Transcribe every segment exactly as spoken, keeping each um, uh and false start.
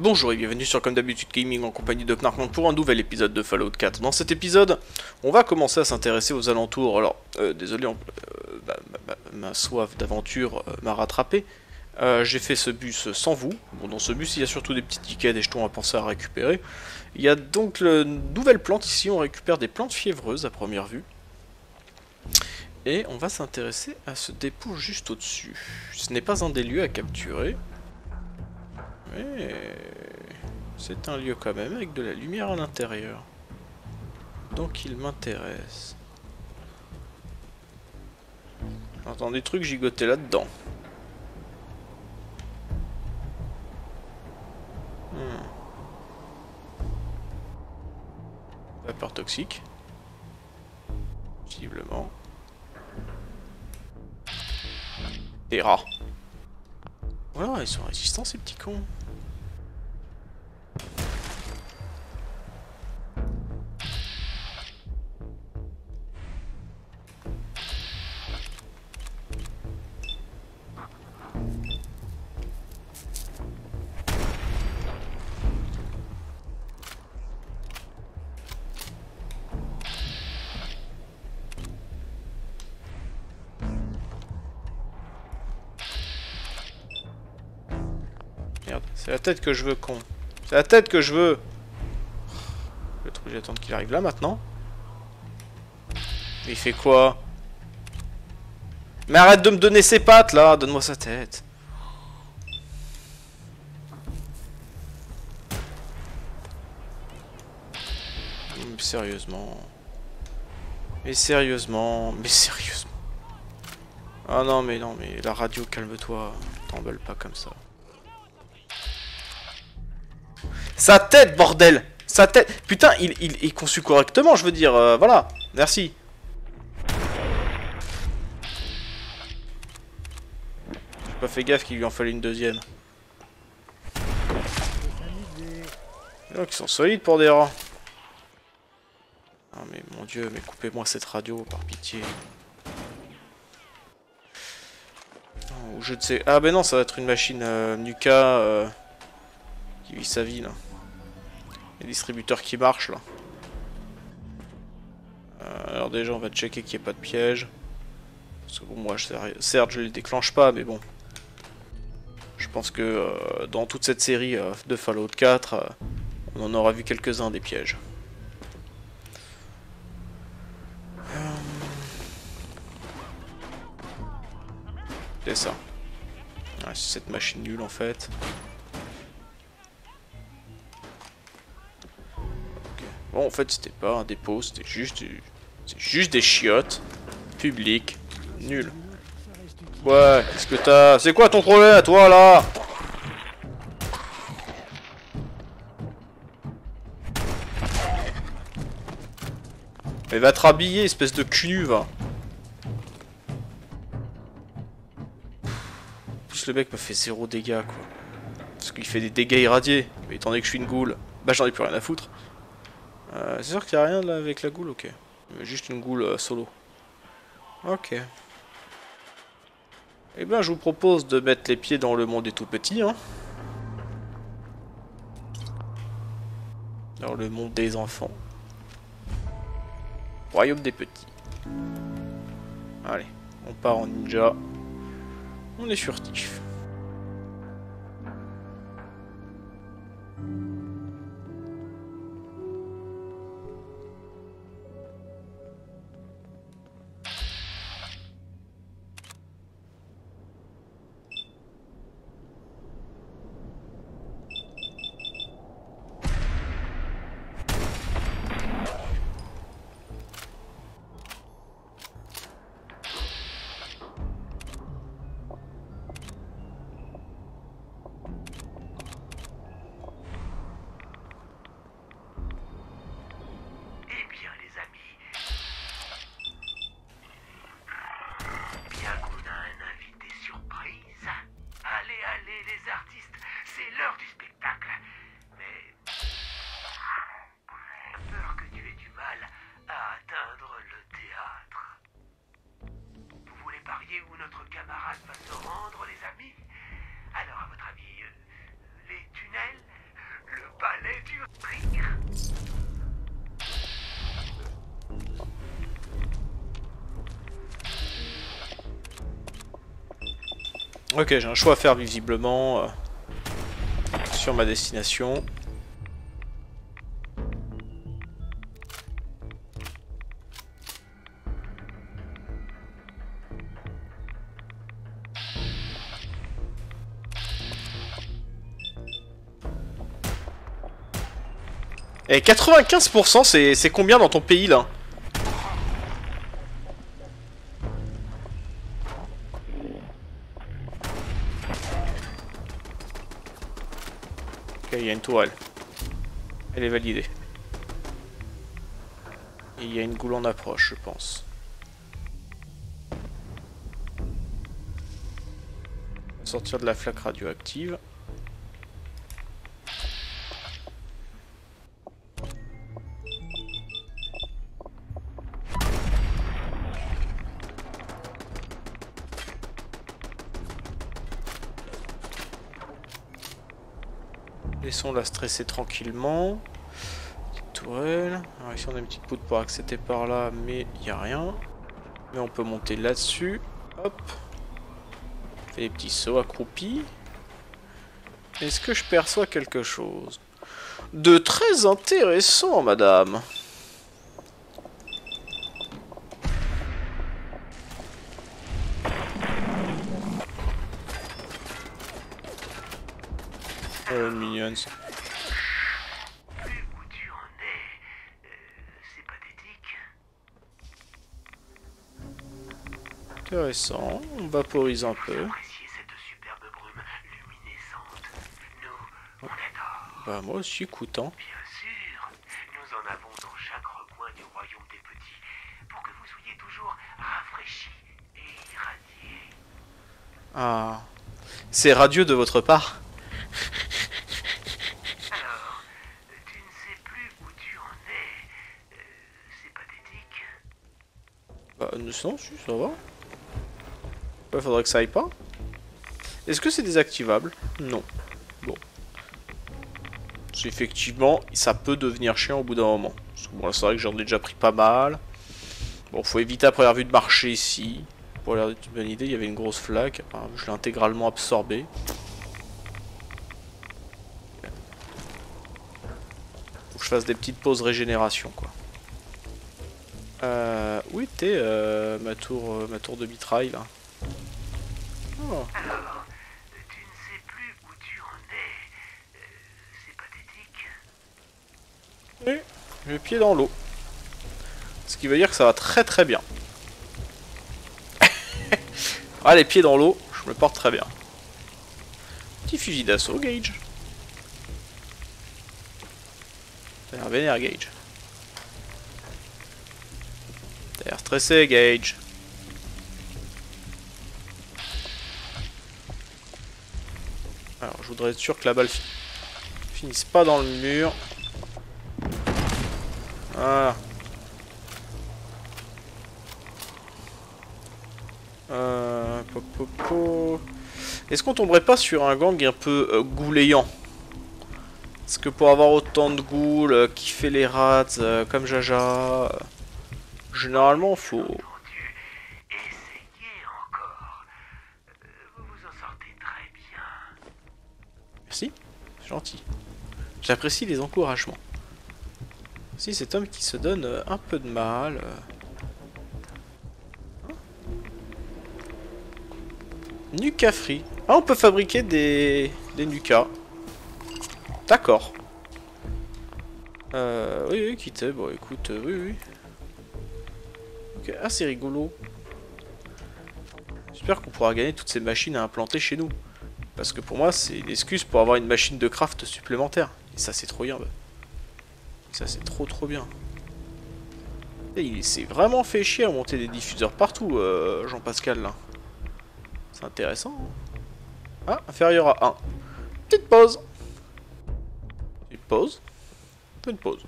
Bonjour et bienvenue sur Comme d'Habitude Gaming en compagnie de Knarkman pour un nouvel épisode de Fallout quatre. Dans cet épisode, on va commencer à s'intéresser aux alentours. Alors, euh, désolé, on, euh, bah, bah, ma soif d'aventure euh, m'a rattrapé. Euh, J'ai fait ce bus sans vous. Bon, dans ce bus, il y a surtout des petits tickets, des jetons à penser à récupérer. Il y a donc une nouvelle plante ici, on récupère des plantes fiévreuses à première vue. Et on va s'intéresser à ce dépôt juste au-dessus. Ce n'est pas un des lieux à capturer. Mais c'est un lieu quand même avec de la lumière à l'intérieur. Donc il m'intéresse. J'entends des trucs gigoter là-dedans. Hmm. Vapeur toxique. Visiblement. Des rats. Voilà, ils sont résistants ces petits cons. C'est la tête que je veux, con. C'est la tête que je veux. Je vais être obligé d'attendre qu'il arrive là maintenant. Mais il fait quoi? Mais arrête de me donner ses pattes là, donne-moi sa tête. Mais sérieusement. Mais sérieusement. Mais sérieusement. Ah non, mais non, mais la radio, calme-toi. T'emballe pas comme ça. Sa tête, bordel! Sa tête! Putain, il, il est conçu correctement, je veux dire, euh, voilà. Merci. J'ai pas fait gaffe qu'il lui en fallait une deuxième. Donc ils sont solides pour des rats. Non mais mon dieu, mais coupez-moi cette radio, par pitié. Oh, je ne sais... Ah ben non, ça va être une machine euh, Nuka... Euh, qui vit sa vie, là. Les distributeurs qui marchent là. Euh, alors déjà on va checker qu'il n'y ait pas de piège. Parce que bon moi je, certes je les déclenche pas mais bon. Je pense que euh, dans toute cette série euh, de Fallout quatre euh, on en aura vu quelques-uns des pièges. Euh... C'est ça. Ouais, c'est cette machine nulle en fait. Bon, en fait, c'était pas un dépôt, c'était juste, du... juste des chiottes publiques. Nul. Ouais, qu'est-ce que t'as? C'est quoi ton problème à toi, là? Mais va te rhabiller, espèce de cul, va. En plus, le mec me fait zéro dégâts, quoi. Parce qu'il fait des dégâts irradiés. Mais étant donné que je suis une goule, bah j'en ai plus rien à foutre. Euh, c'est sûr qu'il n'y a rien là avec la goule, ok. Juste une goule euh, solo. Ok. Eh bien, je vous propose de mettre les pieds dans le monde des tout petits, hein. Dans le monde des enfants. Royaume des petits. Allez, on part en ninja. On est furtif. Ok, j'ai un choix à faire visiblement euh, sur ma destination. Et quatre-vingt-quinze pour cent, c'est combien dans ton pays là? Ok, il y a une tourelle. Elle est validée. Et il y a une goule en approche, je pense. On va sortir de la flaque radioactive. Laissons-la stresser tranquillement. Petite tourelle. Alors ici on a une petite poutre pour accéder par là, mais il n'y a rien. Mais on peut monter là-dessus. Hop. On fait des petits sauts accroupis. Est-ce que je perçois quelque chose de très intéressant, madame? Oh, mignonne. C'est pathétique. Intéressant, on vaporise un peu. Bah moi aussi, coûtant. Hein. Bien sûr, nous en avons dans chaque recoin du royaume des petits pour que vous soyez toujours rafraîchis et irradiés. Ah, c'est radieux de votre part. Bah, non, ça va. Bah, faudrait que ça aille pas. Est-ce que c'est désactivable? Non. Bon. Parce qu'effectivement, ça peut devenir chiant au bout d'un moment. Parce que bon, là, c'est vrai que j'en ai déjà pris pas mal. Bon, faut éviter à première vue de marcher ici. Pour l'air d'une bonne idée, il y avait une grosse flaque. Hein, je l'ai intégralement absorbée. Faut que je fasse des petites pauses régénération, quoi. Euh, où était euh, ma tour euh, ma tour de mitraille là? Oh. Alors, tu ne sais plus où tu en es. Euh, c'est pathétique. Oui, j'ai le pied dans l'eau. Ce qui veut dire que ça va très très bien. Ah, les pieds dans l'eau, je me porte très bien. Petit fusil d'assaut, Gage. T'as l'air vénère, Gage. T'as l'air stressé, Gage. Alors, je voudrais être sûr que la balle fi finisse pas dans le mur. Voilà. Euh, Est-ce qu'on tomberait pas sur un gang un peu euh, gouléant? Parce que pour avoir autant de ghouls, euh, qui fait les rats, euh, comme Jaja... Euh... Généralement, faut. Essayez encore. Vous vous en sortez très bien. Merci, c'est gentil. J'apprécie les encouragements. Si cet homme qui se donne un peu de mal. Nuka-Fri. Ah, on peut fabriquer des des nukas. D'accord. Euh, oui, oui, quittez. Bon, écoute, euh, oui, oui. Ah, c'est rigolo. J'espère qu'on pourra gagner toutes ces machines à implanter chez nous. Parce que pour moi, c'est une excuse pour avoir une machine de craft supplémentaire. Et ça, c'est trop bien. Bah. Ça, c'est trop trop bien. Et il s'est vraiment fait chier à monter des diffuseurs partout, euh, Jean-Pascal, là. C'est intéressant. Ah, inférieur à un. Petite pause. Une pause. Fais une pause.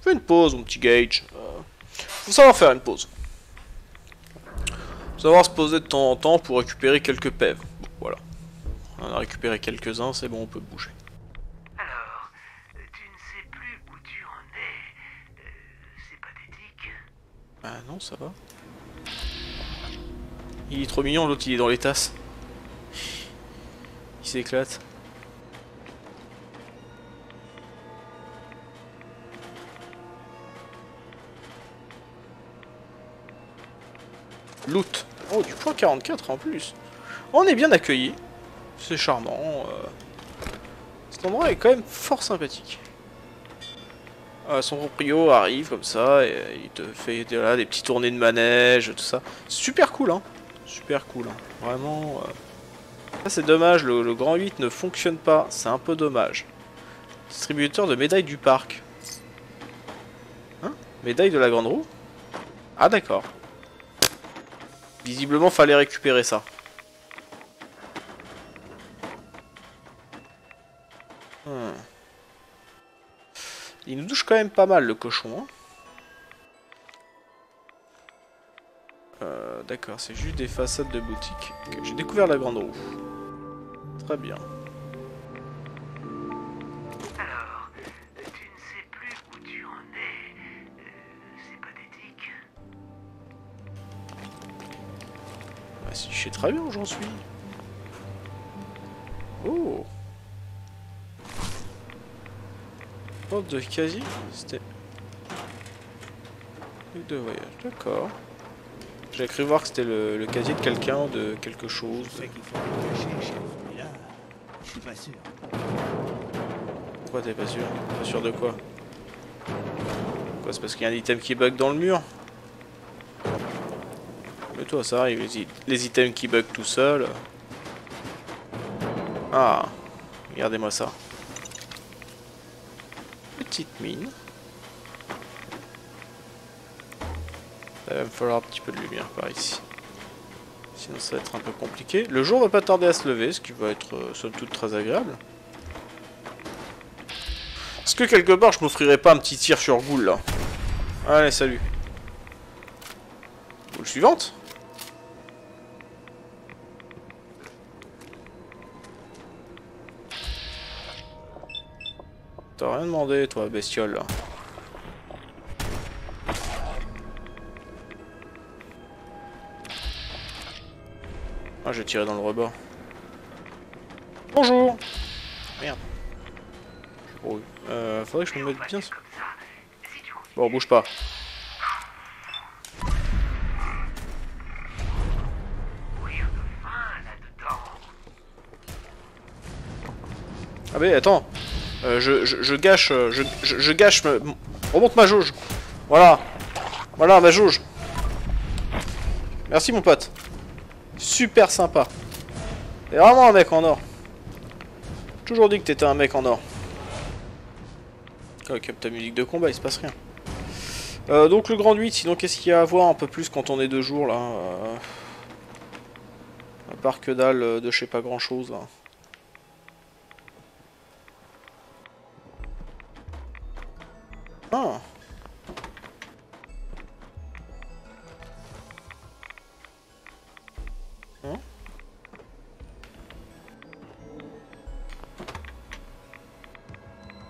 Fais une pause, mon petit Gage. Euh... Faut savoir faire une pause. Faut savoir se poser de temps en temps pour récupérer quelques pèves. Bon, voilà. On en a récupéré quelques-uns, c'est bon, on peut bouger. Alors, tu ne sais plus où tu en es. Euh, c'est pathétique. Ah non, ça va. Il est trop mignon, l'autre, il est dans les tasses. qui s'éclate. Loot. Oh, du point quarante-quatre en plus. On est bien accueillis. C'est charmant. Euh... Cet endroit est quand même fort sympathique. Euh, son proprio arrive comme ça, et il te fait là, des petites tournées de manège, tout ça. Super cool, hein. Super cool, hein. Vraiment. Euh... Ah, c'est dommage, le, le grand huit ne fonctionne pas. C'est un peu dommage. Distributeur de médailles du parc. Hein? Médaille de la grande roue? Ah, d'accord. Visiblement, fallait récupérer ça. Hmm. Il nous touche quand même pas mal, le cochon. Hein. Euh, D'accord, c'est juste des façades de boutique. Okay, j'ai découvert la grande roue. Très bien. Alors, tu ne sais plus où tu en es. Euh, c'est pathétique. Bah, si, je sais très bien où j'en suis. Oh. Porte de casier, c'était... de voyage, d'accord. J'ai cru voir que c'était le, le casier de quelqu'un, de quelque chose. Je suis pas sûr. Pourquoi t'es pas sûr? Pas sûr de quoi? Quoi, c'est parce qu'il y a un item qui bug dans le mur? Mais toi, ça arrive, les, les items qui bug tout seul. Ah, regardez-moi ça. Petite mine. Ça va me falloir un petit peu de lumière par ici. Sinon ça va être un peu compliqué. Le jour va pas tarder à se lever, ce qui va être euh, somme toute très agréable. Est-ce que quelque part je m'offrirais pas un petit tir sur boule là? Allez, salut. Boule suivante. T'as rien demandé, toi, bestiole, là. Ah, j'ai tiré dans le rebord. Bonjour. Merde. Oh, euh, faudrait que je me mette bien... Bon, bouge pas. Ah mais, attends. Euh, je, je, je gâche, je, je, je gâche, me, remonte ma jauge. Voilà, voilà ma jauge. Merci mon pote. Super sympa. T'es vraiment un mec en or. Toujours dit que t'étais un mec en or. Ok, ta musique de combat, il se passe rien. Euh, donc le grand huit, sinon qu'est-ce qu'il y a à voir un peu plus quand on est deux jours là euh... À part que dalle de je sais pas grand chose là. Ah. Hein?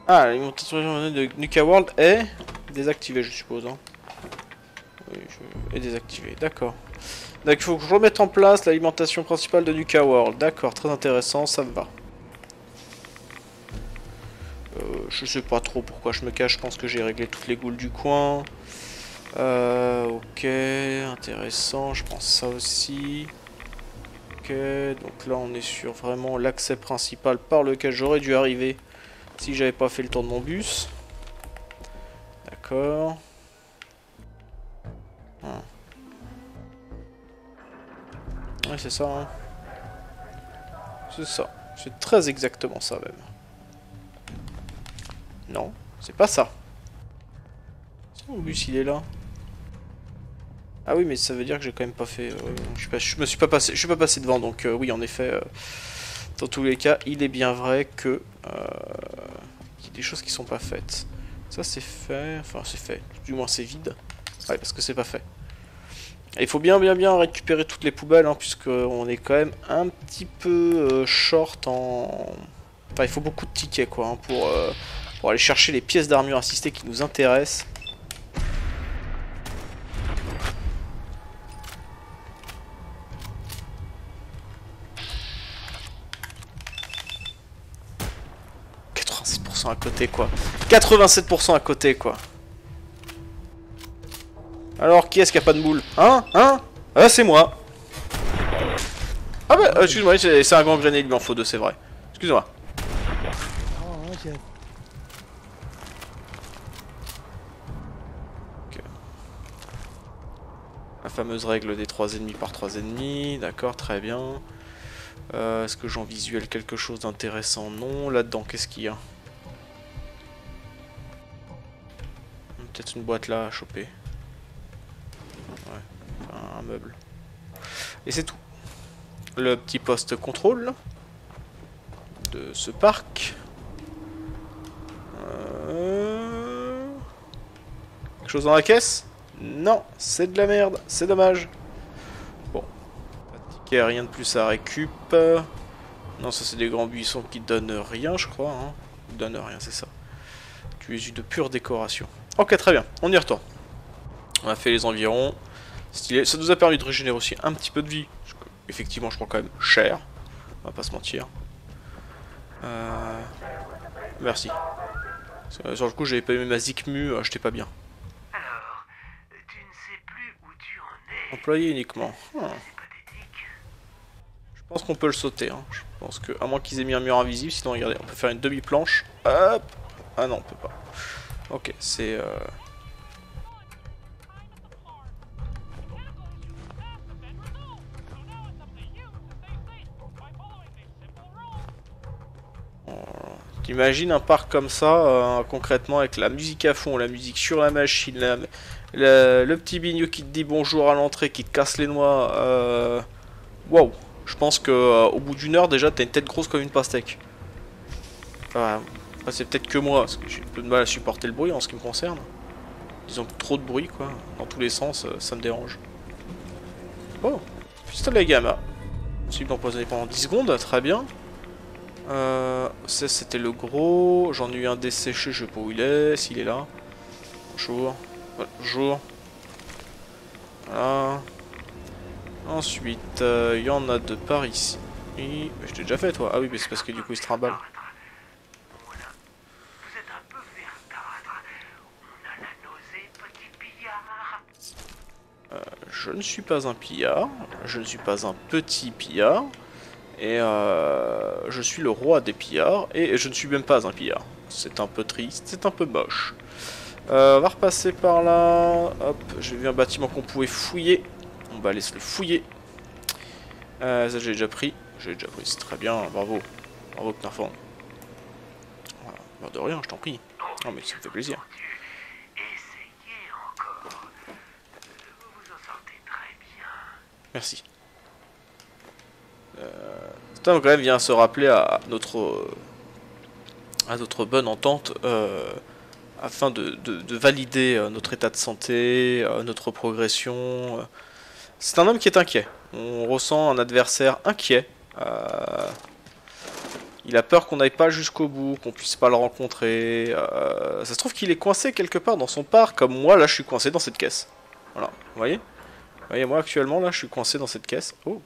Ah, l'alimentation de Nuka World est désactivée, je suppose. Hein. Oui, je... est désactivée, d'accord. Donc il faut que je remette en place l'alimentation principale de Nuka World. D'accord, très intéressant, ça me va. Je sais pas trop pourquoi je me cache, je pense que j'ai réglé toutes les goules du coin. Euh, ok, intéressant, je pense ça aussi. Ok, donc là on est sur vraiment l'accès principal par lequel j'aurais dû arriver si j'avais pas fait le tour de mon bus. D'accord. Hum. Ouais, c'est ça. Hein. C'est ça, c'est très exactement ça même. Non, c'est pas ça. Mon bus il est là. Ah oui, mais ça veut dire que j'ai quand même pas fait. Euh, je, pas, je me suis pas passé. Je suis pas passé devant, donc euh, oui, en effet. Euh, dans tous les cas, il est bien vrai que euh, qu'il y a des choses qui sont pas faites. Ça c'est fait. Enfin c'est fait. Du moins c'est vide. Ouais, parce que c'est pas fait. Et il faut bien, bien, bien récupérer toutes les poubelles, hein, puisque on est quand même un petit peu euh, short en. Enfin, il faut beaucoup de tickets, quoi, hein, pour. Euh, Pour aller chercher les pièces d'armure assistées qui nous intéressent. trente-sept pour cent à côté quoi. quatre-vingt-sept pour cent à côté quoi. Alors qui est-ce qui a pas de moule? Hein? Hein? Ah c'est moi. Ah bah euh, excuse-moi, c'est un grand que j'en ai, il lui en faut deux, c'est vrai. Excuse-moi. Oh, okay. Ok. La fameuse règle des trois ennemis par trois ennemis, d'accord, très bien. Euh, Est-ce que j'en visuelle quelque chose d'intéressant? Non, là-dedans, qu'est-ce qu'il y a? Peut-être une boîte là à choper. Ouais, enfin, un meuble. Et c'est tout. Le petit poste contrôle de ce parc. Euh... Quelque chose dans la caisse? Non, c'est de la merde, c'est dommage. Okay, rien de plus à récup. Non, ça c'est des grands buissons qui donnent rien, je crois. Hein. Ils donnent rien, c'est ça. Tu es de pure décoration. Ok, très bien. On y retourne. On a fait les environs. Stylé. Ça nous a permis de régénérer aussi un petit peu de vie. Parce que, effectivement, je prends quand même cher. On va pas se mentir. Euh... Merci. Sur le coup, j'avais pas aimé ma zikmu. Euh, J'étais pas bien. Alors, tu ne sais plus où tu en es. Employé uniquement. Hmm. Je pense qu'on peut le sauter, hein. Je pense que, à moins qu'ils aient mis un mur invisible, sinon regardez, on peut faire une demi-planche, hop, ah non on peut pas, ok c'est euh... oh. T'imagines un parc comme ça, euh, concrètement avec la musique à fond, la musique sur la machine, la, la, le petit bignot qui te dit bonjour à l'entrée, qui te casse les noix, euh... waouh. Je pense que euh, au bout d'une heure déjà t'as une tête grosse comme une pastèque. Enfin, enfin c'est peut-être que moi, parce que j'ai un peu de mal à supporter le bruit en ce qui me concerne. Disons que trop de bruit quoi, dans tous les sens, euh, ça me dérange. Oh, pistolet gamma. Possible d'empoisonner pendant dix secondes, très bien. Euh, ça c'était le gros, j'en ai eu un desséché, je sais pas où il est, s'il est là. Bonjour, bonjour. Voilà. Ensuite, il euh, y en a de par ici. Et... Je t'ai déjà fait, toi. Ah oui, mais c'est parce que du coup, il se trimballe. Euh, je ne suis pas un pillard. Je ne suis pas un petit pillard. Et euh, je suis le roi des pillards. Et je ne suis même pas un pillard. C'est un peu triste, c'est un peu moche. Euh, on va repasser par là. Hop, j'ai vu un bâtiment qu'on pouvait fouiller. On va aller se le fouiller. Euh, ça j'ai déjà pris. J'ai déjà pris, c'est très bien. Bravo. Bravo Knarfhang. Voilà. Ben de rien, je t'en prie. Non mais ça me fait plaisir. Merci. Euh, cet homme quand même vient se rappeler à notre à notre bonne entente euh, afin de, de, de valider notre état de santé, notre progression. C'est un homme qui est inquiet. On ressent un adversaire inquiet. Euh, il a peur qu'on n'aille pas jusqu'au bout, qu'on puisse pas le rencontrer. Euh, ça se trouve qu'il est coincé quelque part dans son parc, comme moi là je suis coincé dans cette caisse. Voilà, vous voyez ? Vous voyez, moi actuellement là je suis coincé dans cette caisse. Oh.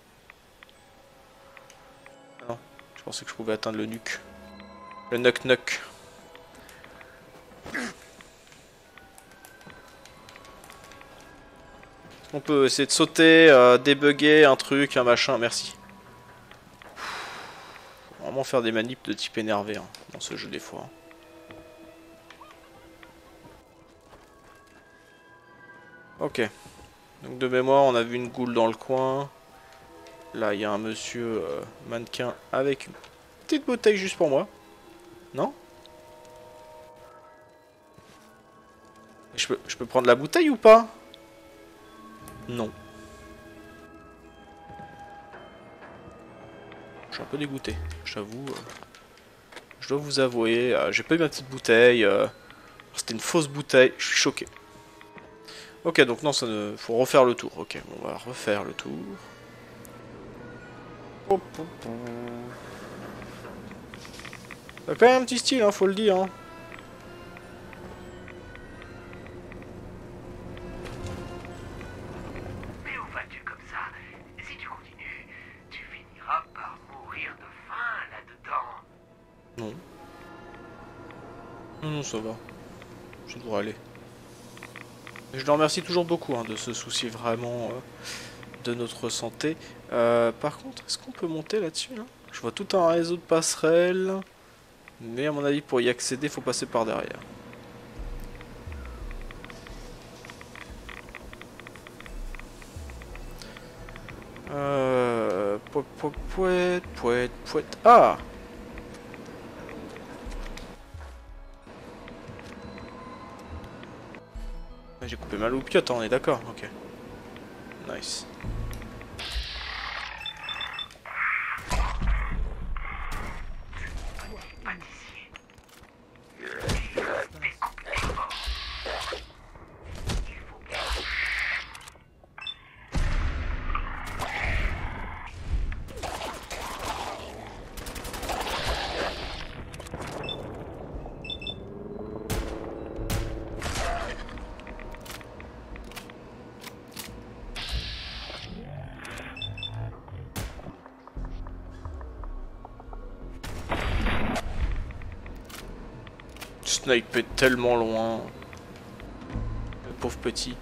Non, je pensais que je pouvais atteindre le nuque. Le nuc-nuc. On peut essayer de sauter, euh, débugger un truc, un machin, merci. Faut vraiment faire des manips de type énervé hein, dans ce jeu des fois. Hein. Ok. Donc de mémoire, on a vu une goule dans le coin. Là, il y a un monsieur euh, mannequin avec une petite bouteille juste pour moi. Non ? Je peux, je peux prendre la bouteille ou pas ? Non. Je suis un peu dégoûté, j'avoue. Euh, je dois vous avouer, euh, j'ai pas eu ma petite bouteille. Euh, C'était une fausse bouteille, je suis choqué. Ok, donc non, ça ne... faut refaire le tour. Ok, on va refaire le tour. Ça fait un petit style, hein, faut le dire. Hein. Non, non, ça va. Je devrais aller. Et je leur remercie toujours beaucoup hein, de se soucier vraiment euh, de notre santé. Euh, par contre, est-ce qu'on peut monter là-dessus là? Je vois tout un réseau de passerelles. Mais à mon avis, pour y accéder, faut passer par derrière. Euh... Pouet, pouet, pouet, pouet... Ah! J'ai coupé ma loupiote, hein, on est d'accord, ok. Nice. Sniper tellement loin. Le pauvre petit.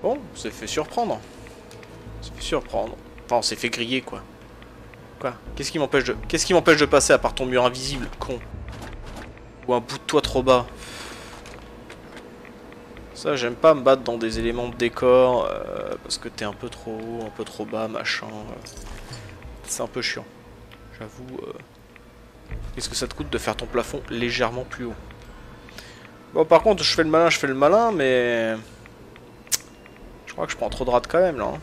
Bon, on s'est fait surprendre. On s'est fait surprendre. Enfin, on s'est fait griller, quoi. Quoi? Qu'est-ce qui m'empêche de... Qu'est-ce qui m'empêche de passer à part ton mur invisible, con? Ou un bout de toit trop bas. Ça, j'aime pas me battre dans des éléments de décor. Euh, parce que t'es un peu trop haut, un peu trop bas, machin. Euh. C'est un peu chiant. J'avoue. Euh... Qu'est-ce que ça te coûte de faire ton plafond légèrement plus haut? Bon, par contre, je fais le malin, je fais le malin, mais... Je crois que je prends trop de rate quand même, là. Hein.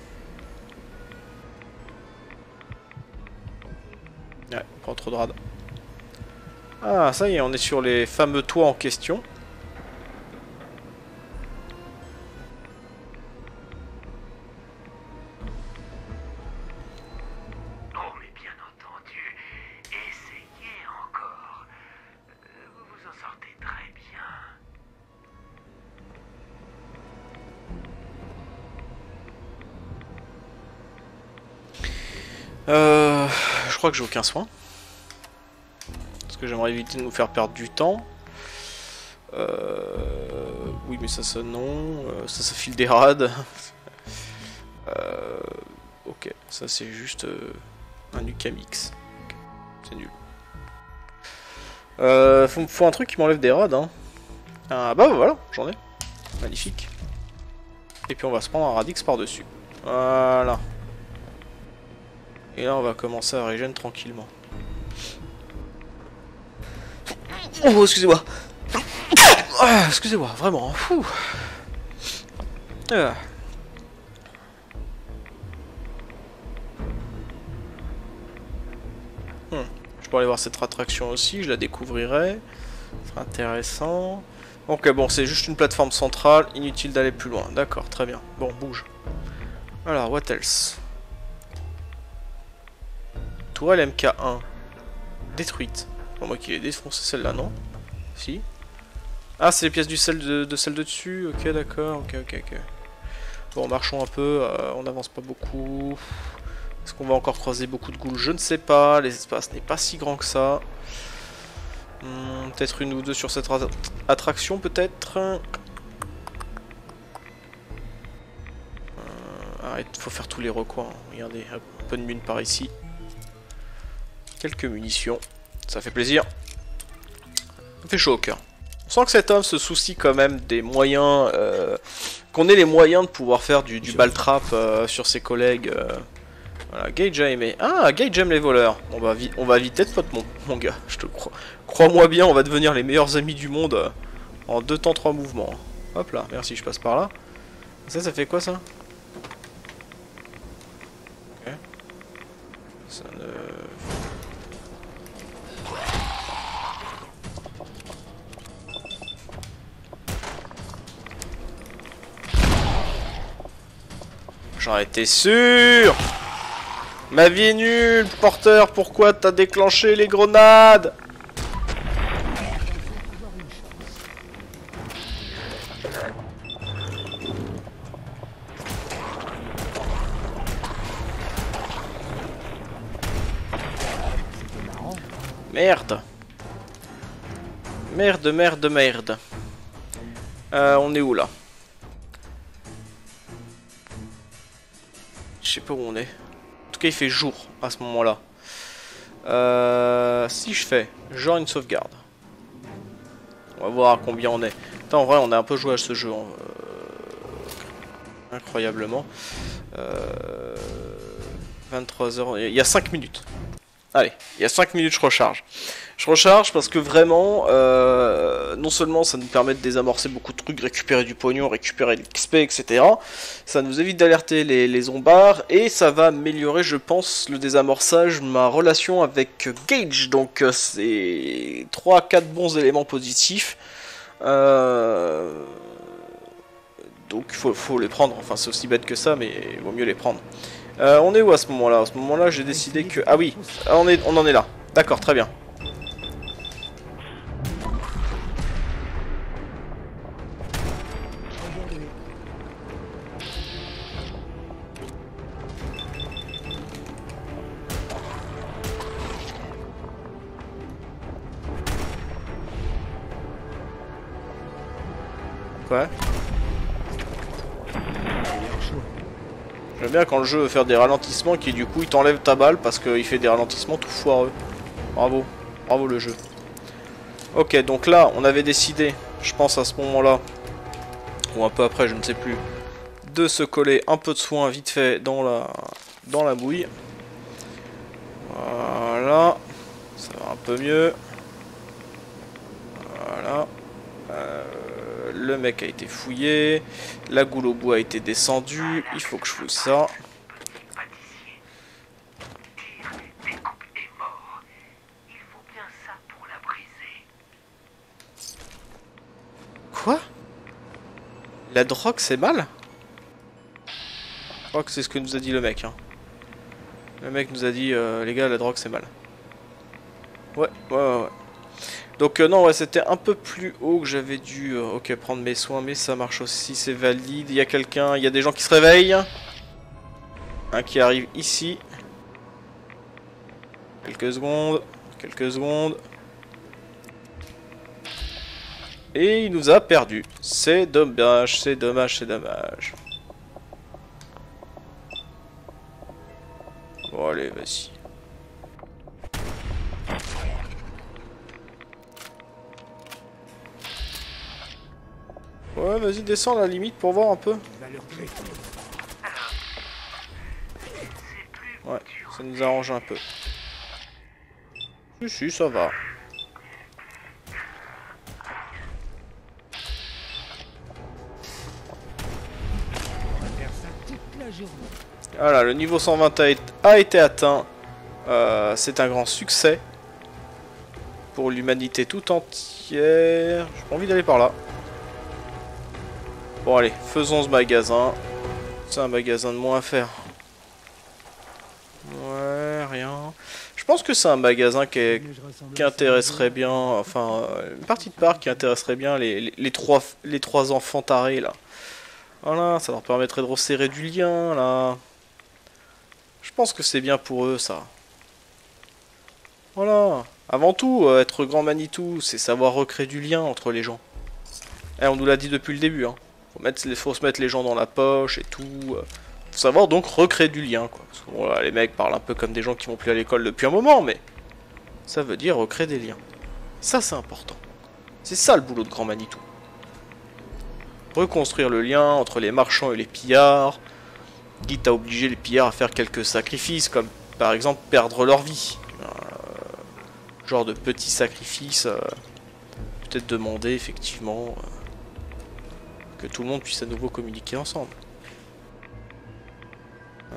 Ouais, on prend trop de rade. Ah, ça y est, on est sur les fameux toits en question. Euh, je crois que j'ai aucun soin. Parce que j'aimerais éviter de nous faire perdre du temps. Euh, oui, mais ça, ça, non. Euh, ça, ça file des rades. euh, ok, ça, c'est juste euh, un Nukamix. Okay. C'est nul. Euh, faut, faut un truc qui m'enlève des rades. Hein. Ah, bah voilà, j'en ai. Magnifique. Et puis, on va se prendre un Radix par-dessus. Voilà. Et là, on va commencer à régénérer tranquillement. Oh, excusez-moi. Ah, excusez-moi, vraiment. Ah. Hmm. Je peux aller voir cette attraction aussi, je la découvrirai. C'est intéressant. Ok, bon, c'est juste une plateforme centrale. Inutile d'aller plus loin. D'accord, très bien. Bon, bouge. Alors, what else? L M K un détruite. Bon, moi qui l'ai défoncé celle-là, non? Si. Ah, c'est les pièces du sel de, de celle de dessus. Ok, d'accord. Ok, ok, ok. Bon, marchons un peu. Euh, on n'avance pas beaucoup. Est-ce qu'on va encore croiser beaucoup de ghouls? Je ne sais pas. L'espace n'est pas si grand que ça. Hum, peut-être une ou deux sur cette attraction, peut-être. Euh, arrête, faut faire tous les recoins. Regardez, un peu de mine par ici. Quelques munitions, ça fait plaisir. Ça fait chaud au cœur. On sent que cet homme se soucie quand même des moyens, euh, qu'on ait les moyens de pouvoir faire du, du ball trap euh, sur ses collègues. Euh. Voilà, Gage a aimé. Ah, Gage aime les voleurs. On va, on va vite être pote, mon, mon gars. Je te crois. Crois-moi bien, on va devenir les meilleurs amis du monde euh, en deux temps, trois mouvements. Hop là, merci, je passe par là. Ça, ça fait quoi ça? Ok. Ça ne... J'en étais sûr. Ma vie est nulle, porteur, pourquoi t'as déclenché les grenades? Merde. Merde, merde, merde. Euh, on est où là? Je sais pas où on est. En tout cas, il fait jour à ce moment-là. Euh, si je fais genre une sauvegarde, on va voir à combien on est. Putain, en vrai, on a un peu joué à ce jeu. Hein. Euh, incroyablement. Euh, vingt-trois heures. Il y a cinq minutes. Allez, il y a cinq minutes, je recharge. Je recharge parce que vraiment, euh, non seulement ça nous permet de désamorcer beaucoup de trucs, récupérer du pognon, récupérer de l'X P, et cetera. Ça nous évite d'alerter les, les zombards et ça va améliorer, je pense, le désamorçage, ma relation avec Gage. Donc euh, c'est trois quatre bons éléments positifs. Euh... Donc il faut, faut les prendre, enfin c'est aussi bête que ça, mais il vaut mieux les prendre. Euh, on est où à ce moment-là? À ce moment-là, j'ai décidé que... Ah oui, on, est... on en est là. D'accord, très bien. Quoi? J'aime bien quand le jeu veut faire des ralentissements qui du coup il t'enlève ta balle parce qu'il fait des ralentissements tout foireux. Bravo, bravo le jeu. Ok, donc là on avait décidé, je pense à ce moment là, ou un peu après je ne sais plus, de se coller un peu de soin vite fait dans la, dans la bouille. Voilà, ça va un peu mieux. Voilà. Euh... Le mec a été fouillé, la goule au bois a été descendue, il faut que je fouille ça. Quoi? La drogue c'est mal? Je crois que c'est ce que nous a dit le mec. Hein. Le mec nous a dit euh, les gars la drogue c'est mal. Ouais, ouais, ouais. ouais. Donc euh, non, ouais, c'était un peu plus haut que j'avais dû euh, ok, prendre mes soins, mais ça marche aussi, c'est valide. Il y a quelqu'un, il y a des gens qui se réveillent. Un qui arrive ici. Quelques secondes, quelques secondes. Et il nous a perdu. C'est dommage, c'est dommage, c'est dommage. Bon allez, vas-y. Ouais, vas-y, descends à la limite pour voir un peu. Ouais, ça nous arrange un peu. Si, si, ça va. Voilà, le niveau cent vingt a été atteint. Euh, c'est un grand succès. Pour l'humanité tout entière. J'ai pas envie d'aller par là. Bon allez, faisons ce magasin. C'est un magasin de moins à faire. Ouais, rien. Je pense que c'est un magasin qui, est, qui intéresserait bien, enfin, une partie de part qui intéresserait bien les, les, les, trois, les trois enfants tarés, là. Voilà, ça leur permettrait de resserrer du lien, là. Je pense que c'est bien pour eux, ça. Voilà. Avant tout, être grand Manitou, c'est savoir recréer du lien entre les gens. Eh, on nous l'a dit depuis le début, hein. Faut, mettre, faut se mettre les gens dans la poche et tout. Faut savoir donc recréer du lien, quoi. Parce que, voilà, les mecs parlent un peu comme des gens qui vont plus à l'école depuis un moment, mais... Ça veut dire recréer des liens. Ça, c'est important. C'est ça, le boulot de Grand Manitou. Reconstruire le lien entre les marchands et les pillards. Quitte à obliger les pillards à faire quelques sacrifices, comme, par exemple, perdre leur vie. Euh, genre de petits sacrifices. Euh, peut-être demander, effectivement... Euh, que tout le monde puisse à nouveau communiquer ensemble. Euh,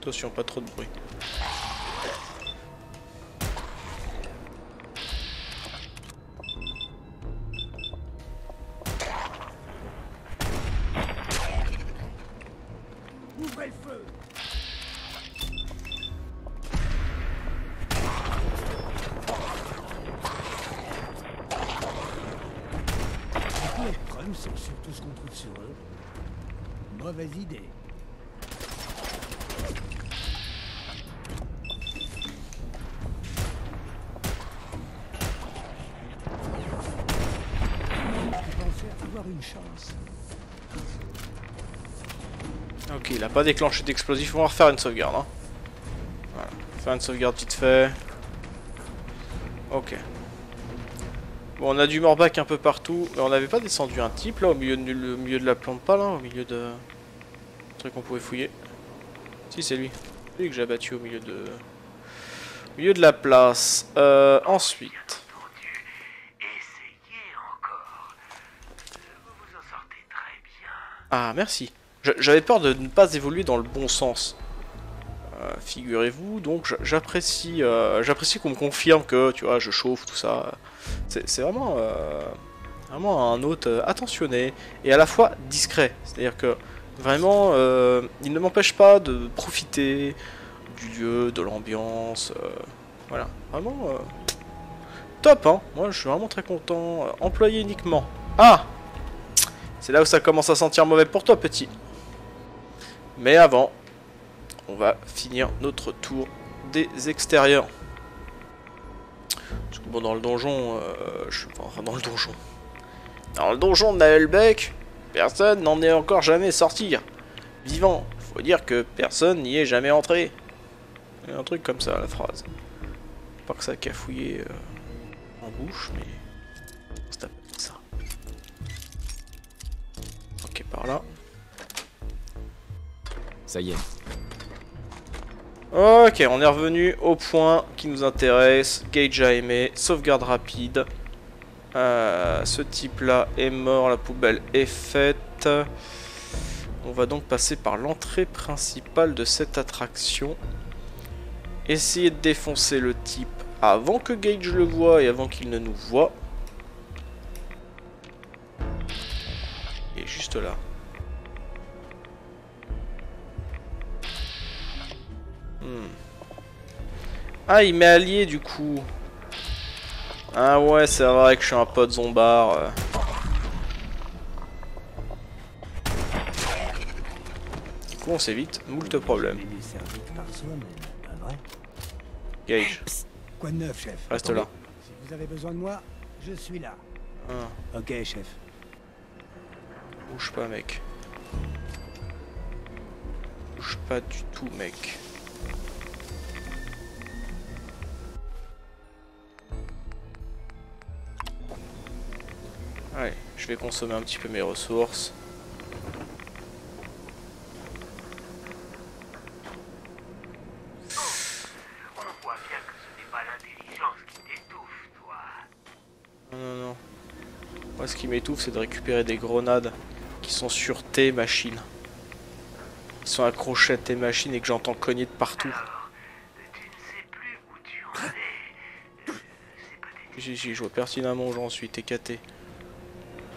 attention, pas trop de bruit. Ouvrez le feu. Sont surtout ce qu'on trouve sur eux. Mauvaise idée. une chance. Ok, il a pas déclenché d'explosif. On va refaire une sauvegarde. Hein. Voilà. Faire une sauvegarde vite fait. Ok. Bon, on a du morbac un peu partout. On n'avait pas descendu un type là au milieu de, le, au milieu de la plante, pas là, au milieu de. Le truc qu'on pouvait fouiller. Si, c'est lui. Lui que j'ai abattu au milieu de. Au milieu de la place. Euh, ensuite. Ah, merci. J'avais peur de ne pas évoluer dans le bon sens. Euh, Figurez-vous, donc j'apprécie euh, j'apprécie qu'on me confirme que, tu vois, je chauffe, tout ça. C'est vraiment, euh, vraiment un hôte attentionné et à la fois discret. C'est-à-dire que, vraiment, euh, il ne m'empêche pas de profiter du lieu, de l'ambiance. Euh, voilà, vraiment euh, top, hein. Moi, je suis vraiment très content. Employé uniquement. Ah! C'est là où ça commence à sentir mauvais pour toi, petit. Mais avant, on va finir notre tour des extérieurs. Parce que bon, dans le donjon, euh, je suis pas... Enfin, dans le donjon. Dans le donjon de Naelbeck, personne n'en est encore jamais sorti. Vivant, faut dire que personne n'y est jamais entré. Il y a un truc comme ça, la phrase. Pas que ça cafouillait euh, en bouche, mais... Par là. Ça y est. Ok, on est revenu au point qui nous intéresse. Gage a aimé. Sauvegarde rapide. Euh, ce type là est mort. La poubelle est faite. On va donc passer par l'entrée principale de cette attraction. Essayer de défoncer le type avant que Gage le voie et avant qu'il ne nous voie. Juste là. Hmm. Ah, il m'est allié du coup. Ah ouais, c'est vrai que je suis un pote zombard. Du coup, on s'évite moult problèmes. Gage. Quoi de neuf, chef? Reste là. Si vous avez besoin de moi, je suis là. Ah. Ok, chef. Bouge pas, mec. Bouge pas du tout, mec. Allez, je vais consommer un petit peu mes ressources. On voit bien que ce n'est pas l'intelligence qui t'étouffe, toi. Non, non, non. Moi, ce qui m'étouffe, c'est de récupérer des grenades. Ils sont sur tes machines. Ils sont accrochés à tes machines et que j'entends cogner de partout. J'ai je vois pertinemment où j'en suis, t'es caté.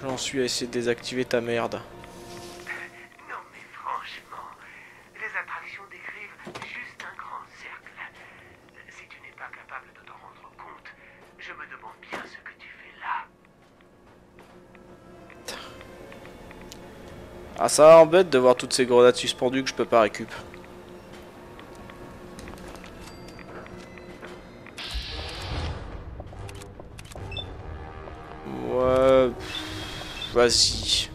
J'en suis à essayer de désactiver ta merde. Non mais franchement, les attractions décrivent juste un grand cercle. Si tu n'es pas capable de t'en rendre compte, je me demande bien ce que tu fais là. Ah, ça embête de voir toutes ces grenades suspendues que je peux pas récupérer. Ouais... Vas-y.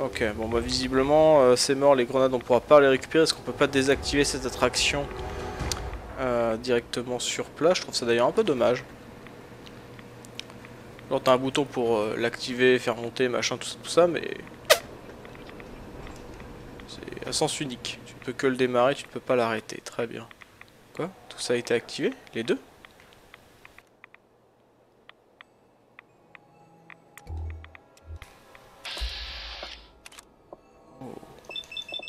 Ok, bon bah visiblement euh, c'est mort, les grenades on pourra pas les récupérer. Est-ce qu'on peut pas désactiver cette attraction euh, directement sur place? Je trouve ça d'ailleurs un peu dommage. Genre t'as un bouton pour euh, l'activer, faire monter, machin, tout ça, tout ça, mais... C'est à sens unique. Tu ne peux que le démarrer, tu ne peux pas l'arrêter. Très bien. Quoi? Tout ça a été activé? Les deux?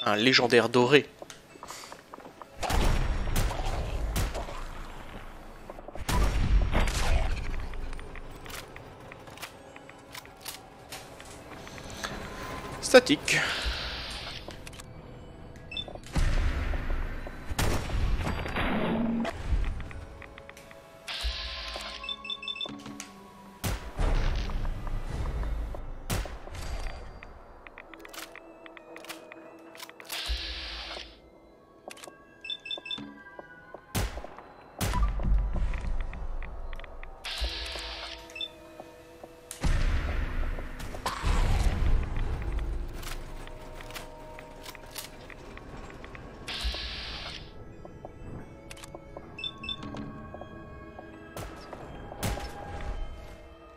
Un légendaire doré. Statique.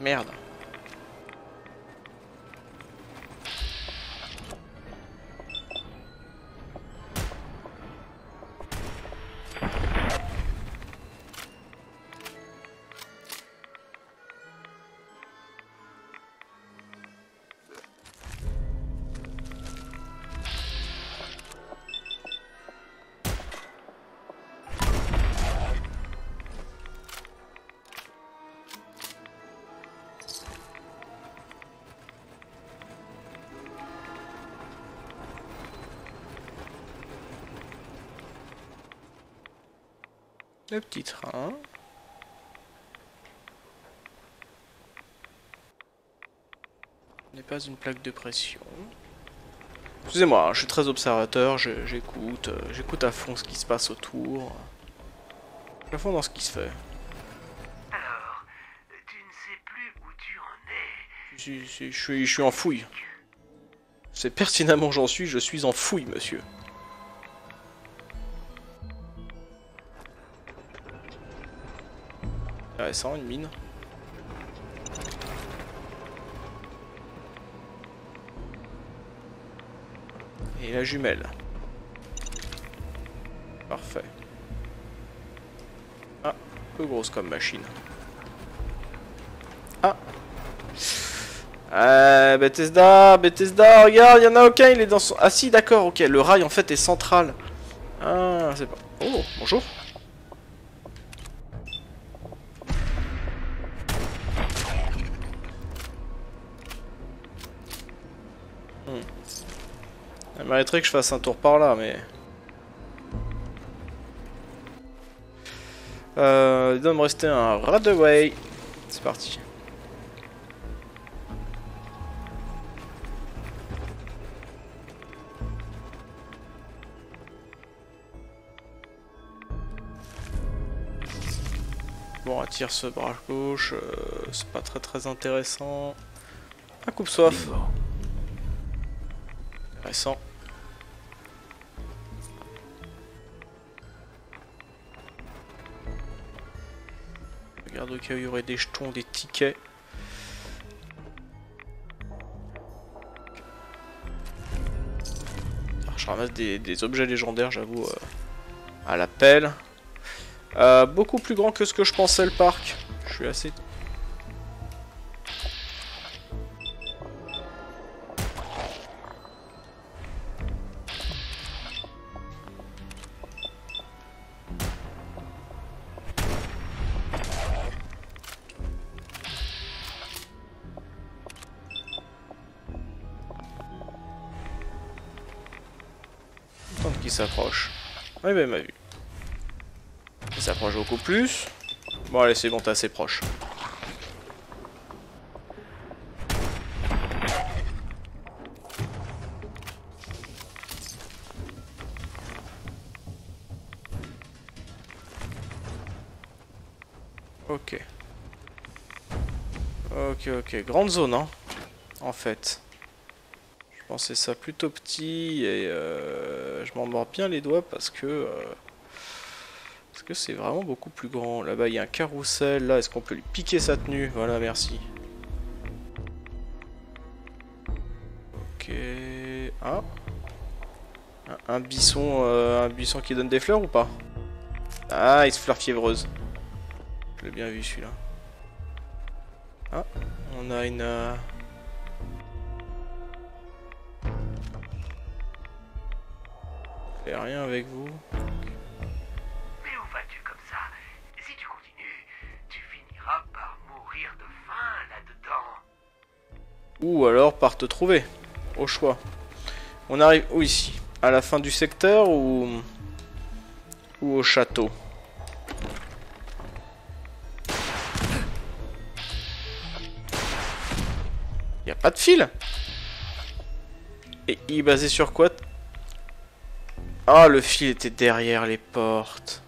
Merde. Le petit train. N'est pas une plaque de pression. Excusez-moi, je suis très observateur, j'écoute, j'écoute à fond ce qui se passe autour. Je suis à fond dans ce qui se fait. Alors, tu ne sais plus où tu en es. Je, je, je, suis, je suis en fouille. Je sais pertinemment où j'en suis, je suis en fouille, monsieur. Intéressant, une mine. Et la jumelle. Parfait. Ah, peu grosse comme machine. Ah. Euh, Bethesda, Bethesda, regarde, il y en a aucun, il est dans son... Ah si, d'accord, ok, le rail en fait est central. Ah, c'est pas... Oh, bonjour. Il mériterait que je fasse un tour par là, mais... Euh, il doit me rester un Radaway. C'est parti. Bon, on tire ce bras gauche, euh, c'est pas très très intéressant. Un coupe-soif. Intéressant. Regarde au cas où il y aurait des jetons, des tickets. Alors, je ramasse des, des objets légendaires, j'avoue, euh, à la pelle. Euh, beaucoup plus grand que ce que je pensais le parc. Je suis assez... s'approche. Oui, bah, il m'a vu. Il s'approche beaucoup plus. Bon, allez, c'est bon, t'es assez proche. Ok. Ok, ok. Grande zone, hein, en fait. Je pensais ça plutôt petit et euh, je m'en mords bien les doigts parce que euh, parce que c'est vraiment beaucoup plus grand. Là-bas, il y a un carrousel. Là, est-ce qu'on peut lui piquer sa tenue? Voilà, merci. Ok. Ah. Un, un buisson, euh, un buisson qui donne des fleurs ou pas? Ah, il se fleur fiévreuse. Je l'ai bien vu celui-là. Ah, on a une. Euh... Rien avec vous. Mais où vas-tu comme ça? Si tu continues, tu finiras par mourir de faim là-dedans. Ou alors par te trouver. Au choix. On arrive où ici? À la fin du secteur ou, ou au château? Y a pas de fil. Et il est basé sur quoi? Ah, le fil était derrière les portes.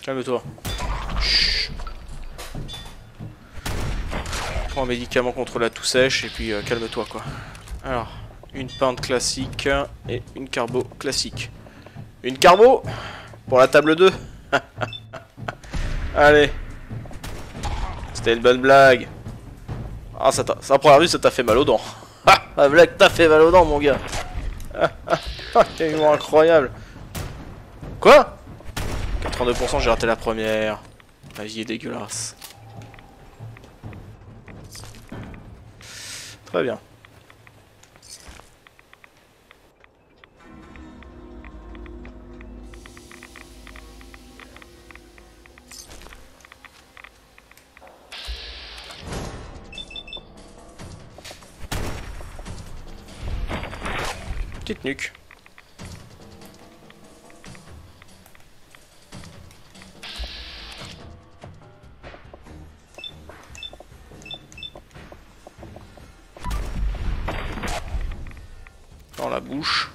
Calme-toi. Prends un médicament contre la toux sèche et puis euh, calme-toi, quoi. Alors, une pinte classique et une carbo classique. Une carbo pour la table deux. Allez. C'était une bonne blague. Ah, ça, ça prend la rue, ça t'a fait mal aux dents. Ah, la blague t'a fait mal aux dents, mon gars. Ah, ah, ah, c'est vraiment incroyable. Quoi? Quatre-vingt-deux pour cent, j'ai raté la première. La vie est dégueulasse. Très bien. Petite nuque. Dans la bouche.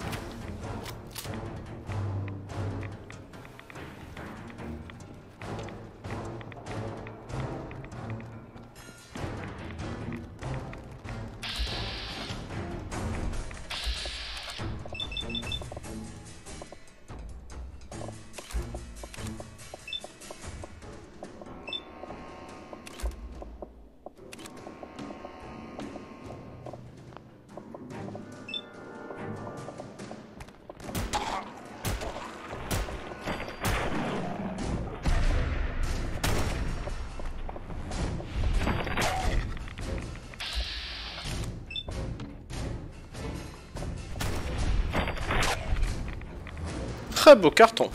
Très beau carton.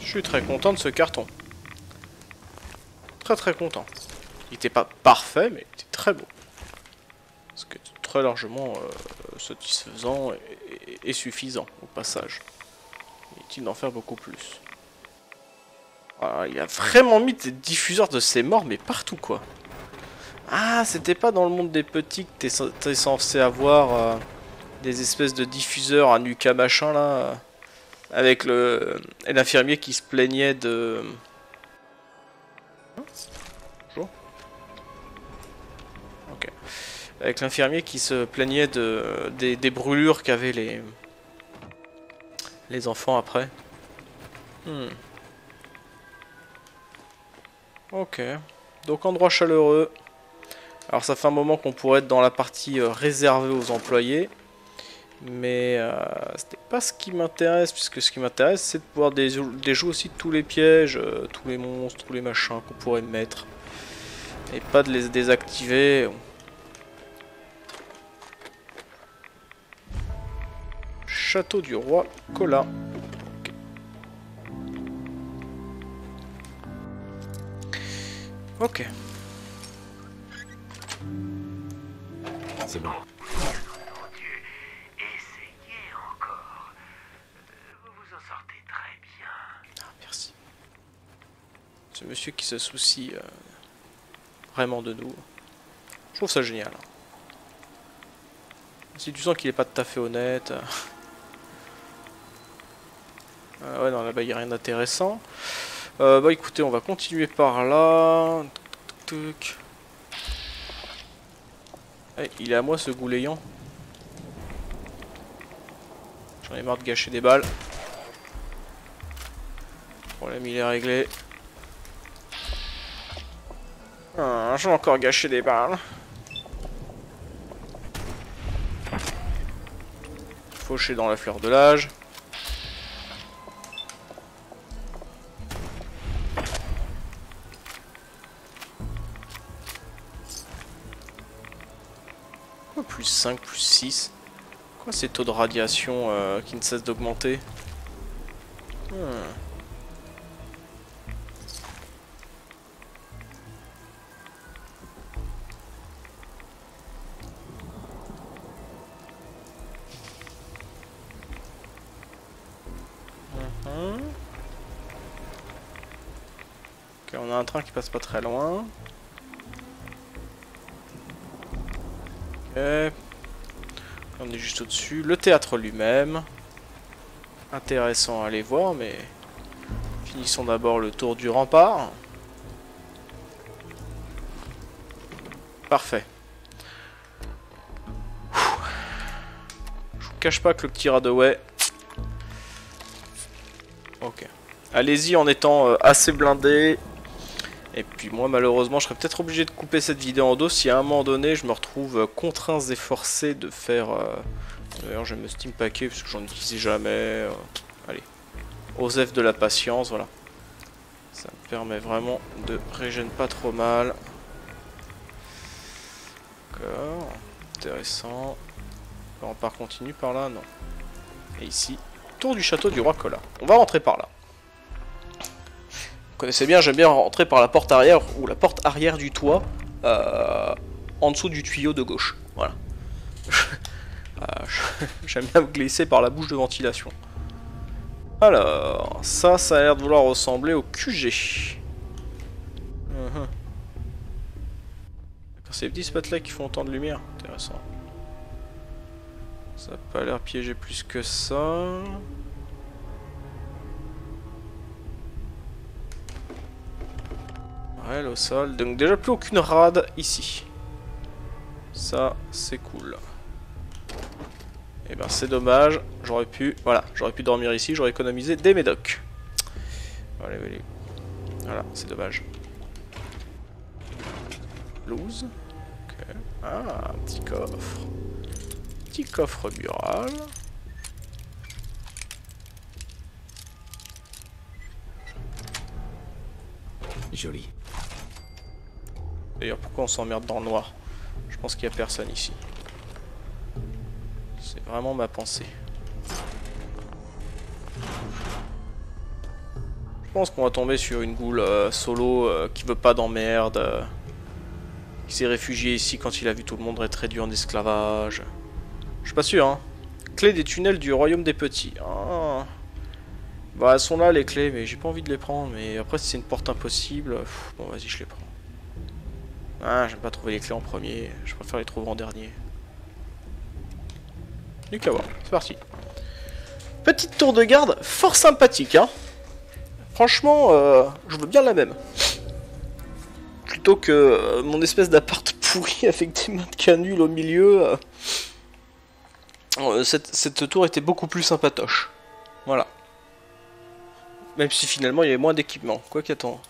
Je suis très content de ce carton. Très très content. Il était pas parfait, mais il était très beau. Ce qui est très largement euh, satisfaisant et, et, et suffisant au passage. Inutile d'en faire beaucoup plus. Voilà, il a vraiment mis des diffuseurs de ses morts, mais partout quoi. Ah, c'était pas dans le monde des petits que t'es, t'es censé avoir... Euh... des espèces de diffuseurs à Nuka machin là, avec le l'infirmier qui se plaignait de... Bonjour. Ok. Avec l'infirmier qui se plaignait de des, des brûlures qu'avaient les les enfants après. Hmm. Ok. Donc endroit chaleureux. Alors ça fait un moment qu'on pourrait être dans la partie euh, réservée aux employés. Mais euh, c'était pas ce qui m'intéresse, puisque ce qui m'intéresse c'est de pouvoir déjou déjouer aussi tous les pièges, euh, tous les monstres, tous les machins qu'on pourrait mettre. Et pas de les désactiver. Château du roi Cola. Okay. Ok. C'est bon. Ce monsieur qui se soucie euh, vraiment de nous. Je trouve ça génial. Si tu sens qu'il est pas tout à fait honnête. Euh... Euh, ouais, non, là-bas, il n'y a rien d'intéressant. Euh, bah écoutez, on va continuer par là. Tuc, tuc. Eh, il est à moi ce gouléant. J'en ai marre de gâcher des balles. Le problème, il est réglé. Ah, j'ai encore gâché des balles. Fauché dans la fleur de l'âge. Oh, plus cinq, plus six. Quoi ces taux de radiation euh, qui ne cessent d'augmenter? hmm. Un train qui passe pas très loin. Okay. On est juste au-dessus. Le théâtre lui-même. Intéressant à aller voir, mais finissons d'abord le tour du rempart. Parfait. cache pas que le petit Radaway... Ok. Allez-y en étant euh, assez blindé. Et puis moi malheureusement je serais peut-être obligé de couper cette vidéo en deux si à un moment donné je me retrouve euh, contraint et forcé de faire... Euh... D'ailleurs je vais me steam packer parce que j'en utilise jamais. Euh... Allez. Osef de la patience, voilà. Ça me permet vraiment de régénérer pas trop mal. D'accord. Intéressant. On part continu par là, non. Et ici, tour du château du roi Cola. On va rentrer par là. Vous connaissez bien, j'aime bien rentrer par la porte arrière ou la porte arrière du toit euh, en dessous du tuyau de gauche. Voilà. euh, j'aime bien me glisser par la bouche de ventilation. Alors, ça, ça a l'air de vouloir ressembler au Q G. Uh-huh. C'est les petits spots-là qui font autant de lumière. Intéressant. Ça n'a pas l'air piégé plus que ça. Ouais, au sol. Donc déjà plus aucune rade ici. Ça, c'est cool. Et eh ben c'est dommage. J'aurais pu... Voilà, j'aurais pu dormir ici. J'aurais économisé des médocs. Allez, allez. Voilà, c'est dommage. Loose. Ok. Ah, un petit coffre. Petit coffre mural. Joli. D'ailleurs, pourquoi on s'emmerde dans le noir? Je pense qu'il n'y a personne ici. C'est vraiment ma pensée. Je pense qu'on va tomber sur une goule euh, solo euh, qui veut pas d'emmerde. Euh... Qui s'est réfugié ici quand il a vu tout le monde être réduit en esclavage. Je suis pas sûr, hein. Clé des tunnels du royaume des petits. Ah. Bah, elles sont là, les clés, mais j'ai pas envie de les prendre. Mais après, si c'est une porte impossible, pff, bon, vas-y, je les prends. Ah, j'aime pas trouver les clés en premier. Je préfère les trouver en dernier. Nuka World, c'est parti. Petite tour de garde, fort sympathique, hein. Franchement, euh, je veux bien la même. Plutôt que euh, mon espèce d'appart pourri avec des mains de canule au milieu. Euh... Euh, cette, cette tour était beaucoup plus sympatoche. Voilà. Même si finalement il y avait moins d'équipement. Quoi qu'attends.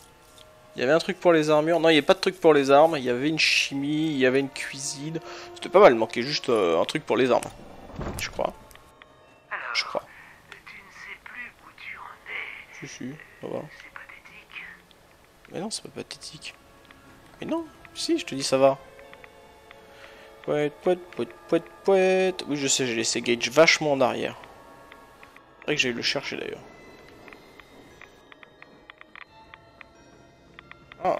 Il y avait un truc pour les armures. Non, il n'y avait pas de truc pour les armes. Il y avait une chimie, il y avait une cuisine. C'était pas mal, il manquait juste euh, un truc pour les armes. Je crois. Alors, je crois. Tu ne sais plus où tu en es. Si, si, ça va. C'est pathétique. Mais non, c'est pas pathétique. Mais non, si, je te dis ça va. Pouet, pouet, pouet, pouet, pouet. Oui, je sais, j'ai laissé Gage vachement en arrière. C'est vrai que j'ai eu le chercher d'ailleurs. Ah.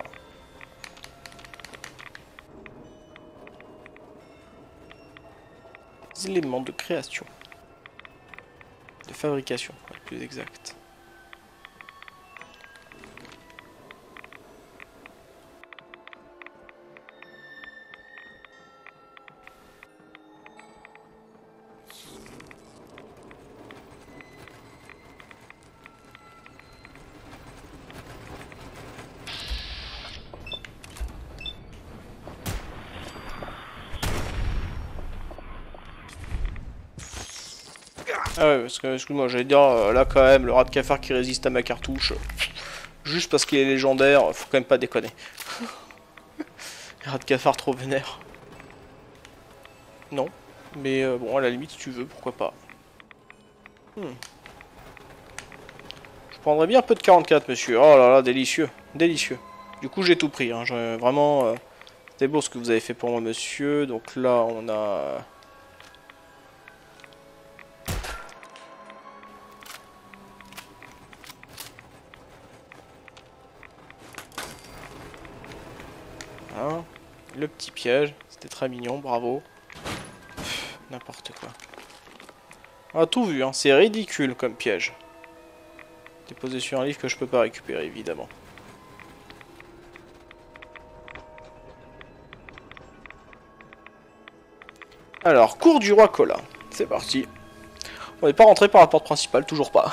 Les éléments de création. De fabrication, pour être plus exact. Ah ouais, parce que, excuse-moi, j'allais dire, euh, là quand même, le rat de cafard qui résiste à ma cartouche, juste parce qu'il est légendaire, faut quand même pas déconner. Le rat de cafard trop vénère. Non, mais euh, bon, à la limite, si tu veux, pourquoi pas. Hmm. Je prendrais bien un peu de quarante-quatre, monsieur. Oh là là, délicieux, délicieux. Du coup, j'ai tout pris, hein. Vraiment, euh, c'était beau ce que vous avez fait pour moi, monsieur. Donc là, on a... Le petit piège, c'était très mignon, bravo. N'importe quoi. On a tout vu, hein. C'est ridicule comme piège. Déposé sur un livre que je peux pas récupérer, évidemment. Alors, cours du roi Cola. C'est parti. On n'est pas rentré par la porte principale, toujours pas.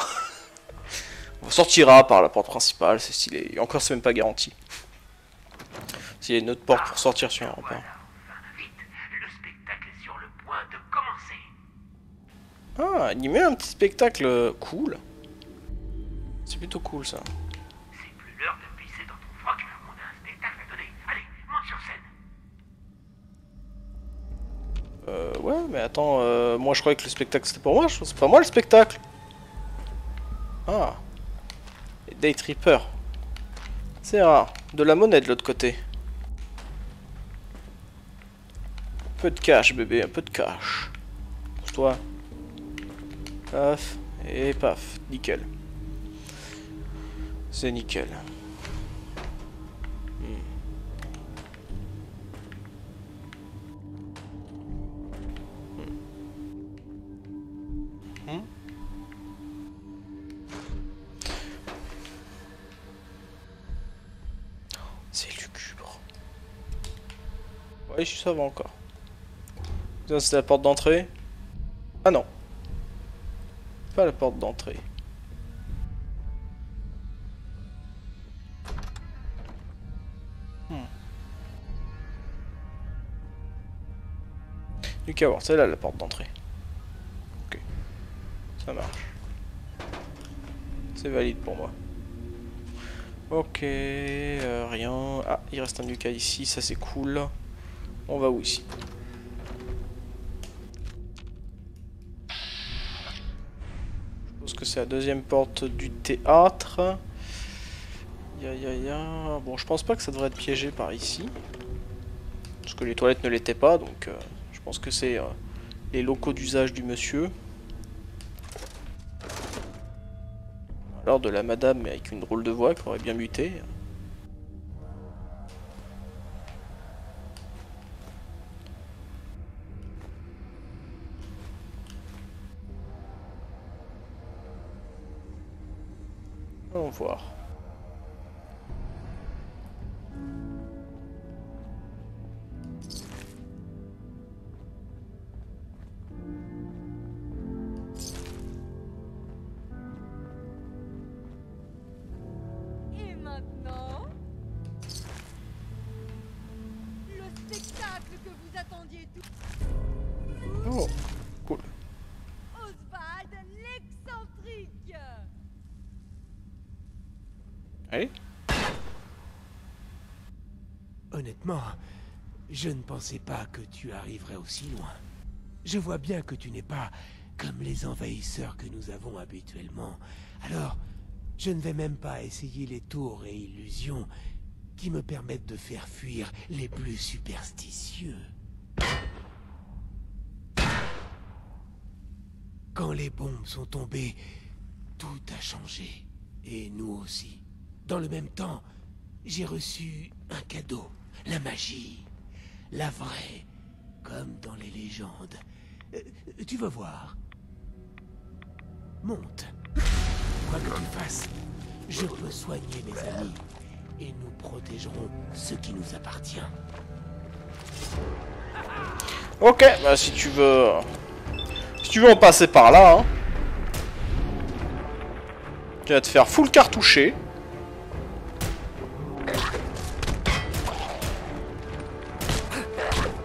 On sortira par la porte principale, c'est stylé. Et encore, c'est même pas garanti. Il y a une autre porte pour sortir sur un rempart. Voilà, enfin, vite, le spectacle est sur le point de commencer. Ah, il met un petit spectacle cool. C'est plutôt cool ça. C'est plus l'heure de pisser dans ton froc, on a un spectacle à donner. Allez, monte sur scène. Euh, ouais, mais attends, euh, moi je croyais que le spectacle c'était pour moi, c'est pas moi le spectacle. Ah. Les Day Tripper. C'est rare. De la monnaie de l'autre côté. Un peu de cash, bébé, un peu de cash. Pour toi. Paf, et paf, nickel. C'est nickel. Hmm. Hmm. Hmm. C'est lugubre. Ouais, je savais encore. Ça, c'est la porte d'entrée. Ah non. Pas la porte d'entrée. Hmm. Nuka World, c'est là la porte d'entrée. Ok. Ça marche. C'est valide pour moi. Ok. Euh, rien. Ah, il reste un Nuka ici, ça c'est cool. On va où ici ? Que c'est la deuxième porte du théâtre. Ya ya ya. Bon, je pense pas que ça devrait être piégé par ici. Parce que les toilettes ne l'étaient pas, donc euh, je pense que c'est euh, les locaux d'usage du monsieur. Alors de la madame, mais avec une drôle de voix qui aurait bien muté. Allons voir. Et maintenant, le spectacle que vous attendiez tous. Oh, cool. Oswald, l'excentrique. Allez. Honnêtement, je ne pensais pas que tu arriverais aussi loin. Je vois bien que tu n'es pas comme les envahisseurs que nous avons habituellement. Alors, je ne vais même pas essayer les tours et illusions qui me permettent de faire fuir les plus superstitieux. Quand les bombes sont tombées, tout a changé. Et nous aussi. Dans le même temps, j'ai reçu un cadeau, la magie, la vraie, comme dans les légendes. Euh, tu vas voir. Monte. Quoi que tu fasses, je peux soigner mes amis et nous protégerons ce qui nous appartient. Ok, bah si tu veux... Si tu veux en passer par là, hein. Tu vas te faire full cartoucher.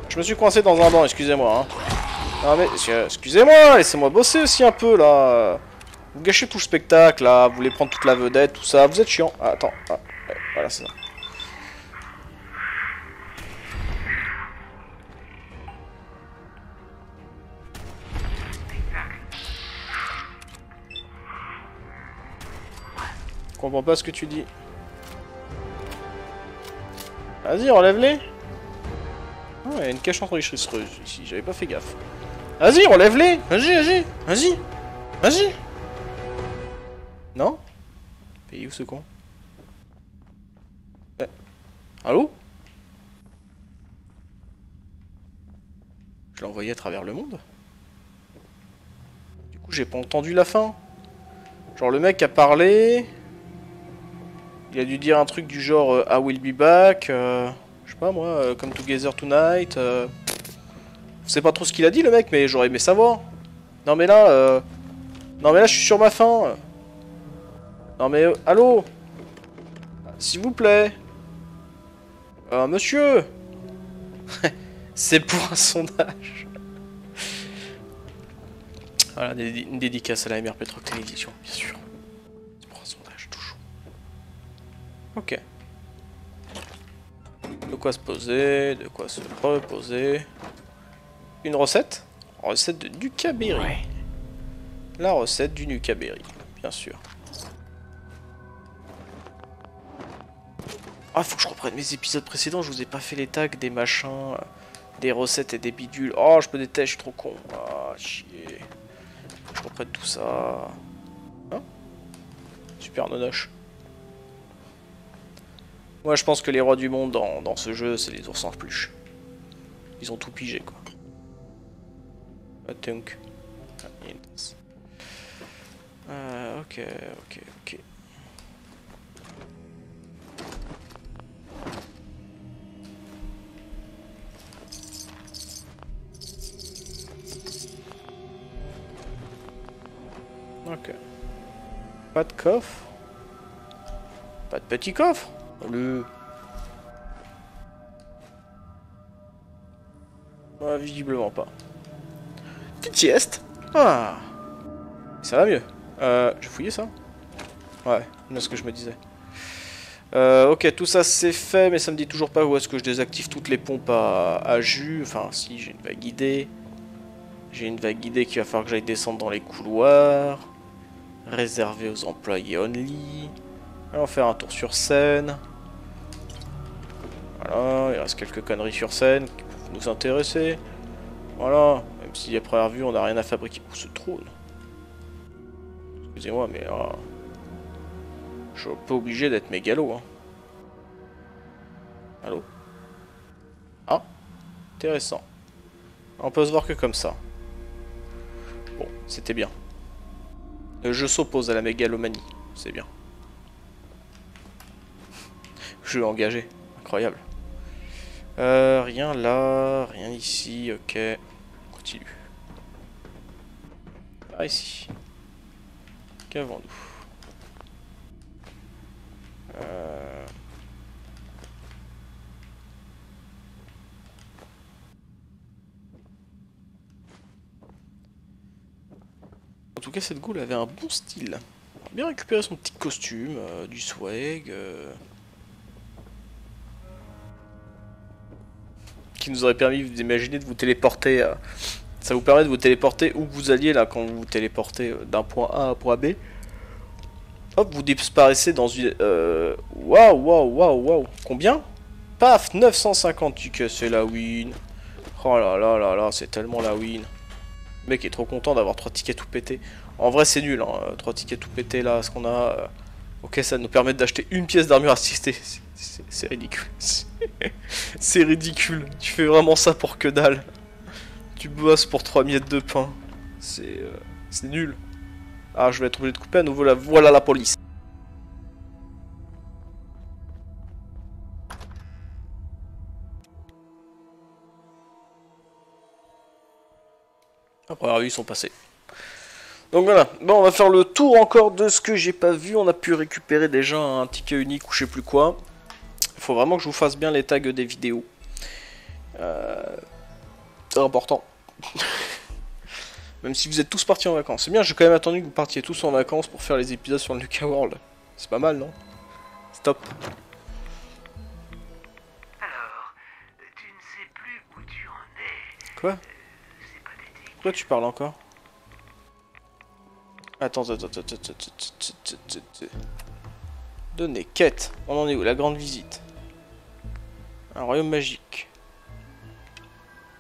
Je me suis coincé dans un banc, excusez-moi. Hein. Ah mais, excusez-moi, laissez-moi bosser aussi un peu, là. Vous gâchez tout le spectacle, là. Vous voulez prendre toute la vedette, tout ça. Vous êtes chiant. Ah, attends. Ah, ouais, voilà, c'est ça. Je comprends pas ce que tu dis. Vas-y, relève-les. Oh, il y a une cache entre les chaussures ici, j'avais pas fait gaffe. Vas-y, relève-les. Vas-y, vas-y, vas-y, vas-y. Non? Pays où ce con? Eh. Allô? Je l'ai envoyé à travers le monde. Du coup, j'ai pas entendu la fin. Genre, le mec a parlé. Il a dû dire un truc du genre euh, I will be back. Euh... Je sais pas moi, euh, comme Together Tonight. Euh... Je sais pas trop ce qu'il a dit le mec, mais j'aurais aimé savoir. Non mais là, euh... non mais là, je suis sur ma faim. Non mais euh... allô, s'il vous plaît, euh, monsieur. C'est pour un sondage. Voilà, une dédicace à la M R P Troc Télévision, bien sûr. C'est pour un sondage, toujours. Ok. De quoi se poser, de quoi se reposer. Une recette? Recette de Nuka-Berry. Ouais. La recette du Nuka-Berry, bien sûr. Ah, faut que je reprenne mes épisodes précédents, je vous ai pas fait les tags des machins, des recettes et des bidules. Oh, je me déteste, je suis trop con. Ah, chier. Je reprenne tout ça. Hein? Super nonoche. Moi, je pense que les rois du monde dans, dans ce jeu, c'est les oursins peluche. Ils ont tout pigé, quoi. Tunk. Euh, ok, ok, ok. Ok. Pas de coffre? Pas de petit coffre? Le... Ah, visiblement pas. Petite sieste. Ah. Ça va mieux. Euh, je fouillais ça. Ouais, c'est ce que je me disais. Euh, ok, tout ça c'est fait, mais ça me dit toujours pas où est-ce que je désactive toutes les pompes à, à jus. Enfin, si, j'ai une vague idée. J'ai une vague idée qu'il va falloir que j'aille descendre dans les couloirs. Réservé aux employés only. Allons faire un tour sur scène. Voilà, il reste quelques conneries sur scène qui peuvent nous intéresser. Voilà, même si à première vue on n'a rien à fabriquer pour ce trône. Excusez-moi, mais euh, je suis pas obligé d'être mégalo. Hein. Allô? Ah, intéressant. On peut se voir que comme ça. Bon, c'était bien. Le jeu s'oppose à la mégalomanie, c'est bien. Jeu engagé, incroyable. Euh, rien là, rien ici, ok. On continue. Ah, ici. Qu'avons-nous? euh... En tout cas, cette goule avait un bon style. On a bien récupéré son petit costume, euh, du swag. Euh... Qui nous aurait permis d'imaginer de vous téléporter. Euh... Ça vous permet de vous téléporter où que vous alliez là, quand vous vous téléportez d'un point A à un point B. Hop, vous disparaissez dans une... Waouh, waouh, waouh, waouh. Combien? Paf, neuf cent cinquante, que c'est la win. Oh là là là là, c'est tellement la win. Le mec est trop content d'avoir trois tickets tout pétés. En vrai, c'est nul, hein, trois tickets tout pétés là, ce qu'on a... Ok, ça nous permet d'acheter une pièce d'armure assistée. C'est ridicule. C'est ridicule. Tu fais vraiment ça pour que dalle. Tu bosses pour trois miettes de pain. C'est euh, c'est nul. Ah, je vais être obligé de couper à nouveau la... Voilà la police. Après, ah, oui, ils sont passés. Donc voilà. Bon, on va faire le tour encore de ce que j'ai pas vu. On a pu récupérer déjà un ticket unique ou je sais plus quoi. Il faut vraiment que je vous fasse bien les tags des vidéos. Euh... C'est important. Même si vous êtes tous partis en vacances. C'est bien, j'ai quand même attendu que vous partiez tous en vacances pour faire les épisodes sur le Nuka World. C'est pas mal, non? Stop. Alors, tu ne sais plus où tu en es. Quoi? C'est pathétique. Pourquoi tu parles encore? Attends, attends, attends, attends, attends, attends, attends. Donnez, quête. On en est où? La grande visite. Un royaume magique.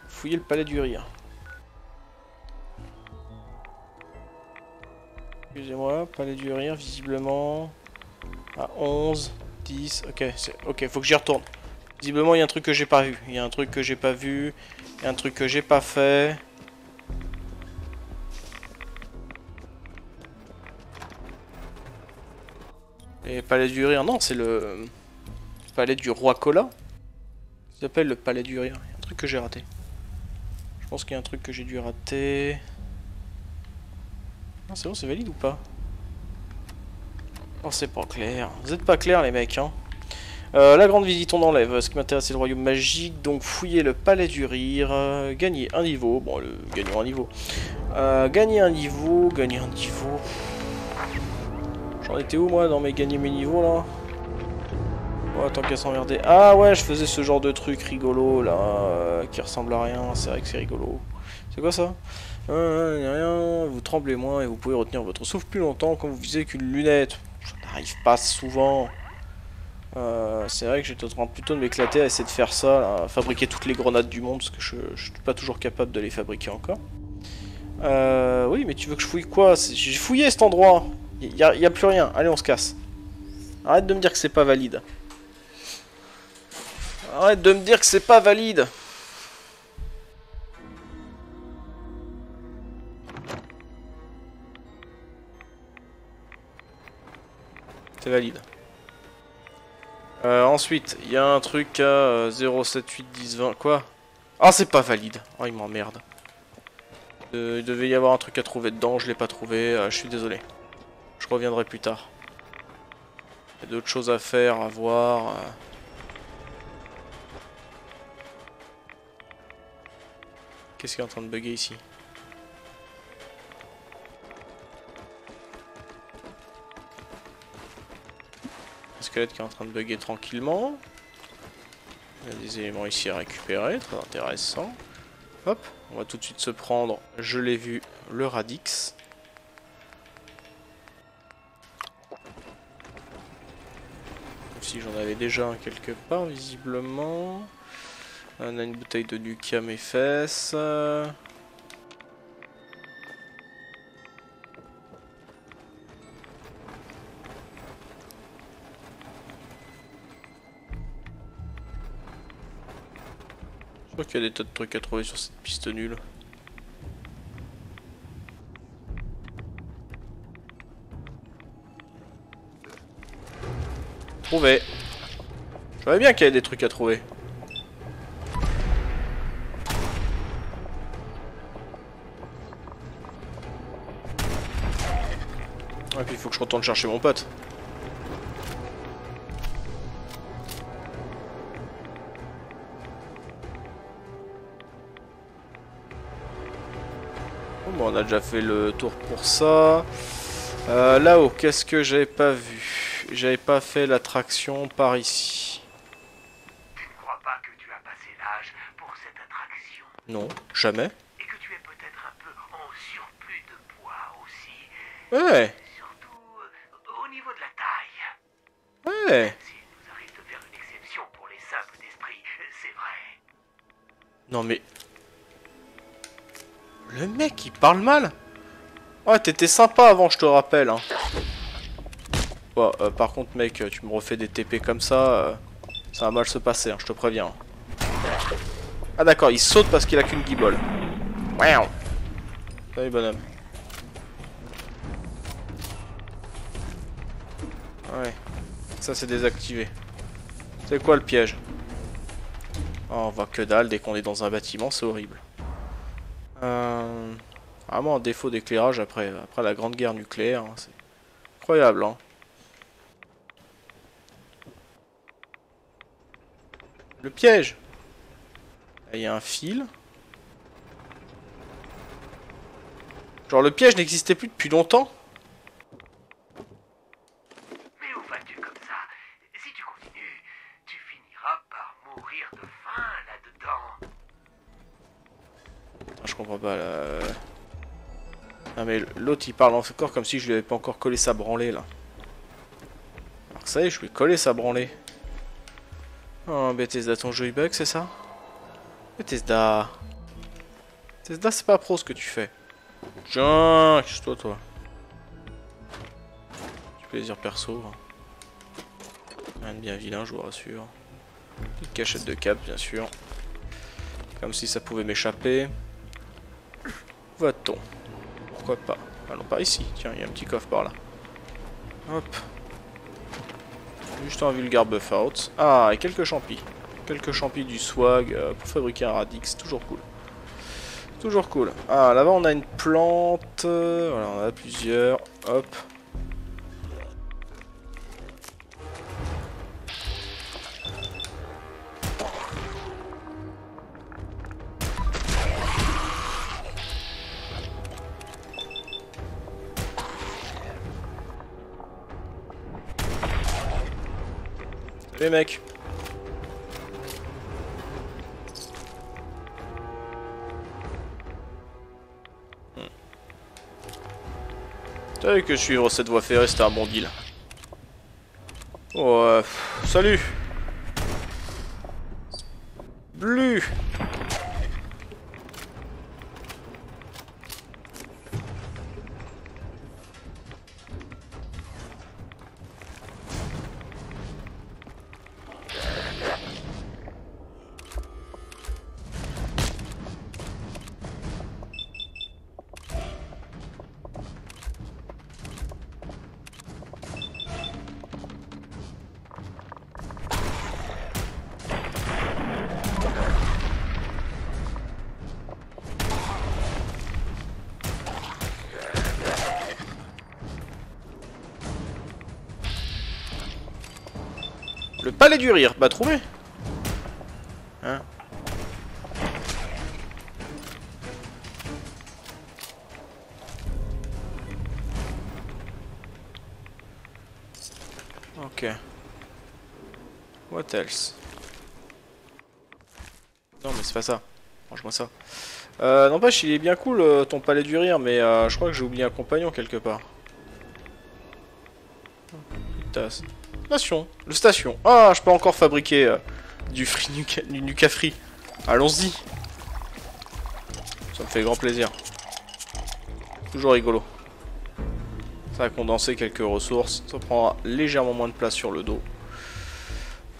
Fouiller le palais du rire. Excusez-moi, palais du rire, visiblement. À onze, dix. Ok, ok, faut que j'y retourne. Visiblement, il y a un truc que j'ai pas vu. Il y a un truc que j'ai pas vu. Il y a un truc que j'ai pas fait. Et palais du rire, non, c'est le palais du roi Cola. Ça s'appelle le palais du rire. Il y a un truc que j'ai raté. Je pense qu'il y a un truc que j'ai dû rater. Non, c'est bon, c'est valide ou pas? Oh, c'est pas clair. Vous êtes pas clair, les mecs, hein. Euh, la grande visite, on enlève. Ce qui m'intéresse, c'est le royaume magique. Donc, fouiller le palais du rire. Euh, gagner un niveau. Bon, le... gagner un niveau. Euh, gagner un niveau. Gagner un niveau. J'en étais où, moi, dans mes gagner mes niveaux, là? Oh, tant qu'à s'emmerder. Ah, ouais, je faisais ce genre de truc rigolo, là, euh, qui ressemble à rien. C'est vrai que c'est rigolo. C'est quoi, ça? Euh, rien. Vous tremblez moins et vous pouvez retenir votre souffle plus longtemps quand vous visez qu'une lunette. Ça n'arrive pas souvent. Euh, c'est vrai que j'étais en train plutôt de m'éclater à essayer de faire ça, là, à fabriquer toutes les grenades du monde, parce que je, je suis pas toujours capable de les fabriquer encore. Euh, oui, mais tu veux que je fouille quoi? J'ai fouillé cet endroit. Il y, y a plus rien. Allez, on se casse. Arrête de me dire que c'est pas valide. Arrête de me dire que c'est pas valide. C'est valide. Euh, ensuite, il y a un truc à euh, zéro, sept, huit, dix, vingt, quoi? Ah, c'est pas valide. Oh, il m'emmerde. Euh, il devait y avoir un truc à trouver dedans, je l'ai pas trouvé, euh, je suis désolé. Je reviendrai plus tard. Il y a d'autres choses à faire, à voir. Euh... Qu'est-ce qui est en train de bugger ici? Un squelette qui est en train de bugger tranquillement. Il y a des éléments ici à récupérer, très intéressant. Hop, on va tout de suite se prendre, je l'ai vu, le Radix. Même si j'en avais déjà un quelque part, visiblement. On a une bouteille de Nuka, mes fesses. Je crois qu'il y a des tas de trucs à trouver sur cette piste nulle. Trouvé. Je savais bien qu'il y avait des trucs à trouver. Ah, puis il faut que je retourne chercher mon pote. On a déjà fait le tour pour ça. Euh, Là-haut, qu'est-ce que j'avais pas vu? J'avais pas fait l'attraction par ici. Je ne crois pas que tu as passé l'âge pour cette attraction. Non, jamais. Et que tu es peut-être un peu en surplus de poids aussi. Ouais. Surtout euh, au niveau de la taille. Ouais. S'il nous arrive de faire une exception pour les simples d'esprit, c'est vrai. Non mais... Le mec, il parle mal. Ouais, t'étais sympa avant, je te rappelle. Hein. Ouais, euh, par contre, mec, tu me refais des T P comme ça, euh, ça va mal se passer, hein, je te préviens. Ah d'accord, il saute parce qu'il a qu'une guibole. Waouh. Salut, bonhomme. Ouais, ça c'est désactivé. C'est quoi le piège? Oh, on voit que dalle dès qu'on est dans un bâtiment, c'est horrible. Euh, vraiment un défaut d'éclairage après, après la grande guerre nucléaire, hein, c'est incroyable, hein. Le piège. Il y a un fil. Genre le piège n'existait plus depuis longtemps. Mais où vas-tu comme ça? Si tu continues, tu finiras par mourir de faim là-dedans. Je comprends pas là. Non mais l'autre il parle encore comme si je lui avais pas encore collé sa branlée là. Alors ça y est, je lui ai collé sa branlée. Oh, Bethesda, ton jeu il bug, c'est ça? Bethesda. Bethesda, c'est pas pro ce que tu fais. Tiens, casse-toi toi. Du plaisir perso. Rien de bien vilain, je vous rassure. Petite cachette de cap, bien sûr. Comme si ça pouvait m'échapper. Où va-t-on? Pourquoi pas? Allons par ici. Tiens, il y a un petit coffre par là. Hop. Juste un vulgaire buff out. Ah, et quelques champis. Quelques champis du swag pour fabriquer un radix. Toujours cool. Toujours cool. Ah, là-bas, on a une plante. Voilà, on en a plusieurs. Hop. Les mecs. Hmm. T'as vu que suivre cette voie ferrée c'était un bon deal. Oh, euh, pff, salut. Blu. Le palais du rire, bah trouvé. Hein. Ok. What else? Non mais c'est pas ça. Franchement ça. Euh, n'empêche, il est bien cool euh, ton palais du rire, mais euh, je crois que j'ai oublié un compagnon quelque part. Une tasse. Station, le station. Ah, je peux encore fabriquer euh, du Nuka-Fri. Allons-y. Ça me fait grand plaisir. Toujours rigolo. Ça va condenser quelques ressources. Ça prendra légèrement moins de place sur le dos.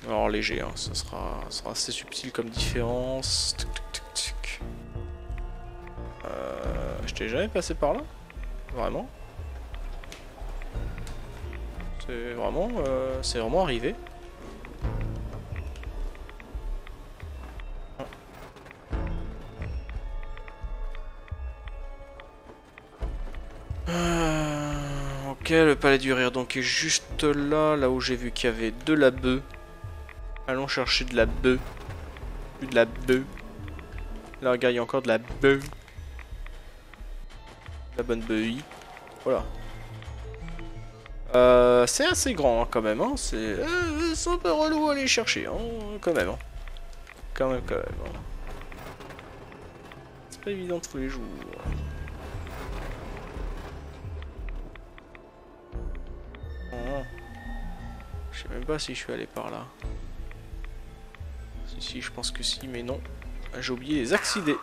Alors léger, hein, ça sera, ça sera assez subtil comme différence. Tic, tic, tic, tic. Euh, je t'ai jamais passé par là, vraiment. C'est vraiment, euh, c'est vraiment arrivé. Ah, ok, le palais du rire donc est juste là, là où j'ai vu qu'il y avait de la bœuf. Allons chercher de la bœuf. De la bœuf. Là, regarde, il y a encore de la bœuf. La bonne bœuf. Voilà. Euh, c'est assez grand hein, quand même, hein. C'est euh, un peu relou à aller chercher, hein. Quand même, hein. Quand même, quand même. Hein. C'est pas évident tous les jours. Oh. Je sais même pas si je suis allé par là. Si, si, je pense que si, mais non. J'ai oublié les accidés.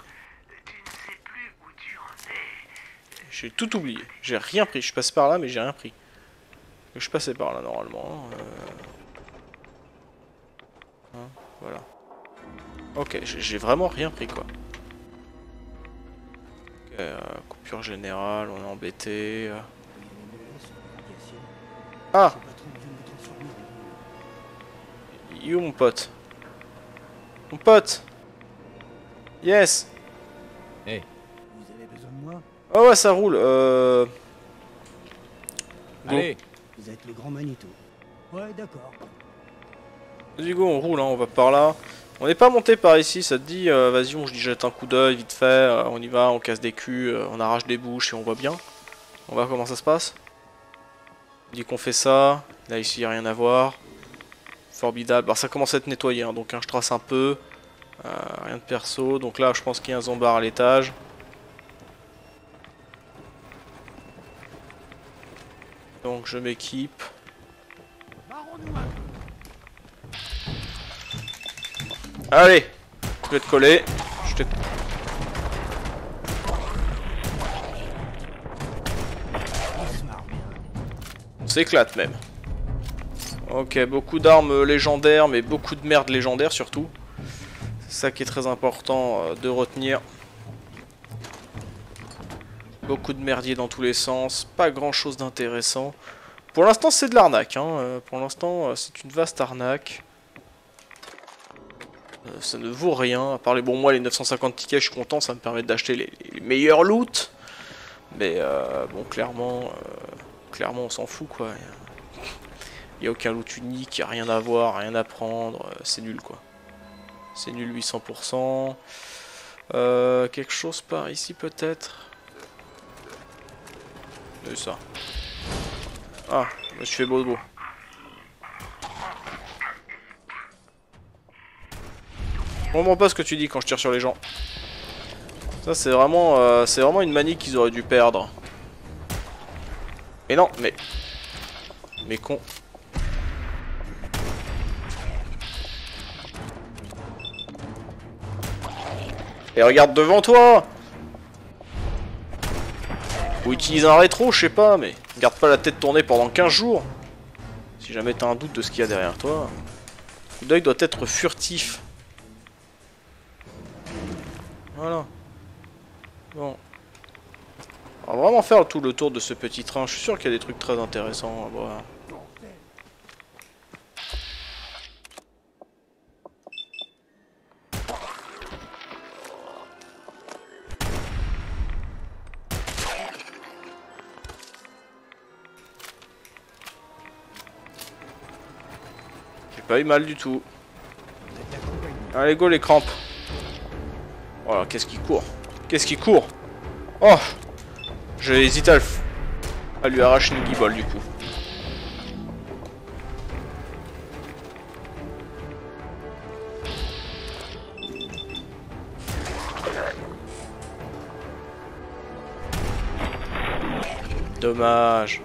J'ai tout oublié. J'ai rien pris. Je passe par là, mais j'ai rien pris. Je passais par là normalement. Euh... Hein, voilà. Ok, j'ai vraiment rien pris quoi. Okay, euh, coupure générale, on est embêté. Euh... Ah, il est où mon pote? Mon pote. Yes. Hey. Vous avez besoin de moi? Oh ouais, ça roule. Euh... Donc... Allez. Vous êtes le grand Manito. Ouais, d'accord. Vas-y, go, on roule, hein, on va par là. On n'est pas monté par ici, ça te dit euh, vas-y, on je dis jette un coup d'œil, vite fait, euh, on y va, on casse des culs, euh, on arrache des bouches et on voit bien. On voit comment ça se passe. On dit qu'on fait ça. Là, ici, il n'y a rien à voir. Formidable. Alors, ça commence à être nettoyé, hein, donc hein, je trace un peu. Euh, rien de perso. Donc là, je pense qu'il y a un zombard à l'étage. Donc je m'équipe. Allez, je vais te coller. Je te... On s'éclate même. Ok, beaucoup d'armes légendaires, mais beaucoup de merde légendaire surtout. C'est ça qui est très important de retenir. Beaucoup de merdier dans tous les sens, pas grand chose d'intéressant. Pour l'instant c'est de l'arnaque, hein. Pour l'instant c'est une vaste arnaque. Euh, ça ne vaut rien, à part les bons mois, les neuf cent cinquante tickets, je suis content, ça me permet d'acheter les, les meilleurs loot. Mais euh, bon, clairement, euh, clairement on s'en fout quoi. Il n'y a aucun loot unique, il n'y a rien à voir, rien à prendre, c'est nul quoi. C'est nul huit cents pour cent. Euh, quelque chose par ici peut-être. Ça. Ah, je me suis fait beau de beau. comprends pas ce que tu dis quand je tire sur les gens. Ça c'est vraiment, euh, c'est vraiment une manie qu'ils auraient dû perdre. Mais non, mais... Mais con. Et regarde devant toi. Ou utilise un rétro, je sais pas, mais... Garde pas la tête tournée pendant quinze jours. Si jamais t'as un doute de ce qu'il y a derrière toi. Le coup d'œil doit être furtif. Voilà. Bon. On va vraiment faire tout le tour de ce petit train. Je suis sûr qu'il y a des trucs très intéressants à voir. J'ai pas eu mal du tout. Allez go les crampes. Voilà, qu'est-ce qui court? Qu'est-ce qui court? Oh! J'ai hésité à, le f... à lui arracher une guibole du coup. Dommage.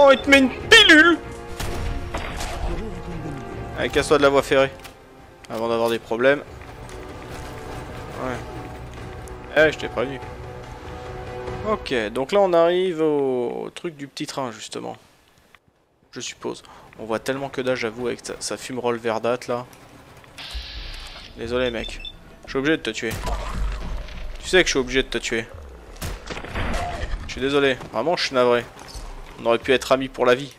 Oh, il te met une pilule! Allez, casse-toi de la voie ferrée. Avant d'avoir des problèmes. Ouais. Eh, je t'ai prévenu. Ok, donc là on arrive au... au truc du petit train, justement. Je suppose. On voit tellement que d'âge, j'avoue, avec sa fumerolle verdâtre, là. Désolé, mec. Je suis obligé de te tuer. Tu sais que je suis obligé de te tuer. Je suis désolé. Vraiment, je suis navré. On aurait pu être amis pour la vie.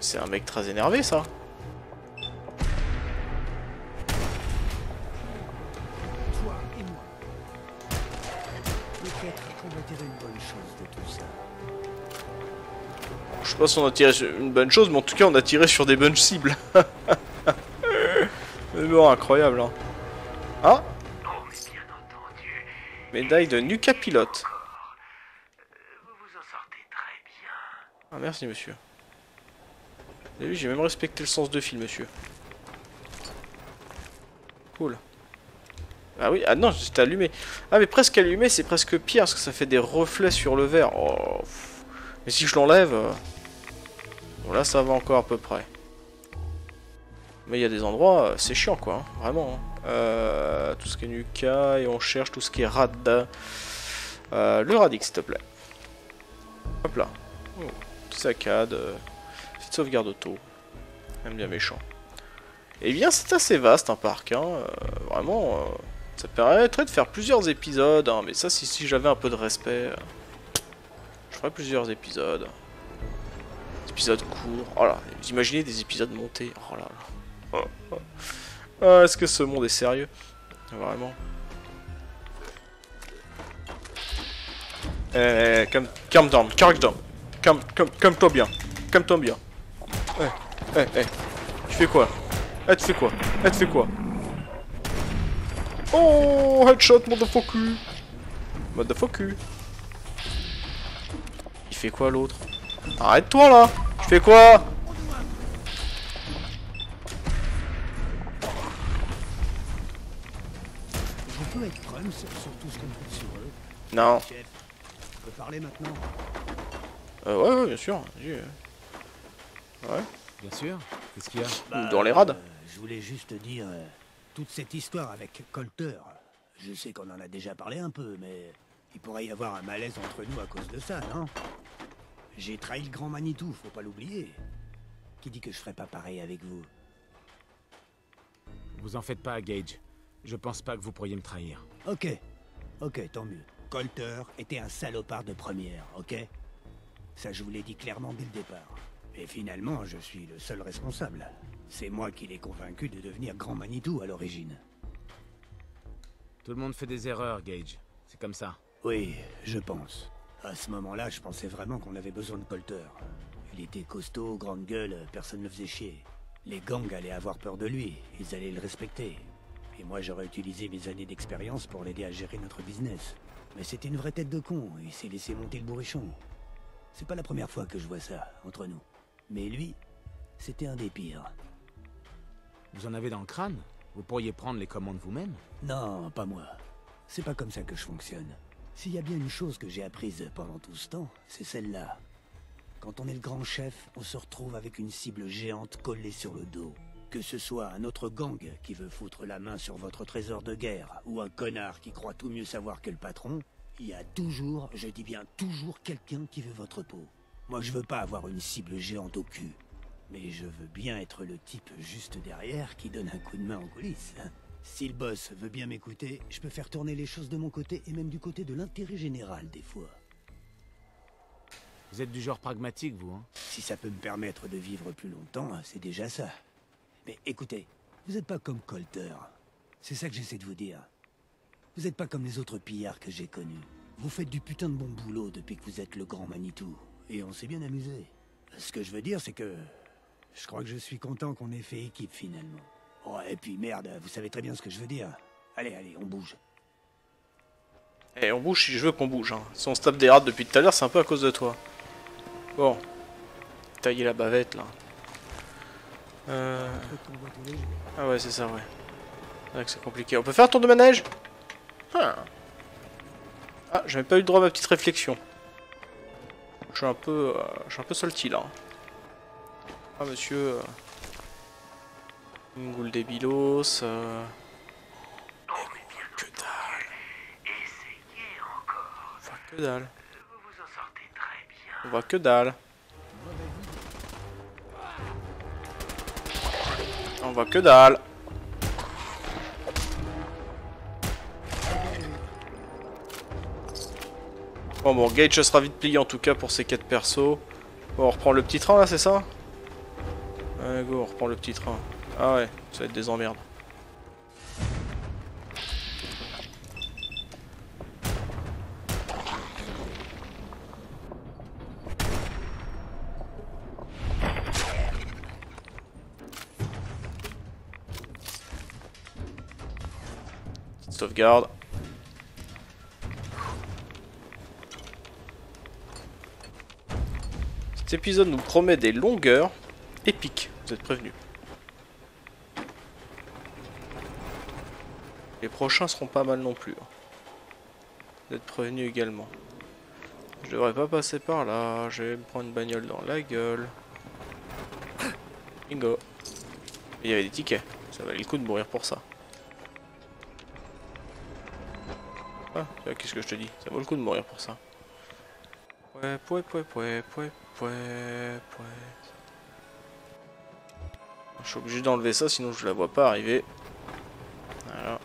C'est un mec très énervé, ça. Toi et moi. Peut-être qu'on va tirer une bonne chose de tout ça. Je sais pas si on a tiré une bonne chose, mais en tout cas, on a tiré sur des bonnes cibles. Mais bon, incroyable, hein. Ah. Médaille de Nuka-Pilote. Ah, merci, monsieur. Vous avez vu, j'ai même respecté le sens de fil, monsieur. Cool. Ah oui, ah non, c'était allumé. Ah mais presque allumé, c'est presque pire, parce que ça fait des reflets sur le verre. Oh. Mais si je l'enlève... Bon là, ça va encore à peu près. Mais il y a des endroits, c'est chiant quoi, hein, vraiment. Hein. Euh, tout ce qui est Nuka, et on cherche tout ce qui est Rad. Euh, le Radix, s'il te plaît. Hop là. Oh, petite saccade... Sauvegarde auto, même bien méchant. Et eh bien, c'est assez vaste un parc, hein. euh, vraiment. Euh, ça permettrait de faire plusieurs épisodes, hein, mais ça, si, si j'avais un peu de respect, euh, je ferais plusieurs épisodes. Des épisodes courts. Oh là, vous imaginez des épisodes montés. Oh là là. Oh, oh. Ah, est-ce que ce monde est sérieux? Vraiment. Eh, calm, calm down, calm down, calm, calm, calme-toi bien, calme-toi bien. Eh, eh, eh, tu fais quoi? Eh, tu fais quoi? Eh, tu fais quoi? Oh, headshot, motherfucker! Motherfucker! Il fait quoi l'autre? Arrête-toi là! Tu fais quoi? Je peux être prême sur tout ce qu'on trouve sur eux. Non. Chef, on peut parler maintenant? Euh, ouais, ouais, bien sûr. Ouais. Bien sûr. Qu'est-ce qu'il y a? Bah, ou dans les rades. Euh, je voulais juste te dire euh, toute cette histoire avec Colter. Je sais qu'on en a déjà parlé un peu, mais il pourrait y avoir un malaise entre nous à cause de ça, non? J'ai trahi le grand Manitou, faut pas l'oublier. Qui dit que je ferais pas pareil avec vous? Vous en faites pas, Gage. Je pense pas que vous pourriez me trahir. Ok. Ok, tant mieux. Colter était un salopard de première, ok? Ça, je vous l'ai dit clairement dès le départ. Et finalement, je suis le seul responsable. C'est moi qui l'ai convaincu de devenir Grand Manitou à l'origine. Tout le monde fait des erreurs, Gage. C'est comme ça. Oui, je pense. À ce moment-là, je pensais vraiment qu'on avait besoin de Colter. Il était costaud, grande gueule, personne ne faisait chier. Les gangs allaient avoir peur de lui, ils allaient le respecter. Et moi j'aurais utilisé mes années d'expérience pour l'aider à gérer notre business. Mais c'était une vraie tête de con, il s'est laissé monter le bourrichon. C'est pas la première fois que je vois ça, entre nous. Mais lui, c'était un des pires. Vous en avez dans le crâne? Vous pourriez prendre les commandes vous-même? Non, pas moi. C'est pas comme ça que je fonctionne. S'il y a bien une chose que j'ai apprise pendant tout ce temps, c'est celle-là. Quand on est le grand chef, on se retrouve avec une cible géante collée sur le dos. Que ce soit un autre gang qui veut foutre la main sur votre trésor de guerre, ou un connard qui croit tout mieux savoir que le patron, il y a toujours, je dis bien toujours, quelqu'un qui veut votre peau. Moi je veux pas avoir une cible géante au cul, mais je veux bien être le type juste derrière qui donne un coup de main en coulisses. Si le boss veut bien m'écouter, je peux faire tourner les choses de mon côté et même du côté de l'intérêt général des fois. Vous êtes du genre pragmatique, vous, hein? Si ça peut me permettre de vivre plus longtemps, c'est déjà ça. Mais écoutez, vous n'êtes pas comme Colter. C'est ça que j'essaie de vous dire. Vous n'êtes pas comme les autres pillards que j'ai connus. Vous faites du putain de bon boulot depuis que vous êtes le grand Manitou. Et on s'est bien amusé. Ce que je veux dire, c'est que... je crois que je suis content qu'on ait fait équipe, finalement. Oh, et puis merde, vous savez très bien ce que je veux dire. Allez, allez, on bouge. Eh, hey, on bouge si je veux qu'on bouge, hein. Si on se tape des rats depuis tout à l'heure, c'est un peu à cause de toi. Bon. Tailler la bavette, là. Euh... Ah ouais, c'est ça, ouais. C'est vrai que c'est compliqué. On peut faire un tour de manège? Ah, ah j'avais pas eu le droit à ma petite réflexion. Je suis un peu... Euh, je suis un peu salty, là. Ah, monsieur... Ngoul euh... des bilos... Euh... Que dalle. On voit que dalle. On voit que dalle. Bon, bon, Gage sera vite plié en tout cas pour ces quatre persos. Bon, on reprend le petit train là, c'est ça? Allez, go, on reprend le petit train. Ah ouais, ça va être des emmerdes. Sauvegarde. Cet épisode nous promet des longueurs épiques, vous êtes prévenus. Les prochains seront pas mal non plus. Vous êtes prévenus également. Je devrais pas passer par là, je vais me prendre une bagnole dans la gueule. Bingo. Il y avait des tickets, ça valait le coup de mourir pour ça. Ah, qu'est-ce que je te dis? Ça vaut le coup de mourir pour ça. Ouais, ouais, ouais, ouais, ouais, ouais, ouais. Je suis obligé d'enlever ça, sinon je la vois pas arriver. Voilà.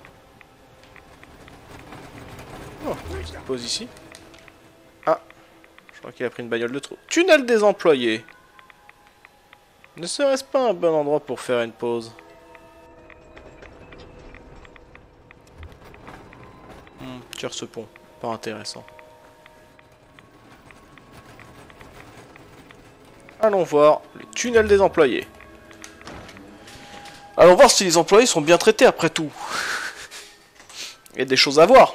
Oh, je te pose ici. Ah, je crois qu'il a pris une bagnole de trop. Tunnel des employés. Ne serait-ce pas un bon endroit pour faire une pause? Tire ce pont, pas intéressant. Allons voir le tunnel des employés. Allons voir si les employés sont bien traités après tout. Il y a des choses à voir.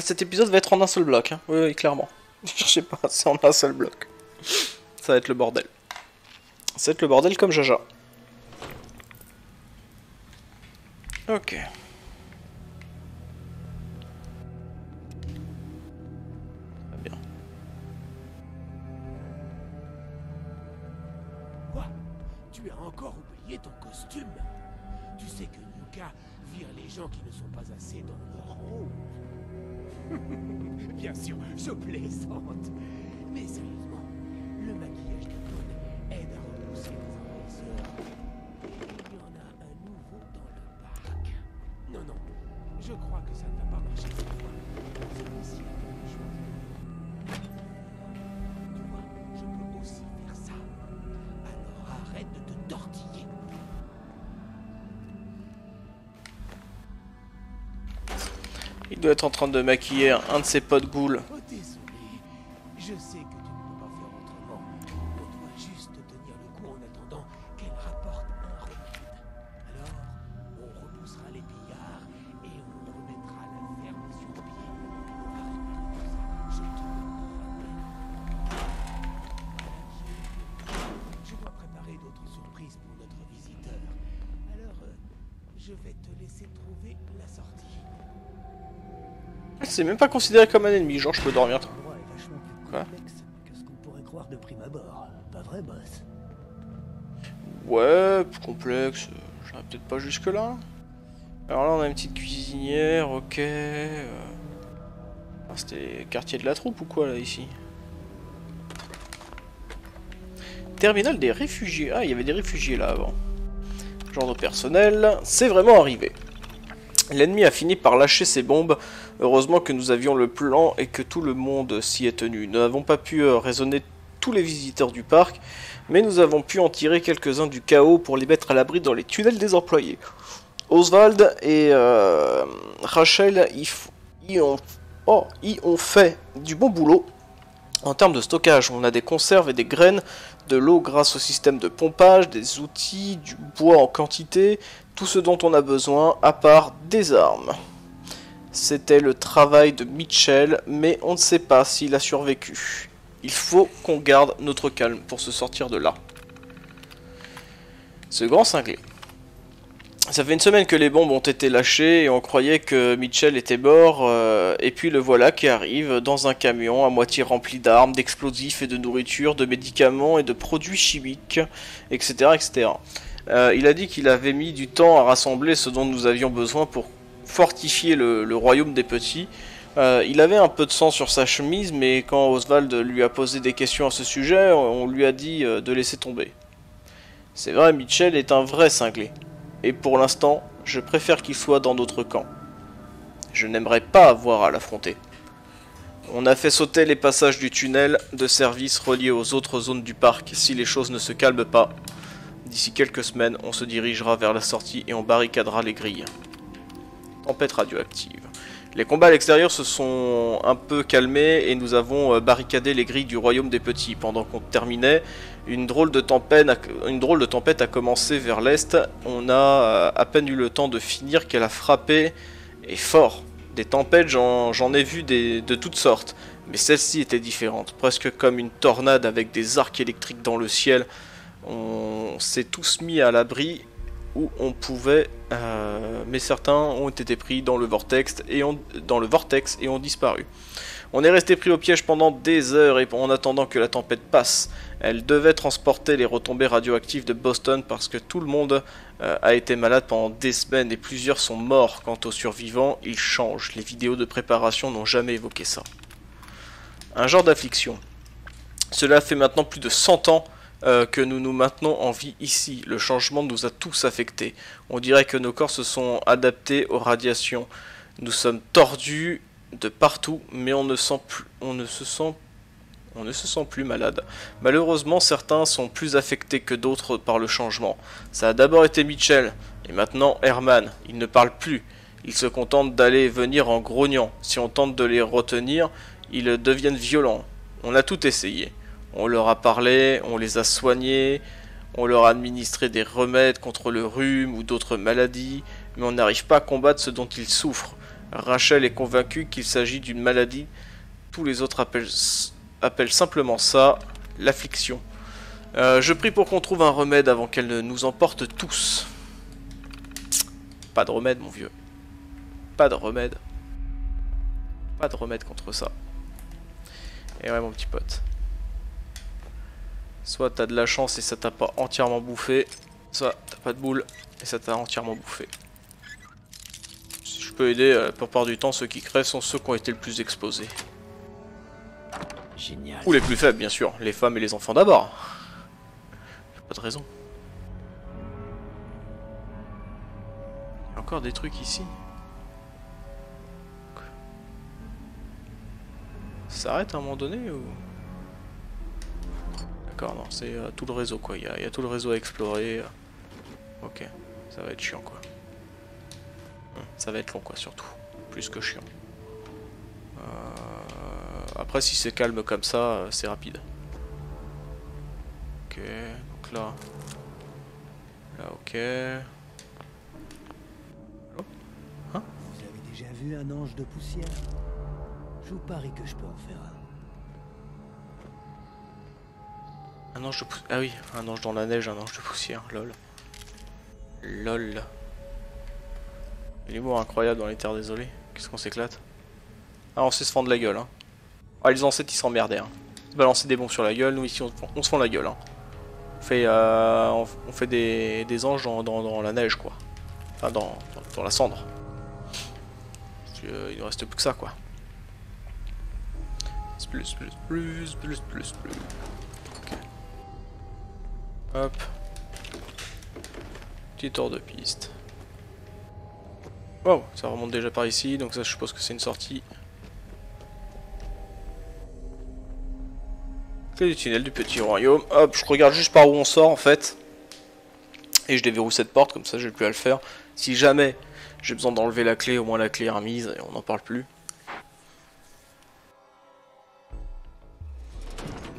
Cet épisode va être en un seul bloc, hein. Oui, oui, clairement. Je sais pas, c'est en un seul bloc. Ça va être le bordel. Ça va être le bordel comme Jaja. Ok. Qui ne sont pas assez dans leur rôle. Bien sûr, je plaisante. Mais sérieusement, le maquillage de Ducatorne aide à repousser les envahisseurs. Et il y en a un nouveau dans le parc. Non, non, je crois que ça ne va pas marcher cette fois. Celui-ci a quelque chose. Tu vois, je peux aussi faire ça. Alors arrête de te tortiller. Il doit être en train de maquiller un de ses potes ghouls. Oh, désolé. Je sais que tu ne peux pas faire autrement. vais te laisser trouver la sortie. C'est même pas considéré comme un ennemi, genre je peux dormir. Le droit est vachement plus complexe que ce qu'on pourrait croire de prime abord. Pas vrai, boss? Ouais, plus complexe, j'irai peut-être pas jusque là. Alors là on a une petite cuisinière, ok. Ah, c'était le quartier de la troupe ou quoi là ici? Terminal des réfugiés. Ah, il y avait des réfugiés là avant. Genre de personnel, c'est vraiment arrivé. L'ennemi a fini par lâcher ses bombes. Heureusement que nous avions le plan et que tout le monde s'y est tenu. Nous n'avons pas pu raisonner tous les visiteurs du parc, mais nous avons pu en tirer quelques-uns du chaos pour les mettre à l'abri dans les tunnels des employés. Oswald et euh, Rachel y, y, ont, oh, y ont fait du bon boulot. En termes de stockage, on a des conserves et des graines, de l'eau grâce au système de pompage, des outils, du bois en quantité, tout ce dont on a besoin à part des armes. C'était le travail de Mitchell, mais on ne sait pas s'il a survécu. Il faut qu'on garde notre calme pour se sortir de là. Ce grand cinglé. Ça fait une semaine que les bombes ont été lâchées et on croyait que Mitchell était mort, euh, et puis le voilà qui arrive dans un camion à moitié rempli d'armes, d'explosifs et de nourriture, de médicaments et de produits chimiques, et cetera et cetera. Euh, il a dit qu'il avait mis du temps à rassembler ce dont nous avions besoin pour fortifier le, le royaume des petits. Euh, il avait un peu de sang sur sa chemise, mais quand Oswald lui a posé des questions à ce sujet, on lui a dit euh, de laisser tomber. C'est vrai, Mitchell est un vrai cinglé. Et pour l'instant, je préfère qu'il soit dans notre camp. Je n'aimerais pas avoir à l'affronter. On a fait sauter les passages du tunnel de service reliés aux autres zones du parc. Si les choses ne se calment pas, d'ici quelques semaines, on se dirigera vers la sortie et on barricadera les grilles. Tempête radioactive. Les combats à l'extérieur se sont un peu calmés et nous avons barricadé les grilles du royaume des petits. Pendant qu'on terminait, une drôle de tempête a, une drôle de tempête a commencé vers l'est. On a à peine eu le temps de finir qu'elle a frappé, et fort. Des tempêtes, j'en ai vu des, de toutes sortes, mais celle-ci était différente, presque comme une tornade avec des arcs électriques dans le ciel. On s'est tous mis à l'abri où on pouvait, euh, mais certains ont été pris dans le vortex et ont, dans le vortex et ont disparu. On est resté pris au piège pendant des heures et en attendant que la tempête passe. Elle devait transporter les retombées radioactives de Boston parce que tout le monde euh, a été malade pendant des semaines et plusieurs sont morts. Quant aux survivants, ils changent. Les vidéos de préparation n'ont jamais évoqué ça. Un genre d'affliction. Cela fait maintenant plus de cent ans Euh, que nous nous maintenons en vie ici. Le changement nous a tous affectés. On dirait que nos corps se sont adaptés aux radiations. Nous sommes tordus de partout, mais on ne sent plus, on ne se sent, on ne se sent plus malade. Malheureusement, certains sont plus affectés que d'autres par le changement. Ça a d'abord été Mitchell, et maintenant Herman. Il ne parle plus. Il se contente d'aller et venir en grognant. Si on tente de les retenir, ils deviennent violents. On a tout essayé. On leur a parlé, on les a soignés, on leur a administré des remèdes contre le rhume ou d'autres maladies, mais on n'arrive pas à combattre ce dont ils souffrent. Rachel est convaincue qu'il s'agit d'une maladie. Tous les autres appellent, appellent simplement ça l'affliction. Euh, je prie pour qu'on trouve un remède avant qu'elle ne nous emporte tous. Pas de remède, mon vieux. Pas de remède. Pas de remède contre ça. Et ouais, mon petit pote. Soit t'as de la chance et ça t'a pas entièrement bouffé, soit t'as pas de boule et ça t'a entièrement bouffé. Si je peux aider, la plupart du temps, ceux qui crèvent sont ceux qui ont été le plus exposés. Génial. Ou les plus faibles, bien sûr. Les femmes et les enfants d'abord. Pas de raison. Il y a encore des trucs ici. Ça s'arrête à un moment donné ou... D'accord, non, c'est euh, tout le réseau quoi, il y, y a tout le réseau à explorer. Ok, ça va être chiant quoi. Ça va être long quoi, surtout. Plus que chiant. Euh... Après, si c'est calme comme ça, euh, c'est rapide. Ok, donc là. Là, ok. Allô ? Hein ? Vous avez déjà vu un ange de poussière ? Je vous parie que je peux en faire un. Un ange de poussière. Ah oui, un ange dans la neige, un ange de poussière, lol. Lol. Il est mort incroyable dans les terres désolées. Qu'est-ce qu'on s'éclate. Ah, on sait se fendre la gueule, hein. Ah, les ancêtres, ils s'emmerdaient, hein. Ils se balançaient des bombes sur la gueule. Nous, ici, on, on se fend la gueule, hein. On fait, euh, on, on fait des, des anges dans, dans, dans la neige, quoi. Enfin, dans, dans, dans la cendre. Parce que, euh, il ne reste plus que ça, quoi. Plus, plus, plus, plus, plus, plus. Okay. Hop. Petit tour de piste. Wow, ça remonte déjà par ici, donc ça je suppose que c'est une sortie. C'est le tunnel du petit royaume. Hop, je regarde juste par où on sort en fait. Et je déverrouille cette porte, comme ça je n'ai plus à le faire. Si jamais j'ai besoin d'enlever la clé, au moins la clé est remise et on n'en parle plus.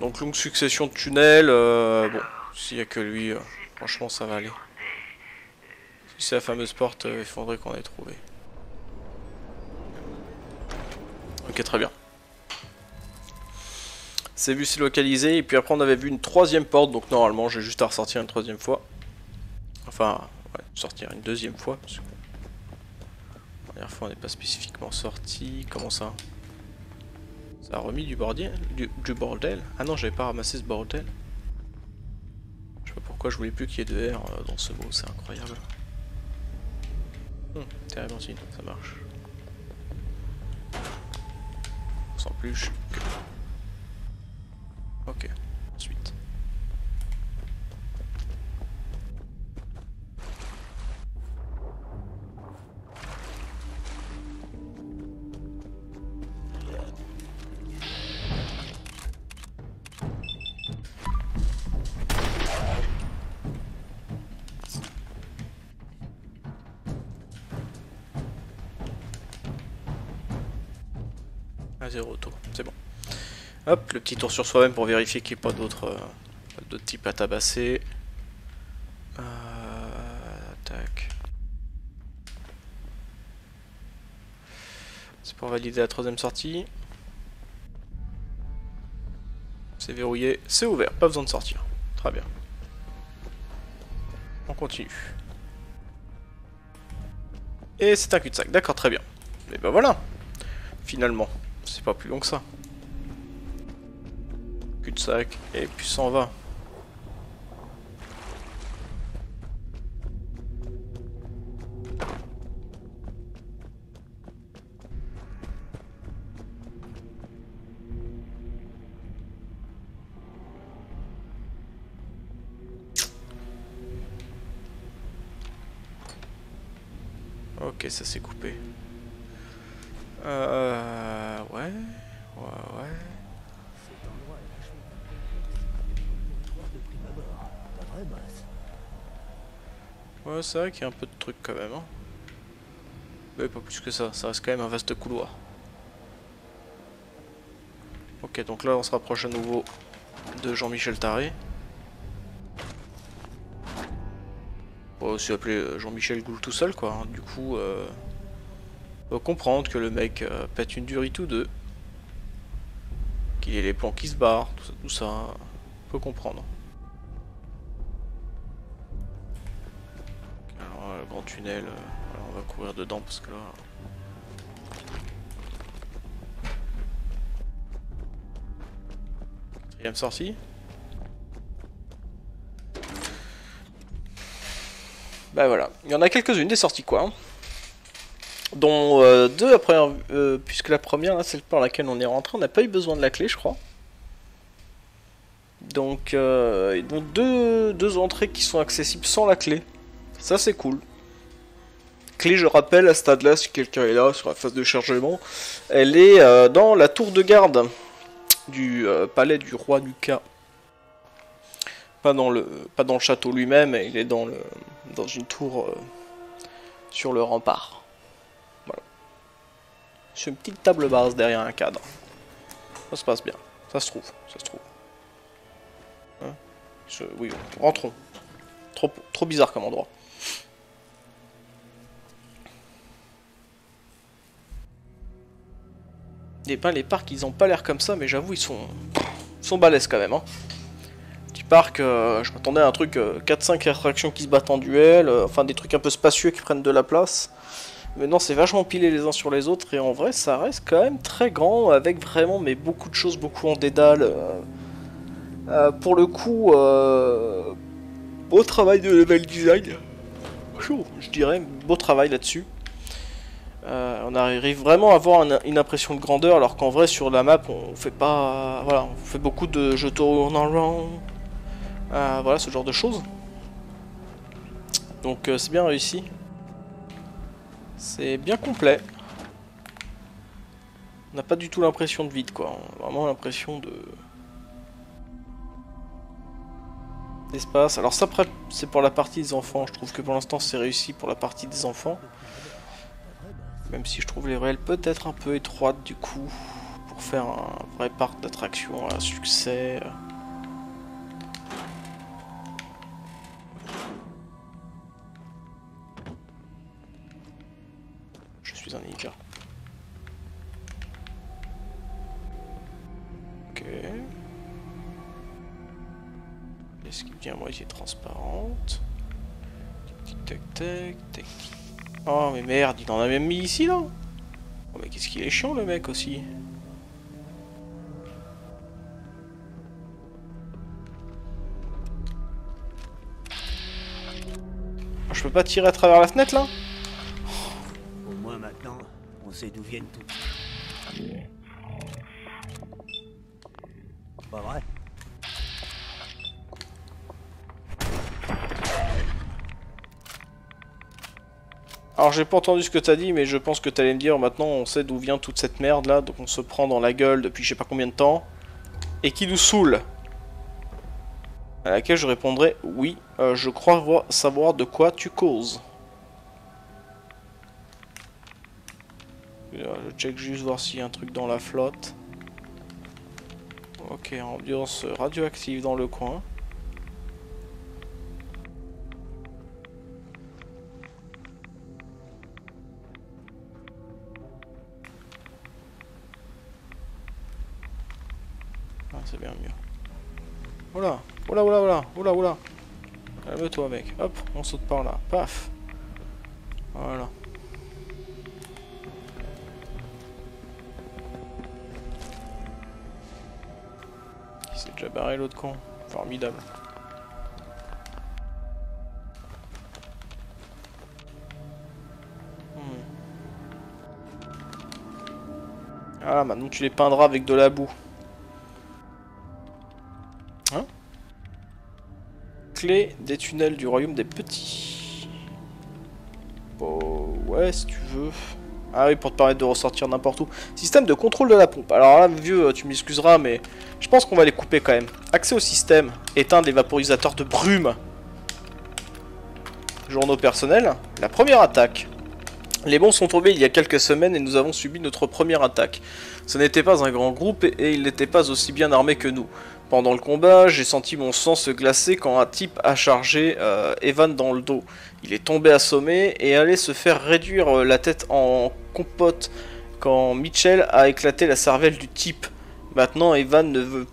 Donc longue succession de tunnels, euh, bon, s'il n'y a que lui, euh, franchement ça va aller. Si c'est la fameuse porte, euh, il faudrait qu'on ait trouvé. Ok, très bien. C'est vu, c'est localisé, et puis après on avait vu une troisième porte, donc normalement j'ai juste à ressortir une troisième fois. Enfin, ouais, sortir une deuxième fois, parce que la dernière fois on n'est pas spécifiquement sorti, comment ça ? Ça a remis du bordel, du, du bordel. Ah non, j'avais pas ramassé ce bordel. Je sais pas pourquoi je voulais plus qu'il y ait de R dans ce mot, c'est incroyable. Hum, terrible, ça marche. Sans plus. Ok, ensuite. Zéro tour, c'est bon. Hop, le petit tour sur soi-même pour vérifier qu'il n'y ait pas d'autres euh, types à tabasser. Euh, tac. C'est pour valider la troisième sortie. C'est verrouillé, c'est ouvert, pas besoin de sortir. Très bien. On continue. Et c'est un cul-de-sac, d'accord, très bien. Et ben voilà, finalement. C'est pas plus long que ça. Cul-de-sac, et puis s'en va. Ok, ça s'est coupé. Euh... Ouais... Ouais... ouais... Ouais, c'est vrai qu'il y a un peu de trucs quand même, hein. Mais pas plus que ça, ça reste quand même un vaste couloir. Ok, donc là on se rapproche à nouveau de Jean-Michel Taré. On va aussi appeler Jean-Michel Goul tout seul, quoi, hein. Du coup... Euh... faut comprendre que le mec euh, pète une durite ou deux, qu'il ait les plans qui se barrent, tout ça, tout ça, on peut comprendre. Alors euh, le grand tunnel, euh, alors on va courir dedans parce que là... Quatrième sortie. Bah voilà, il y en a quelques-unes des sorties quoi, hein. Dont euh, deux, la première, euh, puisque la première, là, celle par laquelle on est rentré, on n'a pas eu besoin de la clé, je crois. Donc, euh, donc deux, deux entrées qui sont accessibles sans la clé. Ça, c'est cool. Clé, je rappelle, à ce stade-là, si quelqu'un est là, sur la phase de chargement, elle est euh, dans la tour de garde du euh, palais du roi Nuka. Pas dans le, pas dans le château lui-même, il est dans, le, dans une tour euh, sur le rempart. Sur une petite table basse derrière un cadre. Ça se passe bien. Ça se trouve. Ça se trouve. Hein je, oui, rentrons. Trop, trop bizarre comme endroit. Les, ben, les parcs, ils ont pas l'air comme ça, mais j'avoue, ils sont, ils sont balèzes quand même. Hein. Petit parc, euh, je m'attendais à un truc euh, quatre cinq attractions qui se battent en duel, euh, enfin des trucs un peu spacieux qui prennent de la place. Maintenant c'est vachement pilé les uns sur les autres et en vrai ça reste quand même très grand avec vraiment mais beaucoup de choses, beaucoup en dédale. Euh, euh, pour le coup, euh, beau travail de level design, je dirais, beau travail là-dessus. Euh, on arrive vraiment à avoir une, une impression de grandeur alors qu'en vrai sur la map on fait pas... Voilà, on fait beaucoup de je tourne en rond, euh, voilà ce genre de choses. Donc euh, c'est bien réussi. C'est bien complet. On n'a pas du tout l'impression de vide, quoi. On a vraiment l'impression de... d'espace. Alors ça, après, c'est pour la partie des enfants. Je trouve que pour l'instant, c'est réussi pour la partie des enfants. Même si je trouve les ruelles peut-être un peu étroites, du coup, pour faire un vrai parc d'attractions à succès. Un ninja. Ok. Est-ce qu'il devient à moitié transparente? Tic tac tac. Oh mais merde, il en a même mis ici là. Oh mais qu'est-ce qu'il est chiant le mec aussi. Oh, je peux pas tirer à travers la fenêtre là? C'est d'où viennent tous. Pas vrai. Alors j'ai pas entendu ce que t'as dit, mais je pense que t'allais me dire maintenant on sait d'où vient toute cette merde là, donc on se prend dans la gueule depuis je sais pas combien de temps, et qui nous saoule. À laquelle je répondrai oui, euh, je crois savoir de quoi tu causes. Je check juste voir s'il y a un truc dans la flotte. Ok, ambiance radioactive dans le coin. Ah, c'est bien mieux. Voilà, voilà, voilà, voilà, voilà, voilà. Calme-toi, mec. Hop, on saute par là. Paf. Voilà. J'ai barré l'autre con, formidable. Hmm. Ah, maintenant tu les peindras avec de la boue. Hein? Clé des tunnels du royaume des petits. Oh, ouais, si tu veux. Ah oui, pour te permettre de ressortir n'importe où. Système de contrôle de la pompe. Alors là, vieux, tu m'excuseras, mais je pense qu'on va les couper quand même. Accès au système. Éteindre les vaporisateurs de brume. Journaux personnels. La première attaque. Les bons sont tombés il y a quelques semaines et nous avons subi notre première attaque. Ce n'était pas un grand groupe et ils n'étaient pas aussi bien armés que nous. Pendant le combat, j'ai senti mon sang se glacer quand un type a chargé euh, Evan dans le dos. Il est tombé assommé et allait se faire réduire la tête en compote quand Mitchell a éclaté la cervelle du type. Maintenant, Evan ne veut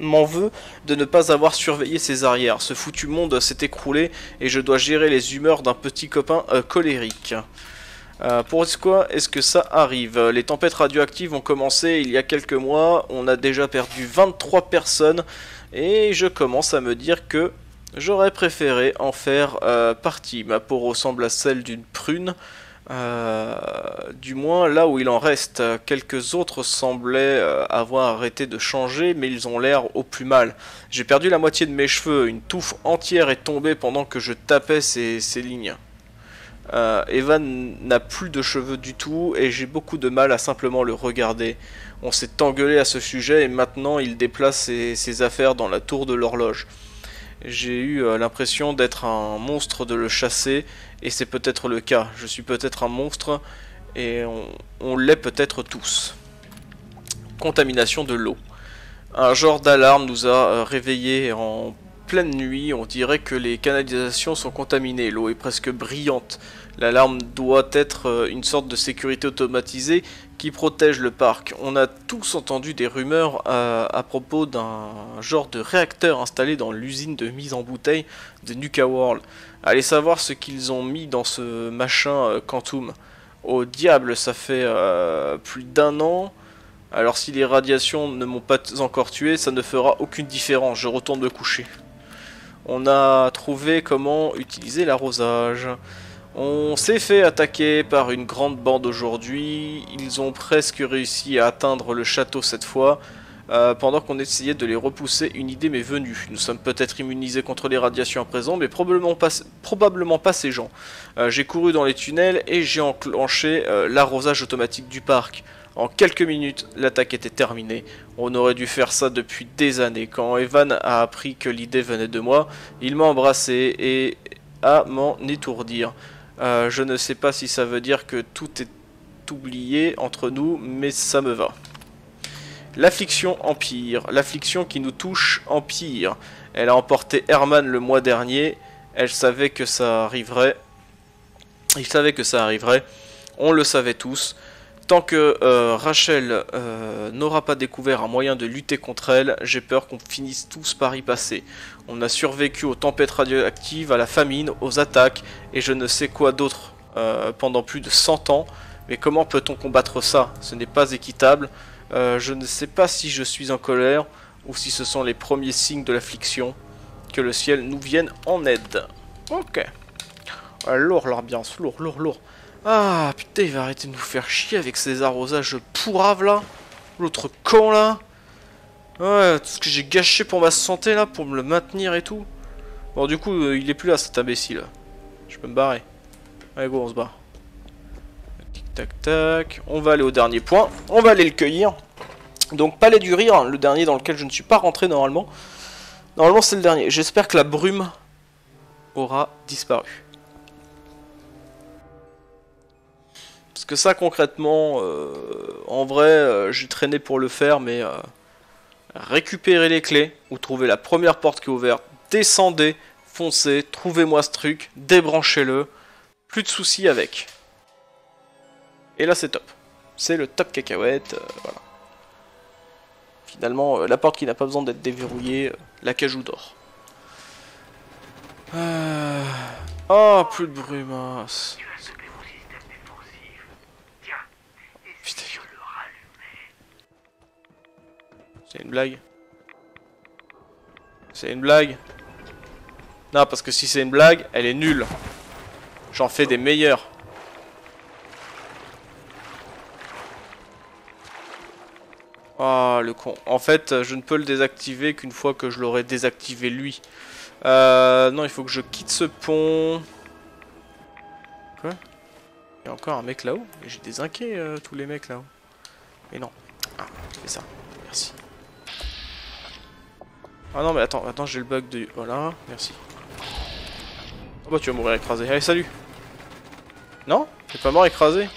m'en veut de ne pas avoir surveillé ses arrières. Ce foutu monde s'est écroulé et je dois gérer les humeurs d'un petit copain euh, colérique. Euh, pourquoi est-ce que ça arrive? Les tempêtes radioactives ont commencé il y a quelques mois, on a déjà perdu vingt-trois personnes, et je commence à me dire que j'aurais préféré en faire euh, partie. Ma peau ressemble à celle d'une prune, euh, du moins là où il en reste. Quelques autres semblaient euh, avoir arrêté de changer, mais ils ont l'air au plus mal. J'ai perdu la moitié de mes cheveux, une touffe entière est tombée pendant que je tapais ces, ces lignes. Euh, Evan n'a plus de cheveux du tout et j'ai beaucoup de mal à simplement le regarder. On s'est engueulé à ce sujet et maintenant il déplace ses, ses affaires dans la tour de l'horloge. J'ai eu euh, l'impression d'être un monstre de le chasser et c'est peut-être le cas. Je suis peut-être un monstre et on, on l'est peut-être tous. Contamination de l'eau. Un genre d'alarme nous a euh, réveillés en pleine nuit, on dirait que les canalisations sont contaminées, l'eau est presque brillante. L'alarme doit être une sorte de sécurité automatisée qui protège le parc. On a tous entendu des rumeurs à, à propos d'un genre de réacteur installé dans l'usine de mise en bouteille de Nuka World. Allez savoir ce qu'ils ont mis dans ce machin euh, Quantum. Au diable, ça fait euh, plus d'un an. Alors si les radiations ne m'ont pas encore tué, ça ne fera aucune différence. Je retourne me coucher. On a trouvé comment utiliser l'arrosage. On s'est fait attaquer par une grande bande aujourd'hui. Ils ont presque réussi à atteindre le château cette fois. Euh, pendant qu'on essayait de les repousser, une idée m'est venue. Nous sommes peut-être immunisés contre les radiations à présent, mais probablement pas, probablement pas ces gens. Euh, j'ai couru dans les tunnels et j'ai enclenché euh, l'arrosage automatique du parc. En quelques minutes, l'attaque était terminée. On aurait dû faire ça depuis des années. Quand Evan a appris que l'idée venait de moi, il m'a embrassé et à m'en étourdir. Euh, je ne sais pas si ça veut dire que tout est oublié entre nous, mais ça me va. L'affliction empire. L'affliction qui nous touche empire. Elle a emporté Herman le mois dernier. Elle savait que ça arriverait. Il savait que ça arriverait. On le savait tous. Tant que euh, Rachel euh, n'aura pas découvert un moyen de lutter contre elle, j'ai peur qu'on finisse tous par y passer. On a survécu aux tempêtes radioactives, à la famine, aux attaques, et je ne sais quoi d'autre euh, pendant plus de cent ans. Mais comment peut-on combattre ça? Ce n'est pas équitable. Euh, je ne sais pas si je suis en colère, ou si ce sont les premiers signes de l'affliction. Que le ciel nous vienne en aide. Ok. Ah, lourd l'ambiance, lourd, lourd, lourd. Ah putain, il va arrêter de nous faire chier avec ces arrosages pourraves là. L'autre con là. Ouais, tout ce que j'ai gâché pour ma santé là, pour me le maintenir et tout. Bon, du coup, il est plus là cet imbécile. Je peux me barrer. Allez, go, on se barre. Tic tac tac. On va aller au dernier point. On va aller le cueillir. Donc, Palais du rire, le dernier dans lequel je ne suis pas rentré normalement. Normalement, c'est le dernier. J'espère que la brume aura disparu. Parce que ça concrètement, euh, en vrai, euh, j'ai traîné pour le faire, mais euh, récupérer les clés, ou trouver la première porte qui est ouverte, descendez, foncez, trouvez-moi ce truc, débranchez-le, plus de soucis avec. Et là c'est top, c'est le top cacahuète, euh, voilà. Finalement, euh, la porte qui n'a pas besoin d'être déverrouillée, euh, la cajou d'or. Euh... Oh, plus de brumasse. C'est une blague. C'est une blague. Non, parce que si c'est une blague, elle est nulle. J'en fais des meilleurs. Ah, le con. En fait, je ne peux le désactiver qu'une fois que je l'aurai désactivé lui. Euh, non, il faut que je quitte ce pont. Quoi? Il y a encore un mec là-haut. J'ai désinqué euh, tous les mecs là-haut. Mais non. Ah, fais ça. Merci. Ah non mais attends, attends j'ai le bug de... Voilà, merci. Oh bah tu vas mourir écrasé. Allez salut. Non, t'es pas mort écrasé.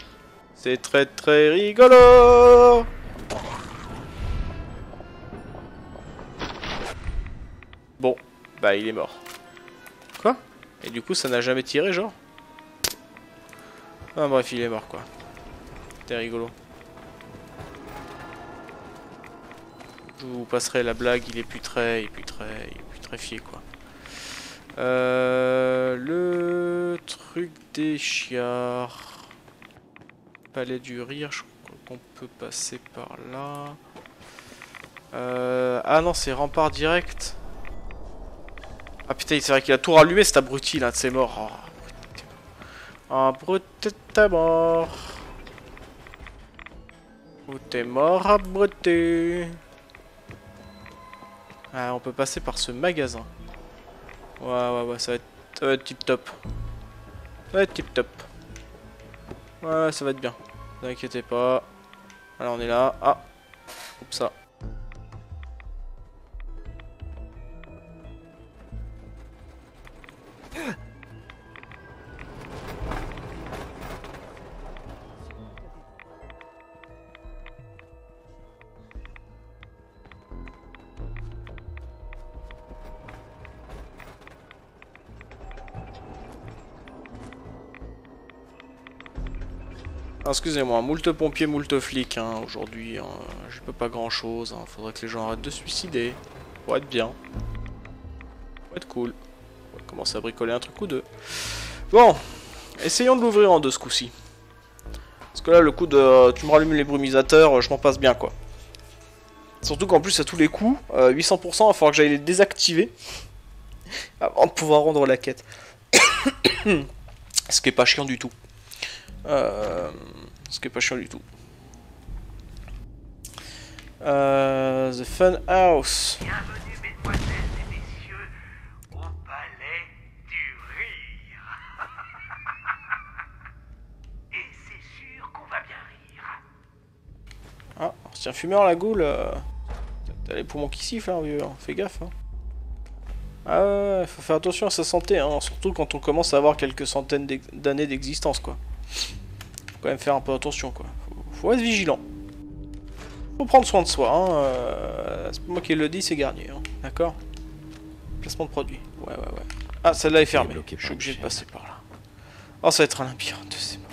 C'est très très rigolo. Bon, bah il est mort. Quoi? Et du coup ça n'a jamais tiré genre? Ah bref il est mort quoi. C'était rigolo. Je vous passerai la blague, il est plus très, il est plus très, il est plus très fier quoi. Euh, le truc des chiards. Palais du rire, je crois qu'on peut passer par là. Euh, ah non, c'est rempart direct. Ah putain, c'est vrai qu'il a tout rallumé cet abruti là, c'est mort. Oh, abruti t'es mort. Ou t'es mort abruti. Ah, on peut passer par ce magasin. Ouais, ouais, ouais, ça va être, ça va être tip top. Ça va être tip top. Ouais, ça va être bien. Ne vous inquiétez pas. Alors, on est là. Ah, comme ça. Excusez-moi, moult pompiers, moult flics, hein, aujourd'hui, hein, je peux pas grand-chose, hein, faudrait que les gens arrêtent de se suicider, pour être bien, pour être cool, on va commencer à bricoler un truc ou deux. Bon, essayons de l'ouvrir en deux ce coup-ci, parce que là, le coup de euh, tu me rallumes les brumisateurs, euh, je m'en passe bien, quoi. Surtout qu'en plus, à tous les coups, euh, huit cents pour cent, il va falloir que j'aille les désactiver, avant de pouvoir rendre la quête. Ce qui est pas chiant du tout. Euh, ce qui est pas chiant du tout. Euh, the Fun House. Bienvenue, mesdemoiselles et messieurs, au Palais du rire. Et c'est sûr qu'on va bien rire. Ah, c'est un fumeur la goule. T'as les poumons qui sifflent, hein, vieux. Fais gaffe. Hein. Ah ouais, faut faire attention à sa santé, hein, surtout quand on commence à avoir quelques centaines d'années d'existence, quoi. Faut quand même faire un peu attention, quoi. Faut, faut être vigilant. Faut prendre soin de soi, hein. Euh, c'est pas moi qui le dis, c'est Garnier, hein. D'accord. Placement de produit. Ouais, ouais, ouais. Ah, celle-là est fermée. Je suis obligé de passer par là. Oh, ça va être un labyrinthe, c'est bon.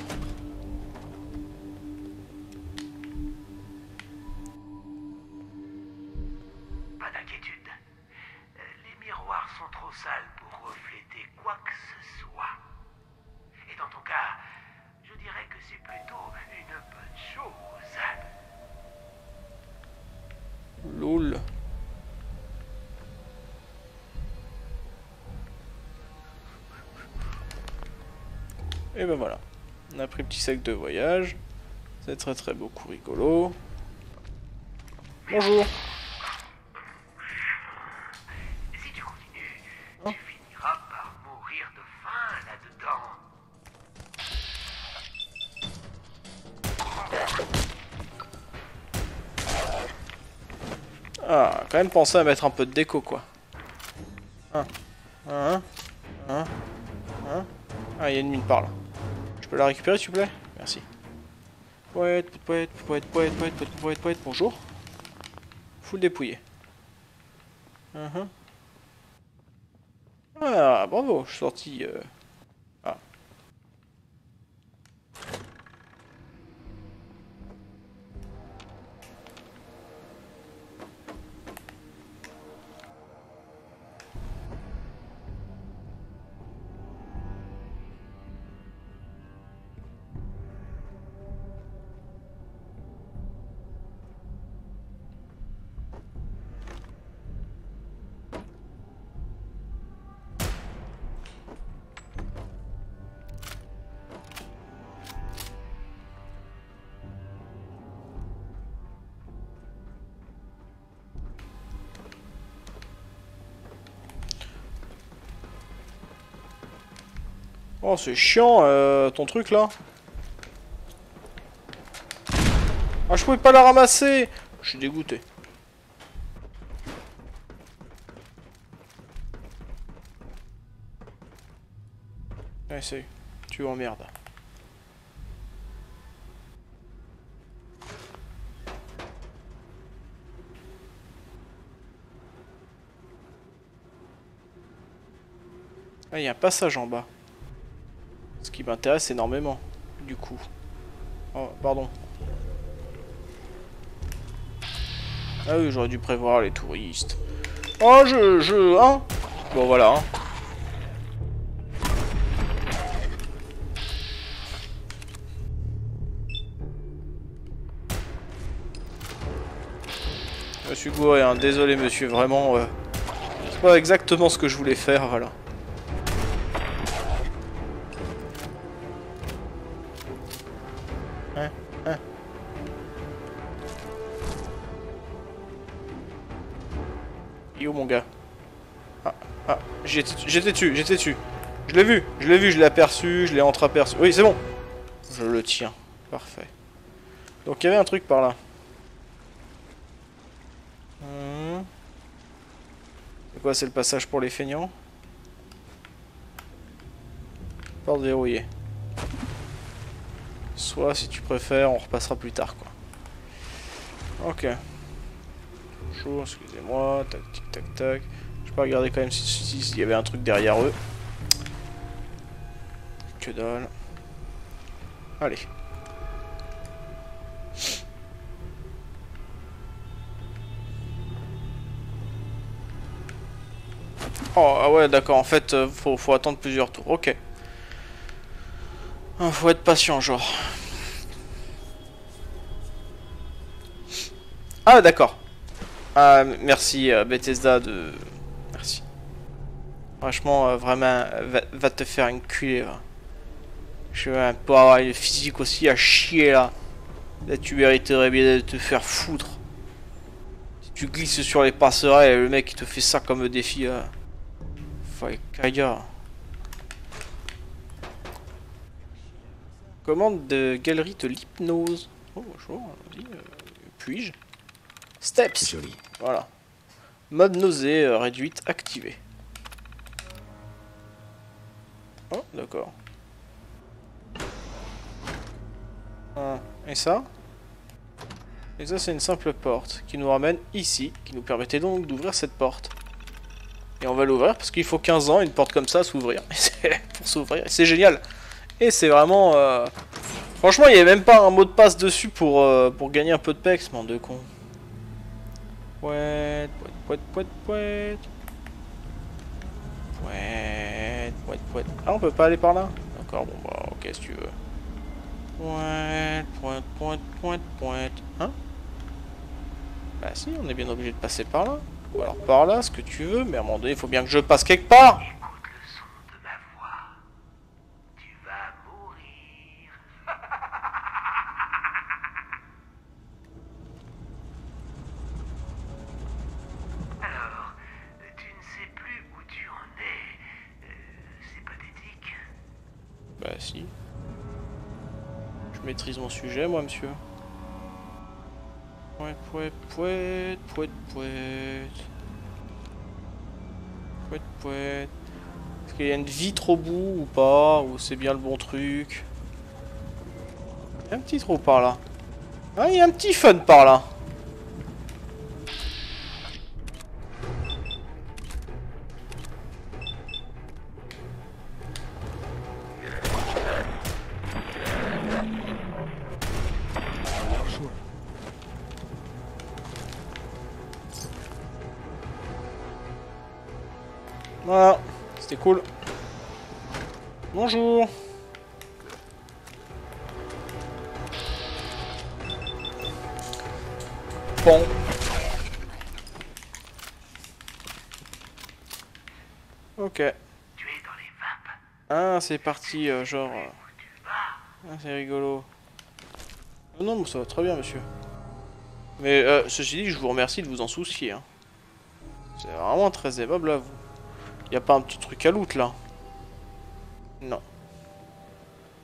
Et ben voilà, on a pris un petit sac de voyage, c'est très très beaucoup rigolo. Bonjour. Si tu continues, oh, tu finiras par mourir de faim là-dedans. Ah, quand même penser à mettre un peu de déco, quoi. Hein, hein, hein, hein. Ah, il y a une mine par là. Je peux la récupérer s'il vous plaît? Merci. Poète, poète, poète, poète, poète, poète, poète, poète, bonjour. Full dépouillé. Uh-huh. Ah, bravo, je suis sorti... Euh... Ah. Oh, c'est chiant, euh, ton truc là. Ah, je pouvais pas la ramasser. Je suis dégoûté. Essaye, tu m'emmerdes. Ah, il y a un passage en bas. Ce qui m'intéresse énormément, du coup. Oh, pardon. Ah oui, j'aurais dû prévoir les touristes. Oh, je... je... hein. Bon, voilà, hein. Je me suis gouré, hein. Désolé, monsieur, vraiment... Euh... C'est pas exactement ce que je voulais faire, voilà. J'étais dessus, j'étais dessus. Je l'ai vu, je l'ai vu, je l'ai aperçu, je l'ai entreaperçu. Oui, c'est bon. Je le tiens. Parfait. Donc il y avait un truc par là. Hmm. C'est quoi, c'est le passage pour les feignants? Porte verrouillée. Soit, si tu préfères, on repassera plus tard, quoi. Ok. Bonjour, excusez-moi. Tac, tic, tac, tac. Je peux regarder quand même s'il y avait un truc derrière eux. Que dalle. Allez. Oh, ah ouais, d'accord, en fait, faut, faut attendre plusieurs tours, ok. Faut être patient, genre. Ah, d'accord. Euh, merci, Bethesda, de... Merci. Franchement, euh, vraiment, va, va te faire enculer, là. Je vais un peu avoir une physique aussi à chier, là. Là, tu mériterais bien de te faire foutre. Si tu glisses sur les passerelles, le mec, il te fait ça comme défi, là. Faille caga. Commande de galerie de l'hypnose. Oh, bonjour, vas-y, euh, puis-je? Steps. Joli. Voilà. Mode nausée euh, réduite activée. Oh, d'accord. Ah, et ça? Et ça, c'est une simple porte qui nous ramène ici, qui nous permettait donc d'ouvrir cette porte. Et on va l'ouvrir parce qu'il faut quinze ans, une porte comme ça s'ouvrir. Pour s'ouvrir, c'est génial. Et c'est vraiment... Euh... Franchement, il n'y avait même pas un mot de passe dessus pour, euh, pour gagner un peu de pex, man de con. Pouet, pouet, pouet, pouet, pouet, pouet, pouet. Ah, on peut pas aller par là? D'accord, bon bah, ok, si tu veux. Pouet, pouet, pouet, pouet, pouet. Hein? Bah si, on est bien obligé de passer par là. Ou alors par là, ce que tu veux, mais à un moment donné, il faut bien que je passe quelque part. Mon sujet, moi, monsieur. Pouet, pouet, pouet, pouet, pouet. Pouet, pouet. Est-ce qu'il y a une vitre au bout ou pas? Ou c'est bien le bon truc? Il y a un petit trou par là. Ah, il y a un petit fun par là. Voilà, c'était cool. Bonjour. Bon. Ok. Tu es dans les vapes. Ah, c'est parti, euh, genre. Euh... Ah, c'est rigolo. Oh, non, mais ça va très bien, monsieur. Mais euh, ceci dit, je vous remercie de vous en soucier. Hein. C'est vraiment très aimable à vous. Y'a pas un petit truc à loot là? Non.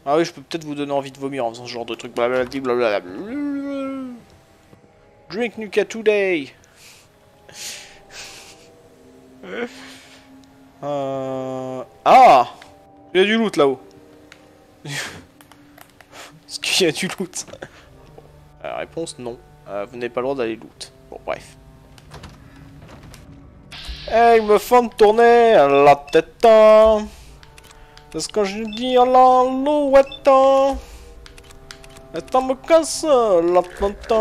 Ah oui, je peux peut-être vous donner envie de vomir en faisant ce genre de truc. Blablabla. Blablabla. Drink Nuka today. euh... Ah, il y a du loot là-haut. Est-ce qu'il y a du loot? La réponse non. Euh, vous n'avez pas le droit d'aller loot. Bon, bref. Hey, ils me font tourner la tête. C'est ce que je dis à l'alouette. Et on me casse la tête.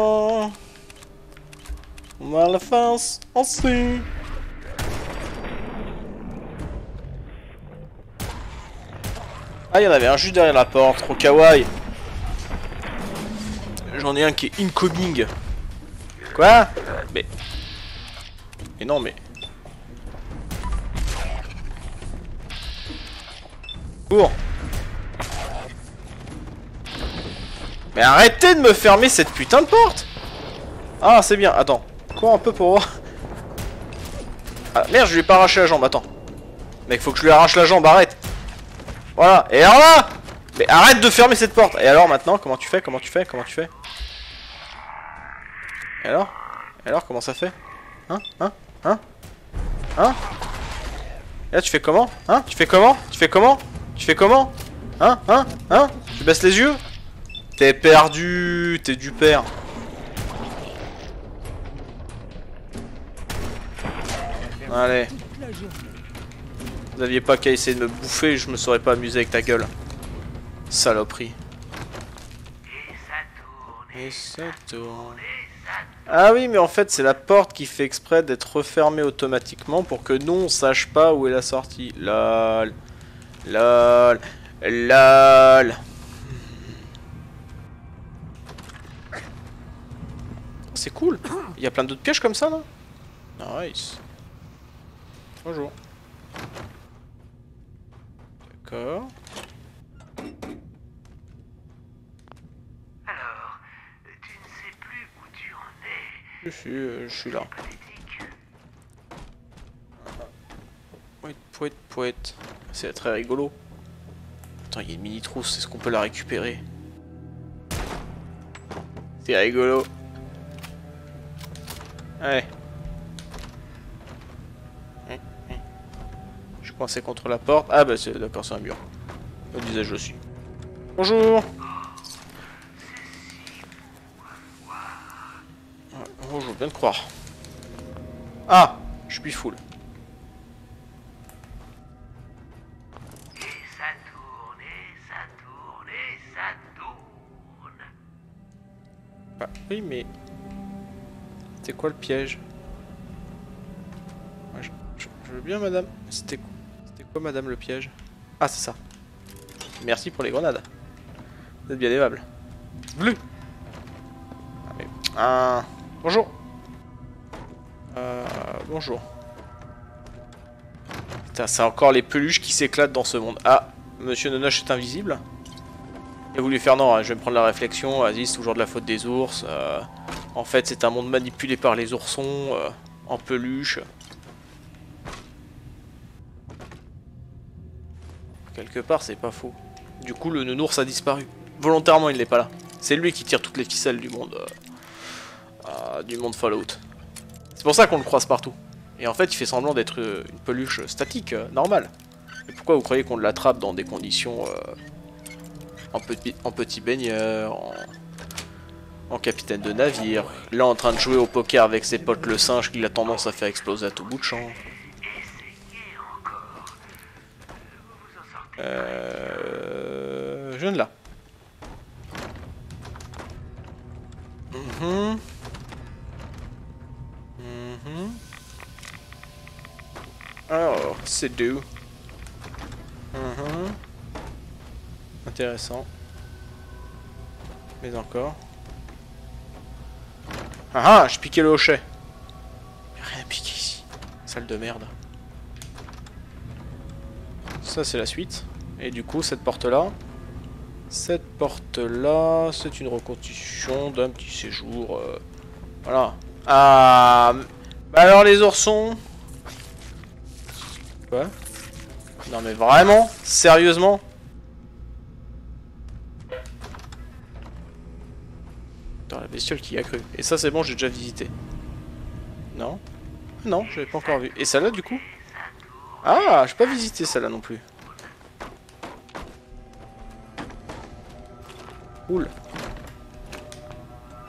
On va la faire aussi. Ah, il y en avait un juste derrière la porte, trop kawaii. J'en ai un qui est incoming. Quoi? Mais. Mais non, mais. Mais arrêtez de me fermer cette putain de porte. Ah, c'est bien, attends. Cours un peu pour voir. Ah merde, je lui ai pas arraché la jambe, attends. Mec, faut que je lui arrache la jambe, arrête. Voilà, et alors là. Mais arrête de fermer cette porte. Et alors maintenant, comment tu fais, comment tu fais, comment tu fais? Et alors? Et alors, comment ça fait? Hein? Hein? Hein? Hein? Et là, tu fais comment? Hein? Tu fais comment? Tu fais comment? Tu fais comment? Hein? Hein? Hein? Tu baisses les yeux? T'es perdu! T'es du père! Allez! Vous aviez pas qu'à essayer de me bouffer, je me serais pas amusé avec ta gueule. Saloperie! Et ça tourne! Et ça tourne! Ah oui, mais en fait, c'est la porte qui fait exprès d'être refermée automatiquement pour que nous, on sache pas où est la sortie. Lol. Lol. Lol. C'est cool. Il y a plein d'autres pièges comme ça, non? Nice. Bonjour. D'accord. Alors, tu ne sais plus où tu en es. Je suis, euh, je suis là. Pouet, pouet, pouet. C'est très rigolo. Attends, il y a une mini trousse. Est-ce qu'on peut la récupérer? C'est rigolo. Ouais. Je suis coincé contre la porte. Ah bah c'est d'accord, c'est un mur. Au visage aussi. Bonjour. Bonjour, je viens de croire. Ah, je suis full. Et ça tourne, et ça tourne, et ça tourne. Bah oui, mais... C'était quoi le piège? Moi, je, je, je veux bien, madame. C'était quoi, madame, le piège? Ah, c'est ça. Merci pour les grenades. Vous êtes bien aimable. Bleu. Ah, mais... ah. Bonjour. Euh, bonjour. Putain, c'est encore les peluches qui s'éclatent dans ce monde. Ah, monsieur Nonoche est invisible. Il a voulu faire non, hein, je vais me prendre la réflexion. Vas-y, c'est toujours de la faute des ours. Euh... En fait, c'est un monde manipulé par les oursons, euh, en peluche. Quelque part, c'est pas faux. Du coup, le nounours a disparu. Volontairement, il n'est pas là. C'est lui qui tire toutes les ficelles du monde, euh, euh, du monde Fallout. C'est pour ça qu'on le croise partout. Et en fait, il fait semblant d'être euh, une peluche statique, euh, normale. Et pourquoi vous croyez qu'on l'attrape dans des conditions euh, en, petit, en petit baigneur, en... en capitaine de navire, là en train de jouer au poker avec ses potes le singe qu'il a tendance à faire exploser à tout bout de champ. Euh... Je viens de là. Mmh. Mmh. Oh, c'est doux. Mmh. Intéressant. Mais encore... Ah ah, je piquais le hochet. Y'a rien à piquer ici. Salle de merde. Ça c'est la suite. Et du coup cette porte là. Cette porte là. C'est une reconstitution d'un petit séjour. Euh... Voilà. Ah bah alors les oursons. Quoi? Non mais vraiment? Sérieusement? La bestiole qui a cru. Et ça c'est bon, j'ai déjà visité. Non? Non, j'avais pas encore vu. Et celle-là du coup? Ah, j'ai pas visité celle-là non plus. Oula.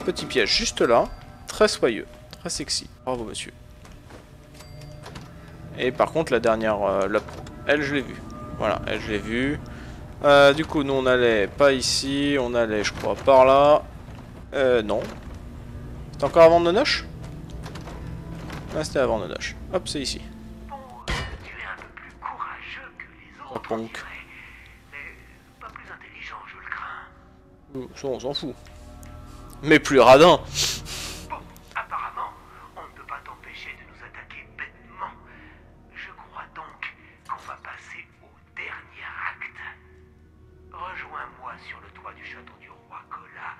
Petit piège juste là. Très soyeux. Très sexy. Bravo monsieur. Et par contre la dernière, euh, la... elle je l'ai vue. Voilà, elle je l'ai vue. Euh, du coup nous on allait pas ici, on allait je crois par là. Euh, non. C'était encore avant Nonoche? Ah, c'était avant Nonoche. Hop, c'est ici. Bon, tu es un peu plus courageux que les autres, oh, donc. Mais pas plus intelligent, je le crains. Ça, on s'en fout. Mais plus radin. Bon, apparemment, on ne peut pas t'empêcher de nous attaquer bêtement. Je crois donc qu'on va passer au dernier acte. Rejoins-moi sur le toit du château du roi Cola.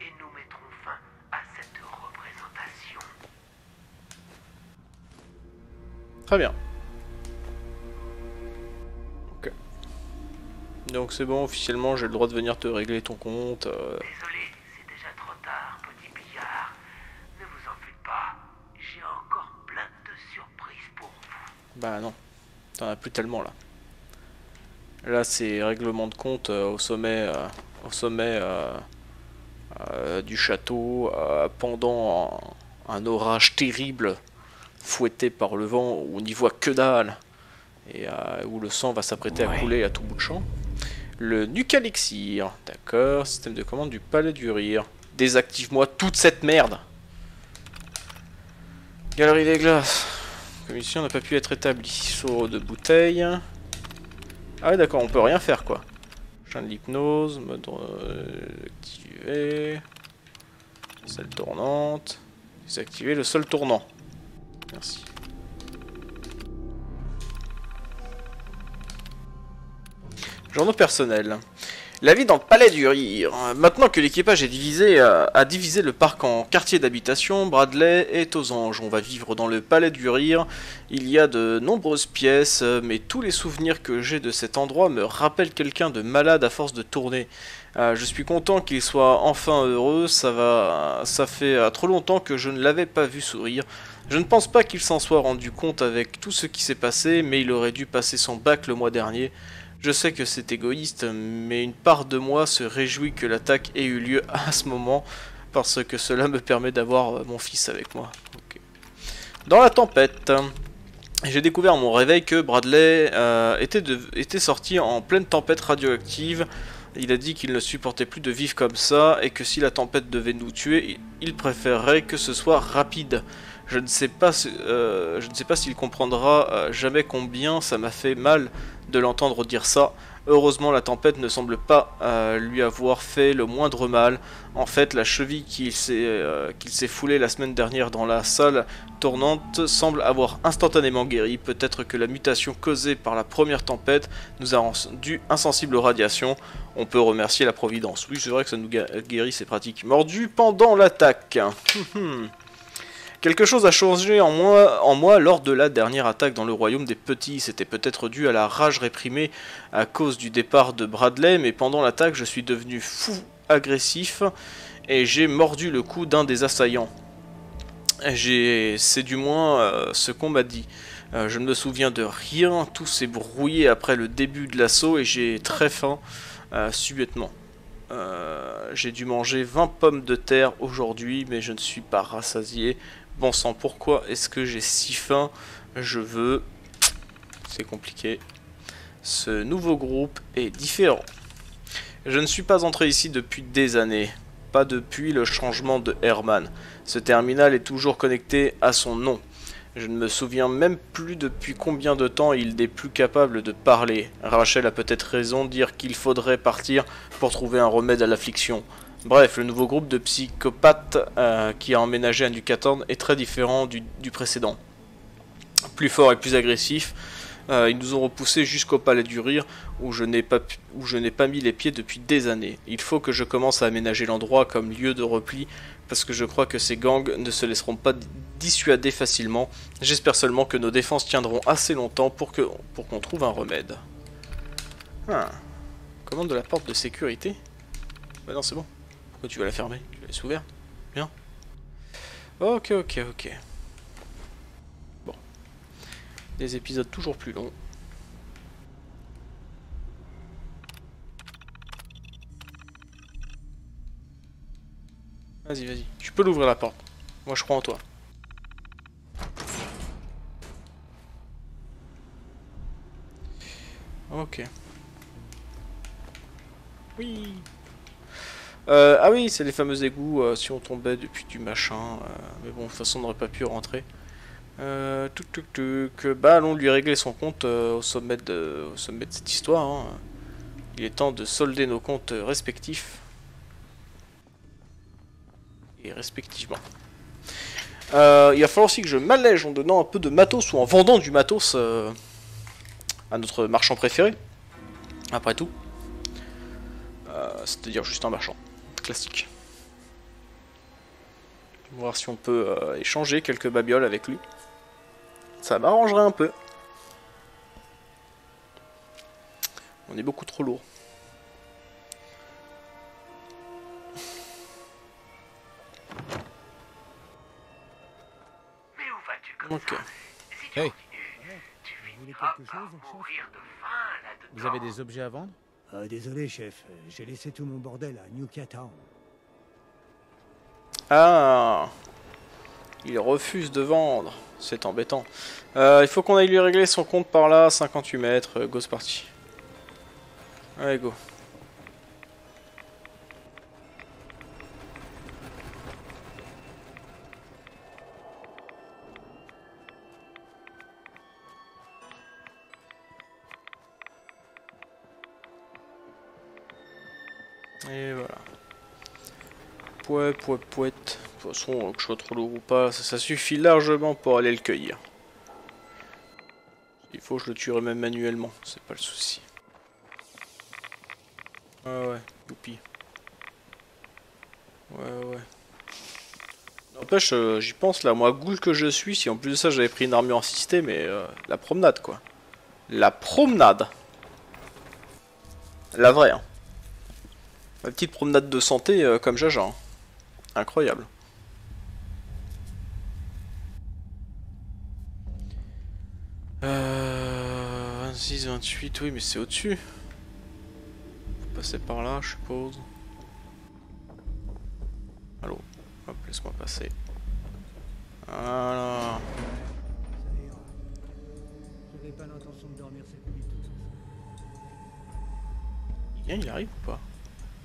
Et nous mettrons fin à cette représentation. Très bien. Ok. Donc c'est bon, officiellement j'ai le droit de venir te régler ton compte. Euh... Désolé, c'est déjà trop tard, petit billard. Ne vous en faites pas, j'ai encore plein de surprises pour vous. Bah non, t'en as plus tellement là. Là c'est règlement de compte euh, au sommet... Euh, au sommet... Euh... Euh, du château euh, pendant un, un orage terrible fouetté par le vent où on n'y voit que dalle et euh, où le sang va s'apprêter ouais. à couler à tout bout de champ. Le Nuka-Elixir, d'accord, système de commande du Palais du rire. Désactive-moi toute cette merde. Galerie des glaces. La commission n'a pas pu être établie. Seau de bouteille. Ah ouais, d'accord, on peut rien faire quoi. Chain de l'hypnose, mode activé. Salle tournante. Désactiver le sol tournant. Merci. Journaux personnels. La vie dans le palais du rire. Maintenant que l'équipage est divisé, a divisé le parc en quartiers d'habitation, Bradley est aux anges. On va vivre dans le palais du rire. Il y a de nombreuses pièces, mais tous les souvenirs que j'ai de cet endroit me rappellent quelqu'un de malade à force de tourner. Euh, je suis content qu'il soit enfin heureux. Ça va, ça fait euh, trop longtemps que je ne l'avais pas vu sourire. Je ne pense pas qu'il s'en soit rendu compte avec tout ce qui s'est passé, mais il aurait dû passer son bac le mois dernier. Je sais que c'est égoïste, mais une part de moi se réjouit que l'attaque ait eu lieu à ce moment, parce que cela me permet d'avoir mon fils avec moi. Okay. Dans la tempête, j'ai découvert à mon réveil que Bradley euh, était, de, était sorti en pleine tempête radioactive. Il a dit qu'il ne supportait plus de vivre comme ça, et que si la tempête devait nous tuer, il préférerait que ce soit rapide. Je ne sais pas, euh, je ne sais pas s'il comprendra euh, jamais combien ça m'a fait mal de l'entendre dire ça. Heureusement, la tempête ne semble pas euh, lui avoir fait le moindre mal. En fait, la cheville qu'il s'est euh, qu'il s'est foulée la semaine dernière dans la salle tournante semble avoir instantanément guéri. Peut-être que la mutation causée par la première tempête nous a rendu insensibles aux radiations. On peut remercier la Providence. Oui, c'est vrai que ça nous guérit, c'est pratique. Mordu pendant l'attaque. Quelque chose a changé en moi, en moi lors de la dernière attaque dans le royaume des petits. C'était peut-être dû à la rage réprimée à cause du départ de Bradley, mais pendant l'attaque, je suis devenu fou agressif et j'ai mordu le cou d'un des assaillants. C'est du moins euh, ce qu'on m'a dit. Euh, je ne me souviens de rien, tout s'est brouillé après le début de l'assaut et j'ai très faim euh, subitement. Euh, j'ai dû manger vingt pommes de terre aujourd'hui, mais je ne suis pas rassasié. Bon sang, pourquoi est-ce que j'ai si faim? Je veux... C'est compliqué. Ce nouveau groupe est différent. Je ne suis pas entré ici depuis des années. Pas depuis le changement de Herman. Ce terminal est toujours connecté à son nom. Je ne me souviens même plus depuis combien de temps il n'est plus capable de parler. Rachel a peut-être raison de dire qu'il faudrait partir pour trouver un remède à l'affliction. Bref, le nouveau groupe de psychopathes euh, qui a emménagé à Ducatorne est très différent du, du précédent. Plus fort et plus agressif, euh, ils nous ont repoussés jusqu'au palais du rire où je n'ai pas, où je n'ai pas mis les pieds depuis des années. Il faut que je commence à aménager l'endroit comme lieu de repli parce que je crois que ces gangs ne se laisseront pas dissuader facilement. J'espère seulement que nos défenses tiendront assez longtemps pour que pour qu'on trouve un remède. Ah. Commande de la porte de sécurité. Bah non, c'est bon. Pourquoi tu vas la fermer? Tu la laisses ouverte. Bien. Ok, ok, ok. Bon. Des épisodes toujours plus longs. Vas-y, vas-y. Tu peux l'ouvrir la porte. Moi, je crois en toi. Ok. Oui. Euh, ah oui, c'est les fameux égouts. Euh, si on tombait depuis du machin. Euh, mais bon, de toute façon, on n'aurait pas pu rentrer. Euh, tuc, tuc, tuc. Bah, allons lui régler son compte euh, au sommet de, au sommet de cette histoire. Hein. Il est temps de solder nos comptes respectifs. Et respectivement. Euh, il va falloir aussi que je m'allège en donnant un peu de matos ou en vendant du matos euh, à notre marchand préféré. Après tout. Euh, C'est-à-dire juste un marchand. Classique. On va voir si on peut euh, échanger quelques babioles avec lui. Ça m'arrangerait un peu. On est beaucoup trop lourd. Ok. Hey. Vous avez des objets à vendre? euh, Désolé, chef. J'ai laissé tout mon bordel à Nuka-Town. Ah. Il refuse de vendre. C'est embêtant. Euh, il faut qu'on aille lui régler son compte par là. cinquante-huit mètres. Go, c'est parti. Allez, go. Et voilà. Pouet, pouet, pouet. De toute façon, que je sois trop lourd ou pas, ça, ça suffit largement pour aller le cueillir. Il faut que je le tuerai même manuellement, c'est pas le souci. Ah ouais, youpi. Ouais, ouais. N'empêche, euh, j'y pense là, moi, ghoul que je suis, si en plus de ça j'avais pris une armure assistée, mais euh, la promenade quoi. La promenade. La vraie, hein. Ma petite promenade de santé euh, comme Jaja. Hein. Incroyable. Euh, vingt-six, vingt-huit, oui, mais c'est au-dessus. Faut passer par là, je suppose. Allô, hop, laisse-moi passer. Voilà. Il vient, il arrive ou pas?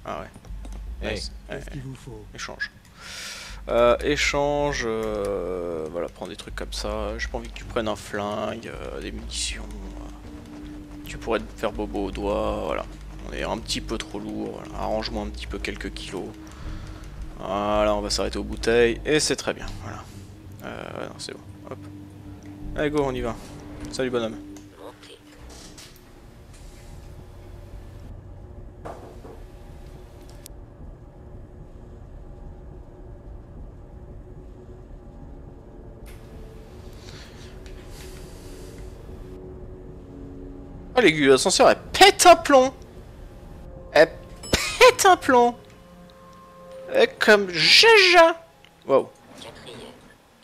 Ah ouais. Hey. Ouais, ouais. Échange. Euh, échange, euh, voilà, prends des trucs comme ça. J'ai pas envie que tu prennes un flingue, euh, des munitions. Euh, tu pourrais te faire bobo au doigt, voilà. On est un petit peu trop lourd, voilà. Arrange-moi un petit peu quelques kilos. Voilà, on va s'arrêter aux bouteilles, et c'est très bien, voilà. Euh, non, c'est bon, hop. Allez, go, on y va. Salut, bonhomme. Oh, l'ascenseur, elle pète un plomb. Elle pète un plomb. Elle est comme jaja. Wow. Quatrième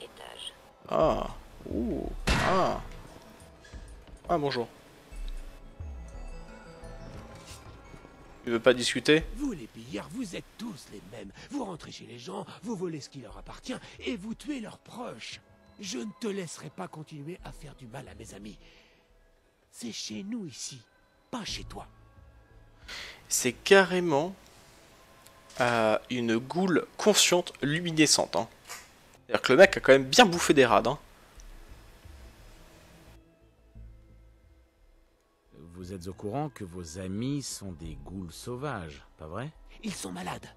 étage. Ah. Ouh. Ah. Ah, bonjour. Tu veux pas discuter? Vous, les pillards, vous êtes tous les mêmes. Vous rentrez chez les gens, vous volez ce qui leur appartient et vous tuez leurs proches. Je ne te laisserai pas continuer à faire du mal à mes amis. C'est chez nous ici, pas chez toi. C'est carrément euh, une goule consciente luminescente. Hein. C'est-à-dire que le mec a quand même bien bouffé des rades. Hein. Vous êtes au courant que vos amis sont des ghouls sauvages, pas vrai? Ils sont malades,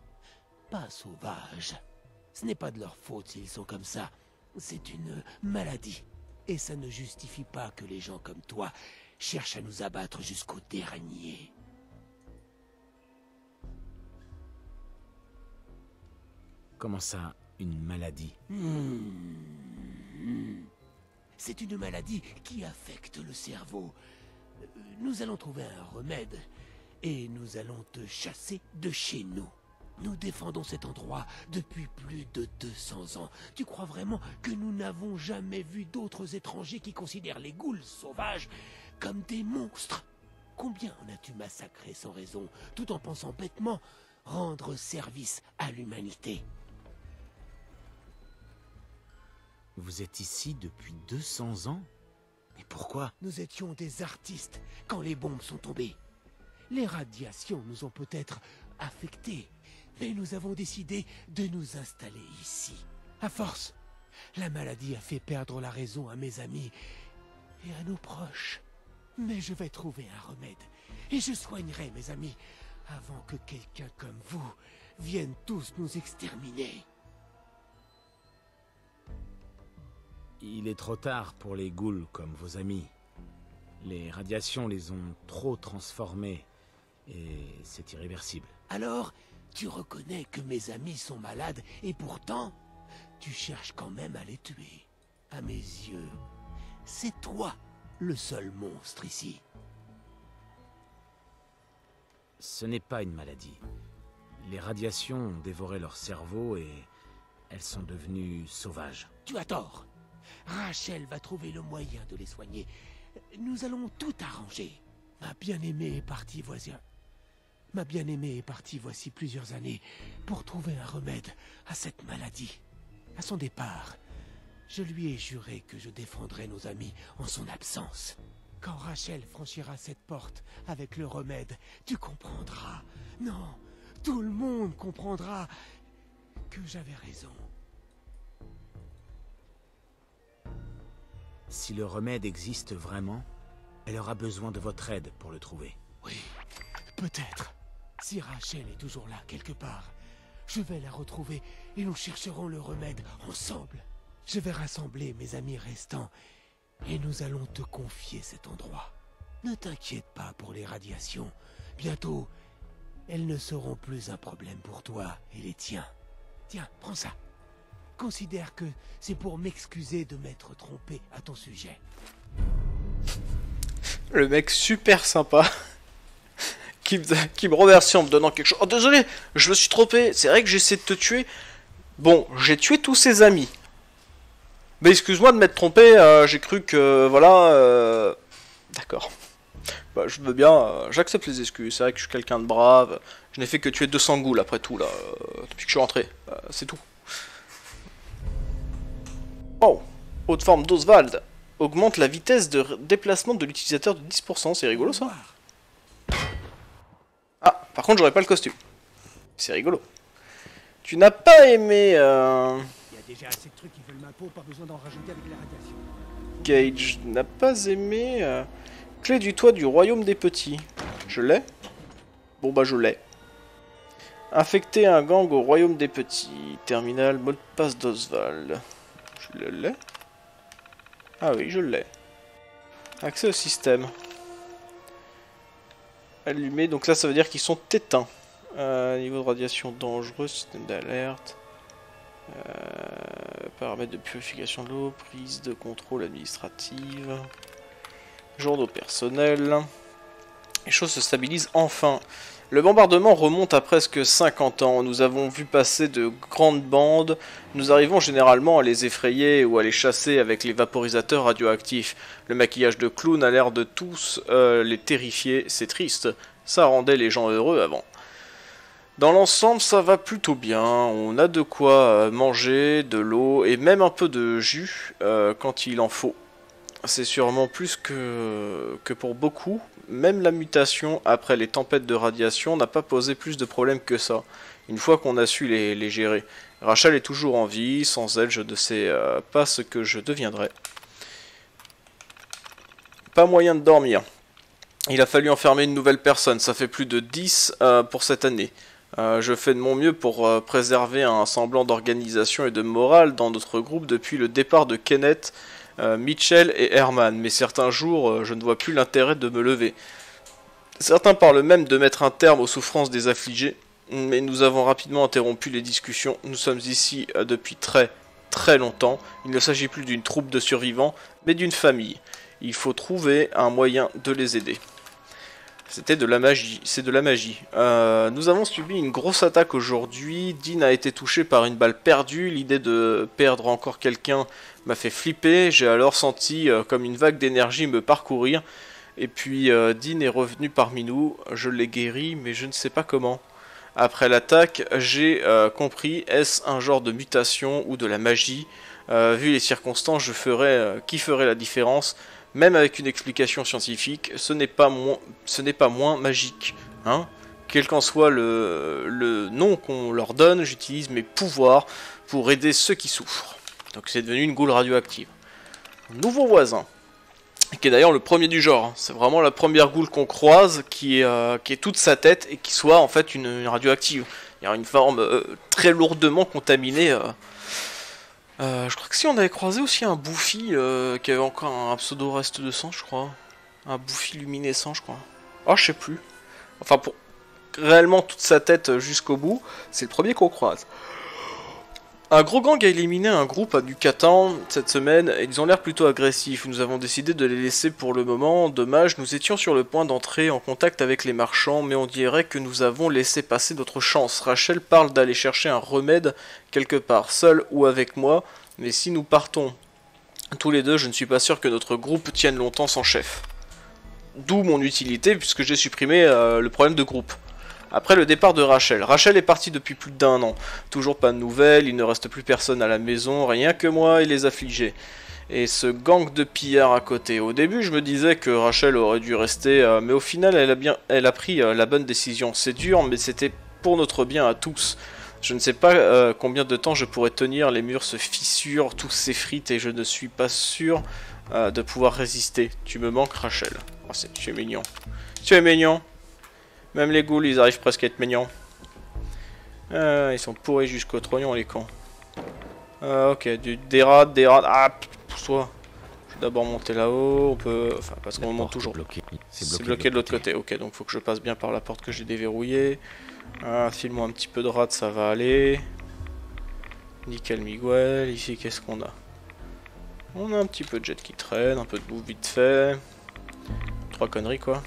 pas sauvages. Ce n'est pas de leur faute s'ils sont comme ça. C'est une maladie. Et ça ne justifie pas que les gens comme toi cherchent à nous abattre jusqu'au dernier. Comment ça, une maladie? Mmh. C'est une maladie qui affecte le cerveau. Nous allons trouver un remède et nous allons te chasser de chez nous. Nous défendons cet endroit depuis plus de deux cents ans. Tu crois vraiment que nous n'avons jamais vu d'autres étrangers qui considèrent les ghouls sauvages comme des monstres? Combien en as-tu massacré sans raison, tout en pensant bêtement rendre service à l'humanité? Vous êtes ici depuis deux cents ans? Mais pourquoi? Nous étions des artistes quand les bombes sont tombées. Les radiations nous ont peut-être affectés. Mais nous avons décidé de nous installer ici. À force, la maladie a fait perdre la raison à mes amis et à nos proches. Mais je vais trouver un remède et je soignerai mes amis avant que quelqu'un comme vous vienne tous nous exterminer. Il est trop tard pour les ghouls comme vos amis. Les radiations les ont trop transformés et c'est irréversible. Alors, tu reconnais que mes amis sont malades et pourtant, tu cherches quand même à les tuer. À mes yeux, c'est toi le seul monstre ici. Ce n'est pas une maladie. Les radiations ont dévoré leur cerveau et elles sont devenues sauvages. Tu as tort. Rachel va trouver le moyen de les soigner. Nous allons tout arranger. Ma bien-aimée est partie, voisin. Ma bien-aimée est partie voici plusieurs années pour trouver un remède à cette maladie. À son départ, je lui ai juré que je défendrais nos amis en son absence. Quand Rachel franchira cette porte avec le remède, tu comprendras. Non, tout le monde comprendra que j'avais raison. Si le remède existe vraiment, elle aura besoin de votre aide pour le trouver. Oui, peut-être. Si Rachel est toujours là, quelque part, je vais la retrouver et nous chercherons le remède ensemble. Je vais rassembler mes amis restants et nous allons te confier cet endroit. Ne t'inquiète pas pour les radiations. Bientôt, elles ne seront plus un problème pour toi et les tiens. Tiens, prends ça. Considère que c'est pour m'excuser de m'être trompé à ton sujet. Le mec super sympa. Qui me, qui me remercie en me donnant quelque chose. Oh désolé, je me suis trompé, c'est vrai que j'ai essayé de te tuer. Bon, j'ai tué tous ses amis. Mais excuse-moi de m'être trompé, euh, j'ai cru que, euh, voilà... Euh... D'accord. Bah, je veux bien, euh, j'accepte les excuses, c'est vrai que je suis quelqu'un de brave. Je n'ai fait que tuer deux cents goules après tout, là, euh, depuis que je suis rentré. Euh, c'est tout. Oh, haute forme d'Oswald. Augmente la vitesse de déplacement de l'utilisateur de dix pour cent, c'est rigolo ça. Ah, par contre, j'aurais pas le costume. C'est rigolo. Tu n'as pas aimé... Euh... Il y a déjà assez de trucs qui veulent ma peau, pas besoin d'en rajouter avec la radiation. Gage n'a pas aimé... Euh... Clé du toit du Royaume des petits. Je l'ai. Bon bah je l'ai. Infecter un gang au Royaume des petits. Terminal, mot de passe d'Oswald. Je l'ai. Ah oui, je l'ai. Accès au système. Allumé, donc là ça veut dire qu'ils sont éteints. Euh, niveau de radiation dangereux, système d'alerte, euh, paramètres de purification de l'eau, prise de contrôle administrative, journaux personnels. Les choses se stabilisent enfin. Le bombardement remonte à presque cinquante ans. Nous avons vu passer de grandes bandes. Nous arrivons généralement à les effrayer ou à les chasser avec les vaporisateurs radioactifs. Le maquillage de clown a l'air de tous euh, les terrifier. C'est triste. Ça rendait les gens heureux avant. Dans l'ensemble, ça va plutôt bien. On a de quoi manger, de l'eau et même un peu de jus euh, quand il en faut. C'est sûrement plus que, que pour beaucoup. Même la mutation après les tempêtes de radiation n'a pas posé plus de problèmes que ça, une fois qu'on a su les, les gérer. Rachel est toujours en vie, sans elle je ne sais euh, pas ce que je deviendrai. Pas moyen de dormir. Il a fallu enfermer une nouvelle personne, ça fait plus de dix euh, pour cette année. Euh, je fais de mon mieux pour euh, préserver un semblant d'organisation et de morale dans notre groupe depuis le départ de Kenneth, Euh, Mitchell et Herman, mais certains jours euh, je ne vois plus l'intérêt de me lever. Certains parlent même de mettre un terme aux souffrances des affligés, mais nous avons rapidement interrompu les discussions. Nous sommes ici euh, depuis très très longtemps. Il ne s'agit plus d'une troupe de survivants, mais d'une famille. Il faut trouver un moyen de les aider. C'était de la magie, c'est de la magie. Euh, nous avons subi une grosse attaque aujourd'hui. Dean a été touché par une balle perdue. L'idée de perdre encore quelqu'un m'a fait flipper. J'ai alors senti euh, comme une vague d'énergie me parcourir. Et puis euh, Dean est revenu parmi nous. Je l'ai guéri, mais je ne sais pas comment. Après l'attaque, j'ai euh, compris. Est-ce un genre de mutation ou de la magie? euh, Vu les circonstances, je ferais, euh, qui ferait la différence? Même avec une explication scientifique, ce n'est pas, mo pas moins magique. Hein, quel qu'en soit le, le nom qu'on leur donne, j'utilise mes pouvoirs pour aider ceux qui souffrent. Donc c'est devenu une goule radioactive. Nouveau voisin, qui est d'ailleurs le premier du genre. C'est vraiment la première goule qu'on croise, qui est, euh, qui est toute sa tête et qui soit en fait une, une radioactive. Il y a une forme euh, très lourdement contaminée... Euh, Euh, je crois que si on avait croisé aussi un bouffi euh, qui avait encore un pseudo reste de sang, je crois. Un bouffi luminescent, je crois. Oh, je sais plus. Enfin, pour réellement toute sa tête jusqu'au bout, c'est le premier qu'on croise. Un gros gang a éliminé un groupe à Nuka-Town cette semaine, et ils ont l'air plutôt agressifs. Nous avons décidé de les laisser pour le moment. Dommage, nous étions sur le point d'entrer en contact avec les marchands, mais on dirait que nous avons laissé passer notre chance. Rachel parle d'aller chercher un remède quelque part, seul ou avec moi, mais si nous partons tous les deux, je ne suis pas sûr que notre groupe tienne longtemps sans chef. D'où mon utilité, puisque j'ai supprimé euh, le problème de groupe. Après le départ de Rachel. Rachel est partie depuis plus d'un an. Toujours pas de nouvelles, il ne reste plus personne à la maison, rien que moi et les affligés. Et ce gang de pillards à côté. Au début, je me disais que Rachel aurait dû rester, euh, mais au final, elle a, bien, elle a pris euh, la bonne décision. C'est dur, mais c'était pour notre bien à tous. Je ne sais pas euh, combien de temps je pourrais tenir, les murs se fissurent, tout s'effrite et je ne suis pas sûr euh, de pouvoir résister. Tu me manques, Rachel. Oh, c'est, tu es mignon. Tu es mignon. Même les ghouls, ils arrivent presque à être maignants. Euh, ils sont pourris jusqu'au trognon, les cons. Euh, ok, du, des rats, des rats. Ah, pousse-toi. Je vais d'abord monter là-haut. On peut. Enfin, parce qu'on monte toujours. C'est bloqué, bloqué de l'autre côté. côté. Ok, donc faut que je passe bien par la porte que j'ai déverrouillée. Ah, file-moi un petit peu de rats, ça va aller. Nickel Miguel. Ici, qu'est-ce qu'on a? On a un petit peu de jet qui traîne, un peu de bouffe vite fait. Trois conneries, quoi.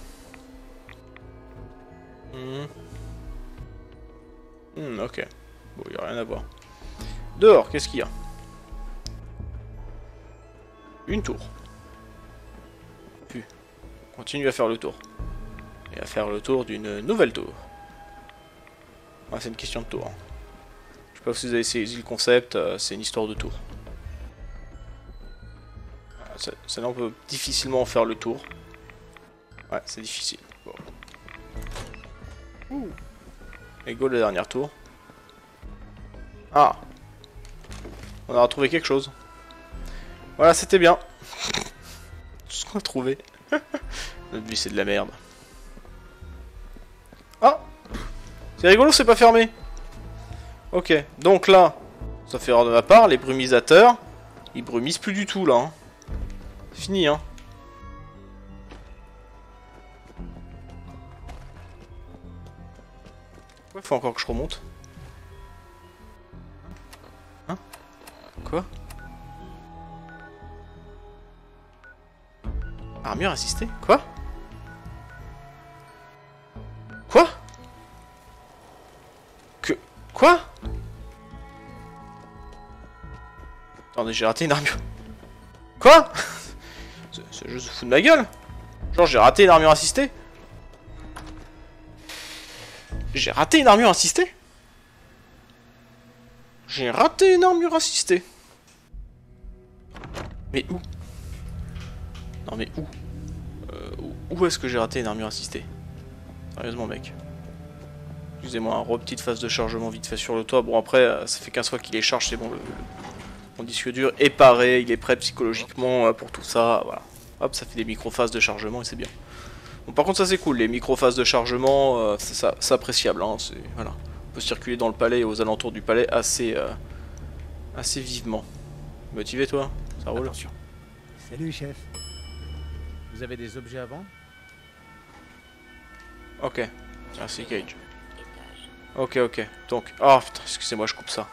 Hmm. Hmm, ok. Bon, il n'y a rien à voir. Dehors, qu'est-ce qu'il y a? Une tour. Puis, on continue à faire le tour. Et à faire le tour d'une nouvelle tour. Ah, c'est une question de tour. Hein. Je sais pas si vous avez saisi le concept, euh, c'est une histoire de tour. Ah, celle-là, on peut difficilement en faire le tour. Ouais, c'est difficile. Bon. Ouh. Et go le dernier tour. Ah. On a retrouvé quelque chose. Voilà, c'était bien. Tout ce qu'on a trouvé. Notre vie, c'est de la merde. Ah. C'est rigolo, c'est pas fermé. Ok, donc là, ça fait erreur de ma part, les brumisateurs, ils brumisent plus du tout là. Hein. C'est fini, hein. Faut encore que je remonte. Hein? Quoi? Armure assistée? Quoi? Quoi? Que... Quoi? Attendez, j'ai raté une armure. Quoi? Ce jeu se fout de ma gueule. Genre j'ai raté une armure assistée. J'ai raté une armure assistée. J'ai raté une armure assistée. Mais où? Non mais où? euh, Où est-ce que j'ai raté une armure assistée? Sérieusement mec. Excusez-moi, repetite phase de chargement vite fait sur le toit. Bon après, ça fait quinze fois qu'il les charge, c'est bon. Le, le, mon disque dur est paré, il est prêt psychologiquement pour tout ça. Voilà. Hop, ça fait des micro-phases de chargement et c'est bien. Bon, par contre ça c'est cool, les micro-phases de chargement, euh, c'est appréciable, hein, voilà. On peut circuler dans le palais et aux alentours du palais assez, euh, assez vivement. Motivé toi, ça roule. Attention. Salut chef. Vous avez des objets à vendre? Ok, merci Gage. Ok, ok, donc, oh putain, excusez-moi, je coupe ça.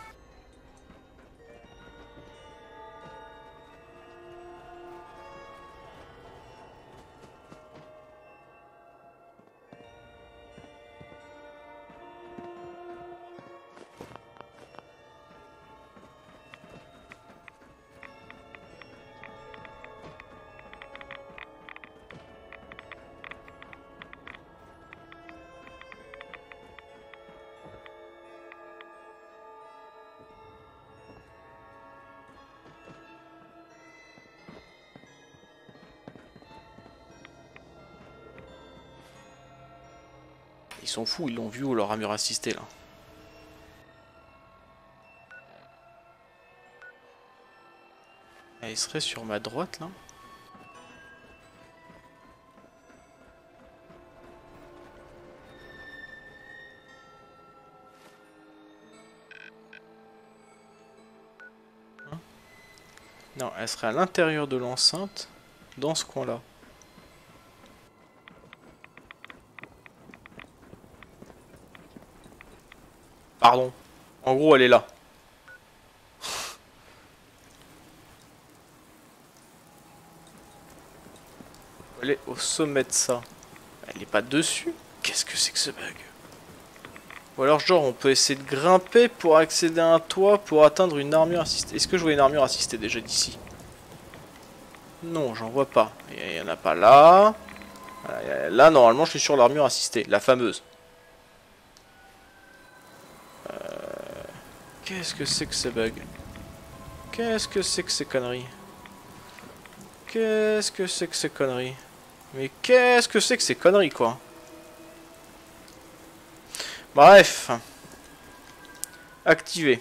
Ils sont fous, ils l'ont vu ou leur armure assistée là. Ah, il serait sur ma droite là. Hein? Non, elle serait à l'intérieur de l'enceinte, dans ce coin là. Pardon. En gros, elle est là. Elle est au sommet de ça. Elle n'est pas dessus. Qu'est-ce que c'est que ce bug? Ou alors, genre, on peut essayer de grimper pour accéder à un toit pour atteindre une armure assistée. Est-ce que je vois une armure assistée déjà d'ici? Non, j'en vois pas. Il n'y en a pas là. Là, normalement, je suis sur l'armure assistée. La fameuse. Qu'est-ce que c'est que ces bugs? Qu'est-ce que c'est que ces conneries? Qu'est-ce que c'est que ces conneries? Mais qu'est-ce que c'est que ces conneries, quoi? Bref. Activé.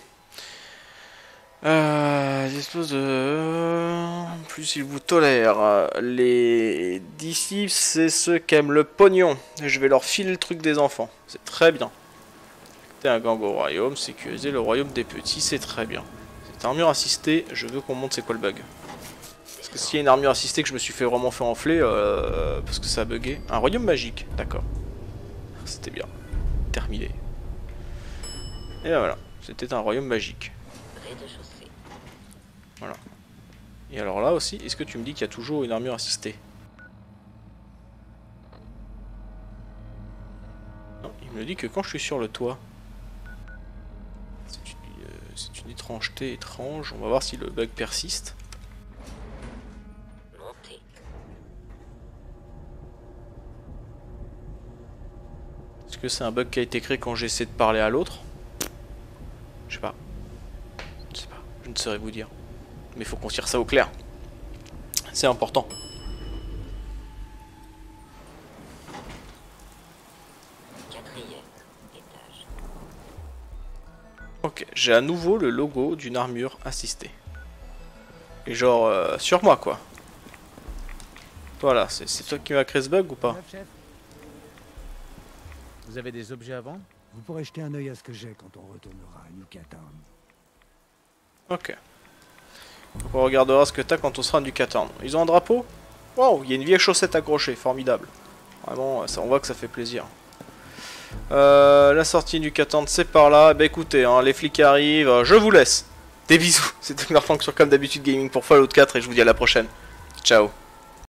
Euh, ils disposent de... Plus ils vous tolèrent. Les disciples, c'est ceux qui aiment le pognon. Je vais leur filer le truc des enfants. C'est très bien. T'es un gang au royaume, sécuriser le royaume des petits, c'est très bien. Cette armure assistée, je veux qu'on montre c'est quoi le bug. Parce que s'il y a une armure assistée que je me suis fait vraiment fait enfler, euh, parce que ça a bugué. Un royaume magique, d'accord. C'était bien. Terminé. Et ben voilà, c'était un royaume magique. Voilà. Et alors là aussi, est-ce que tu me dis qu'il y a toujours une armure assistée? Non, il me dit que quand je suis sur le toit. C'est une, euh, une étrangeté étrange. On va voir si le bug persiste. Est-ce que c'est un bug qui a été créé quand j'essaie de parler à l'autre? Je sais pas. Je sais pas. Je ne saurais vous dire. Mais faut qu'on tire ça au clair. C'est important. Ok, j'ai à nouveau le logo d'une armure assistée. Et genre euh, sur moi quoi. Voilà, c'est toi qui m'as créé ce bug ou pas? Vous avez des objets à vendre? Vous pourrez jeter un œil à ce que j'ai quand on retournera à Nuka-Town. Ok. Donc on regardera ce que t'as quand on sera à Ducatorne. Ils ont un drapeau? Waouh, il y a une vieille chaussette accrochée, formidable. Vraiment, ça, on voit que ça fait plaisir. Euh, la sortie Ducatorne, c'est par là. Bah écoutez, hein, les flics arrivent, je vous laisse. Des bisous, c'était Knarfhang sur Comme d'Habitude Gaming pour Fallout quatre et je vous dis à la prochaine. Ciao.